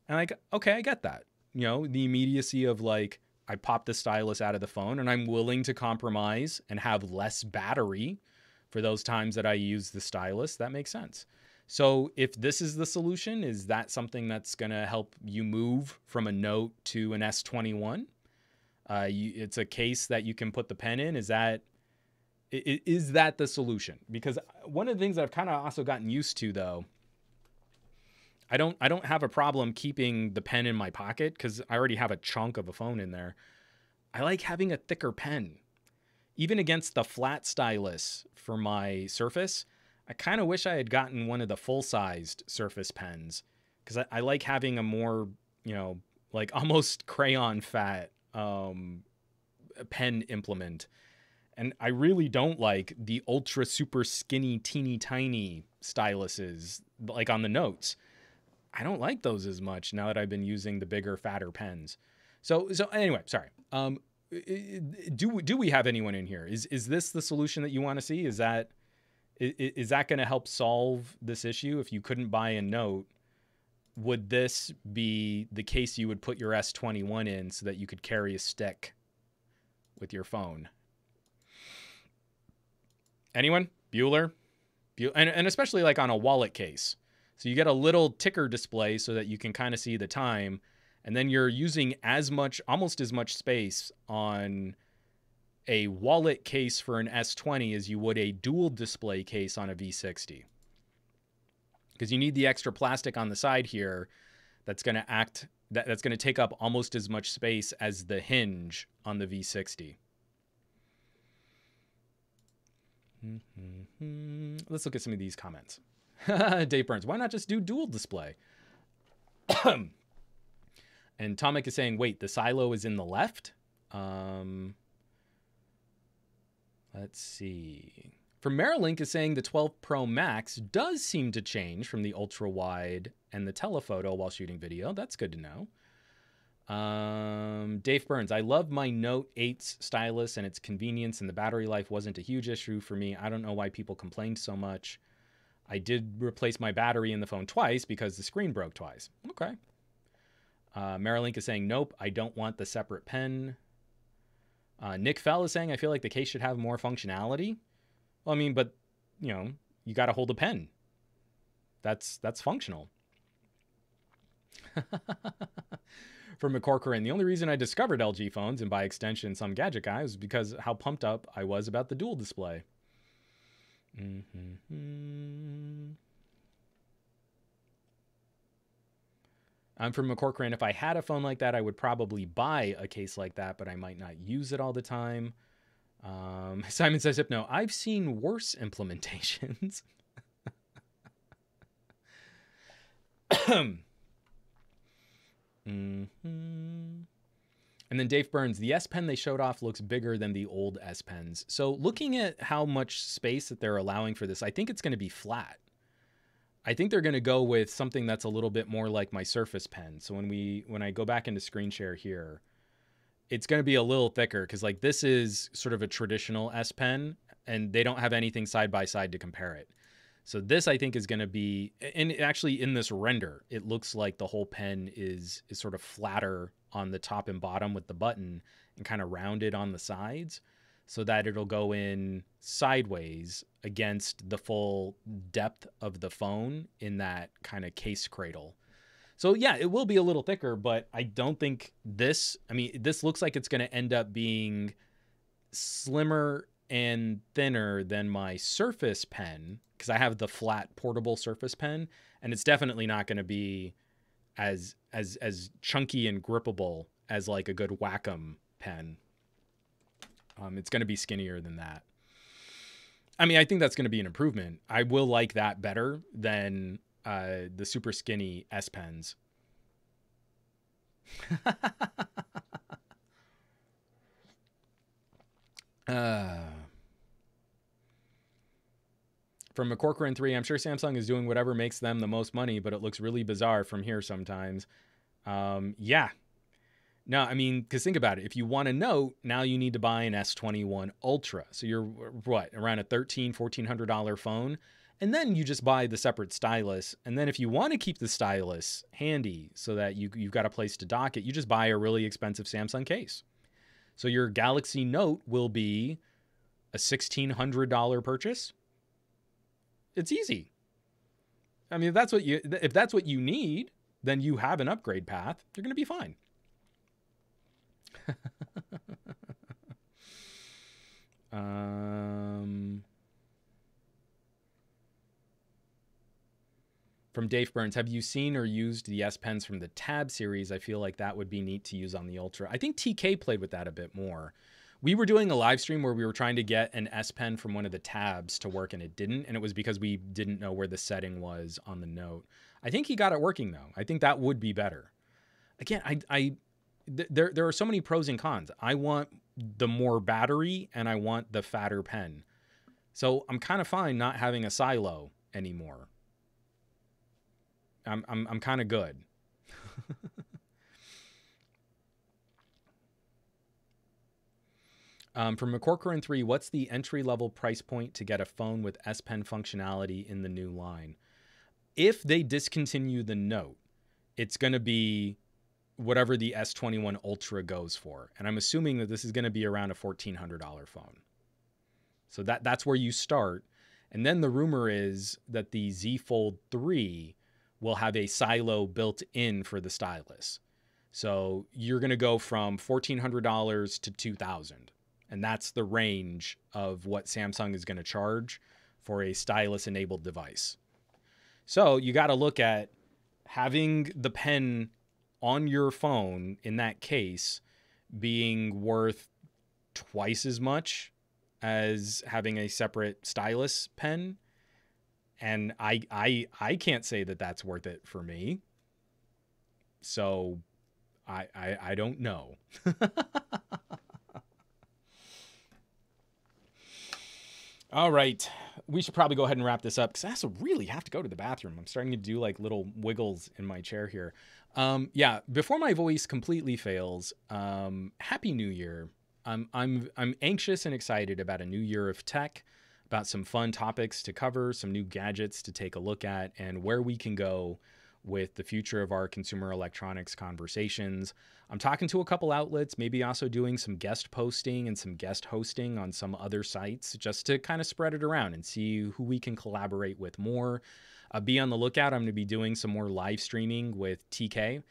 And like, okay, I get that. You know, the immediacy of like, I pop the stylus out of the phone and I'm willing to compromise and have less battery for those times that I use the stylus. That makes sense. So if this is the solution, is that something that's going to help you move from a Note to an S twenty-one? Uh, you, it's a case that you can put the pen in. Is that, is that the solution? Because one of the things that I've kind of also gotten used to though, I don't I don't have a problem keeping the pen in my pocket because I already have a chunk of a phone in there. I like having a thicker pen. Even against the flat stylus for my Surface, I kind of wish I had gotten one of the full-sized Surface pens because I, I like having a more, you know, like almost crayon fat um, pen implement. And I really don't like the ultra super skinny, teeny tiny styluses like on the Notes. I don't like those as much now that I've been using the bigger, fatter pens. So, so anyway, sorry. Um, do do we have anyone in here? Is is this the solution that you want to see? Is that is, is that going to help solve this issue? If you couldn't buy a Note, would this be the case you would put your S twenty-one in so that you could carry a stick with your phone? Anyone? Bueller? Bueller? And, and especially like on a wallet case. So you get a little ticker display so that you can kind of see the time, and then you're using as much, almost as much space on a wallet case for an S twenty as you would a dual display case on a V sixty. Because you need the extra plastic on the side here that's going to act, that, that's going to take up almost as much space as the hinge on the V sixty. Mm-hmm. Let's look at some of these comments. Dave Burns, why not just do dual display? And Tomek is saying, wait, the silo is in the left? Um, let's see. From Marilink is saying the twelve Pro Max does seem to change from the ultra wide and the telephoto while shooting video. That's good to know. Um, Dave Burns, I love my Note eight's stylus and its convenience, and the battery life wasn't a huge issue for me. I don't know why people complained so much. I did replace my battery in the phone twice because the screen broke twice. Okay. Uh, Marilink is saying, nope, I don't want the separate pen. Uh, Nick Fell is saying, I feel like the case should have more functionality. Well, I mean, but, you know, you got to hold a pen. That's that's functional. From McCorcoran, the only reason I discovered L G phones, and by extension Some Gadget Guy, was because how pumped up I was about the dual display. Mm-hmm. I'm from McCorcoran. If I had a phone like that, I would probably buy a case like that, but I might not use it all the time. Um, Simon says, no, I've seen worse implementations. Mm-hmm. And then Dave Burns, the S Pen they showed off looks bigger than the old S Pens. So looking at how much space that they're allowing for this, I think it's going to be flat. I think they're going to go with something that's a little bit more like my Surface Pen. So when we when I go back into screen share here, it's going to be a little thicker, because like this is sort of a traditional S Pen, and they don't have anything side by side to compare it. So this, I think, is going to be, and actually in this render, it looks like the whole pen is is sort of flatter on the top and bottom with the button, and kind of rounded on the sides, so that it'll go in sideways against the full depth of the phone in that kind of case cradle. So yeah, it will be a little thicker, but I don't think this, I mean, this looks like it's going to end up being slimmer and thinner than my Surface Pen, because I have the flat portable Surface Pen, and it's definitely not going to be as as as chunky and grippable as like a good Wacom pen. Um, it's going to be skinnier than that. I mean, I think that's going to be an improvement. I will like that better than uh, the super skinny S Pens. uh, From McCorcoran three, I'm sure Samsung is doing whatever makes them the most money, but it looks really bizarre from here sometimes. Um, yeah. No, I mean, because think about it. If you want a Note, now you need to buy an S twenty-one Ultra. So you're, what, around a thirteen hundred, fourteen hundred dollar phone? And then you just buy the separate stylus. And then if you want to keep the stylus handy so that you, you've got a place to dock it, you just buy a really expensive Samsung case. So your Galaxy Note will be a sixteen hundred dollar purchase. It's easy. I mean, if that's what you if that's what you need, then you have an upgrade path. You're going to be fine. um, from Dave Burns, have you seen or used the S Pens from the Tab series? I feel like that would be neat to use on the Ultra. I think T K played with that a bit more. We were doing a live stream where we were trying to get an S Pen from one of the Tabs to work, and it didn't. And it was because we didn't know where the setting was on the Note. I think he got it working, though. I think that would be better. Again, I, I th there, there are so many pros and cons. I want the more battery and I want the fatter pen. So I'm kind of fine not having a silo anymore. I'm, I'm, I'm kind of good. um, from McCorcoran three, what's the entry-level price point to get a phone with S Pen functionality in the new line? If they discontinue the Note, it's going to be whatever the S twenty-one Ultra goes for. And I'm assuming that this is going to be around a fourteen hundred dollar phone. So that, that's where you start. And then the rumor is that the Z Fold three will have a silo built in for the stylus. So you're going to go from fourteen hundred dollars to two thousand dollars. And that's the range of what Samsung is going to charge for a stylus-enabled device. So you got to look at having the pen on your phone, in that case, being worth twice as much as having a separate stylus pen. And I, I, I can't say that that's worth it for me. So I, I, I don't know. All right. We should probably go ahead and wrap this up because I also really have to go to the bathroom. I'm starting to do like little wiggles in my chair here. Um, yeah. Before my voice completely fails, um, Happy New Year. I'm, I'm, I'm anxious and excited about a new year of tech, about some fun topics to cover, some new gadgets to take a look at, and where we can go with the future of our consumer electronics conversations. I'm talking to a couple outlets, maybe also doing some guest posting and some guest hosting on some other sites just to kind of spread it around and see who we can collaborate with more. Uh, be on the lookout. I'm going to be doing some more live streaming with T K.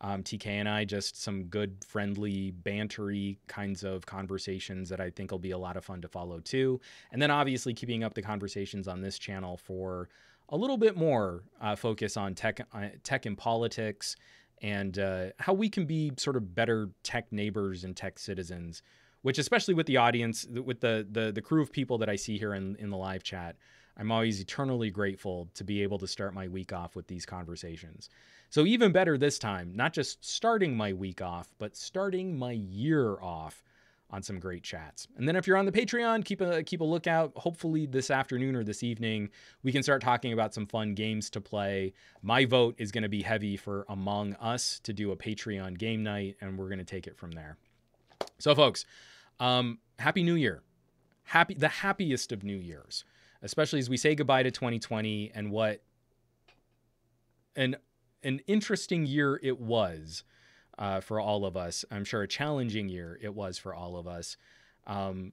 Um, T K and I, just some good, friendly, bantery kinds of conversations that I think will be a lot of fun to follow too. And then obviously keeping up the conversations on this channel for a little bit more uh, focus on tech, uh, tech and politics, and uh, how we can be sort of better tech neighbors and tech citizens, which especially with the audience, with the the, the crew of people that I see here in, in the live chat, I'm always eternally grateful to be able to start my week off with these conversations. So even better this time, not just starting my week off, but starting my year off on some great chats. And then if you're on the Patreon, keep a keep a lookout. Hopefully this afternoon or this evening, we can start talking about some fun games to play. My vote is going to be heavy for Among Us to do a Patreon game night, and we're going to take it from there. So folks, um, Happy New Year. Happy, the happiest of New Years, especially as we say goodbye to twenty twenty and what an an interesting year it was uh, for all of us. I'm sure a challenging year it was for all of us. Um,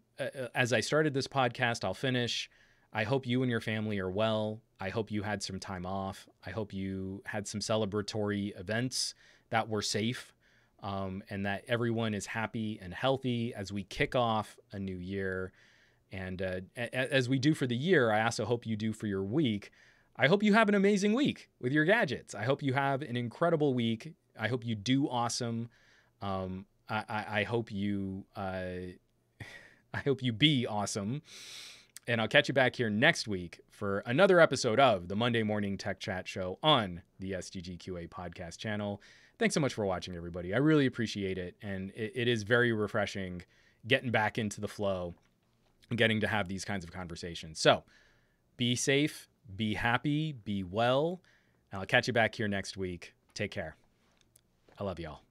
as I started this podcast, I'll finish. I hope you and your family are well. I hope you had some time off. I hope you had some celebratory events that were safe, um, and that everyone is happy and healthy as we kick off a new year. And uh, as we do for the year, I also hope you do for your week. I hope you have an amazing week with your gadgets. I hope you have an incredible week. I hope you do awesome. Um, I, I, I hope you, uh, I hope you be awesome. And I'll catch you back here next week for another episode of the Monday Morning Tech Chat Show on the S G G Q A podcast channel. Thanks so much for watching, everybody. I really appreciate it. And it, it is very refreshing getting back into the flow and getting to have these kinds of conversations. So be safe. Be happy, be well, and I'll catch you back here next week. Take care. I love y'all.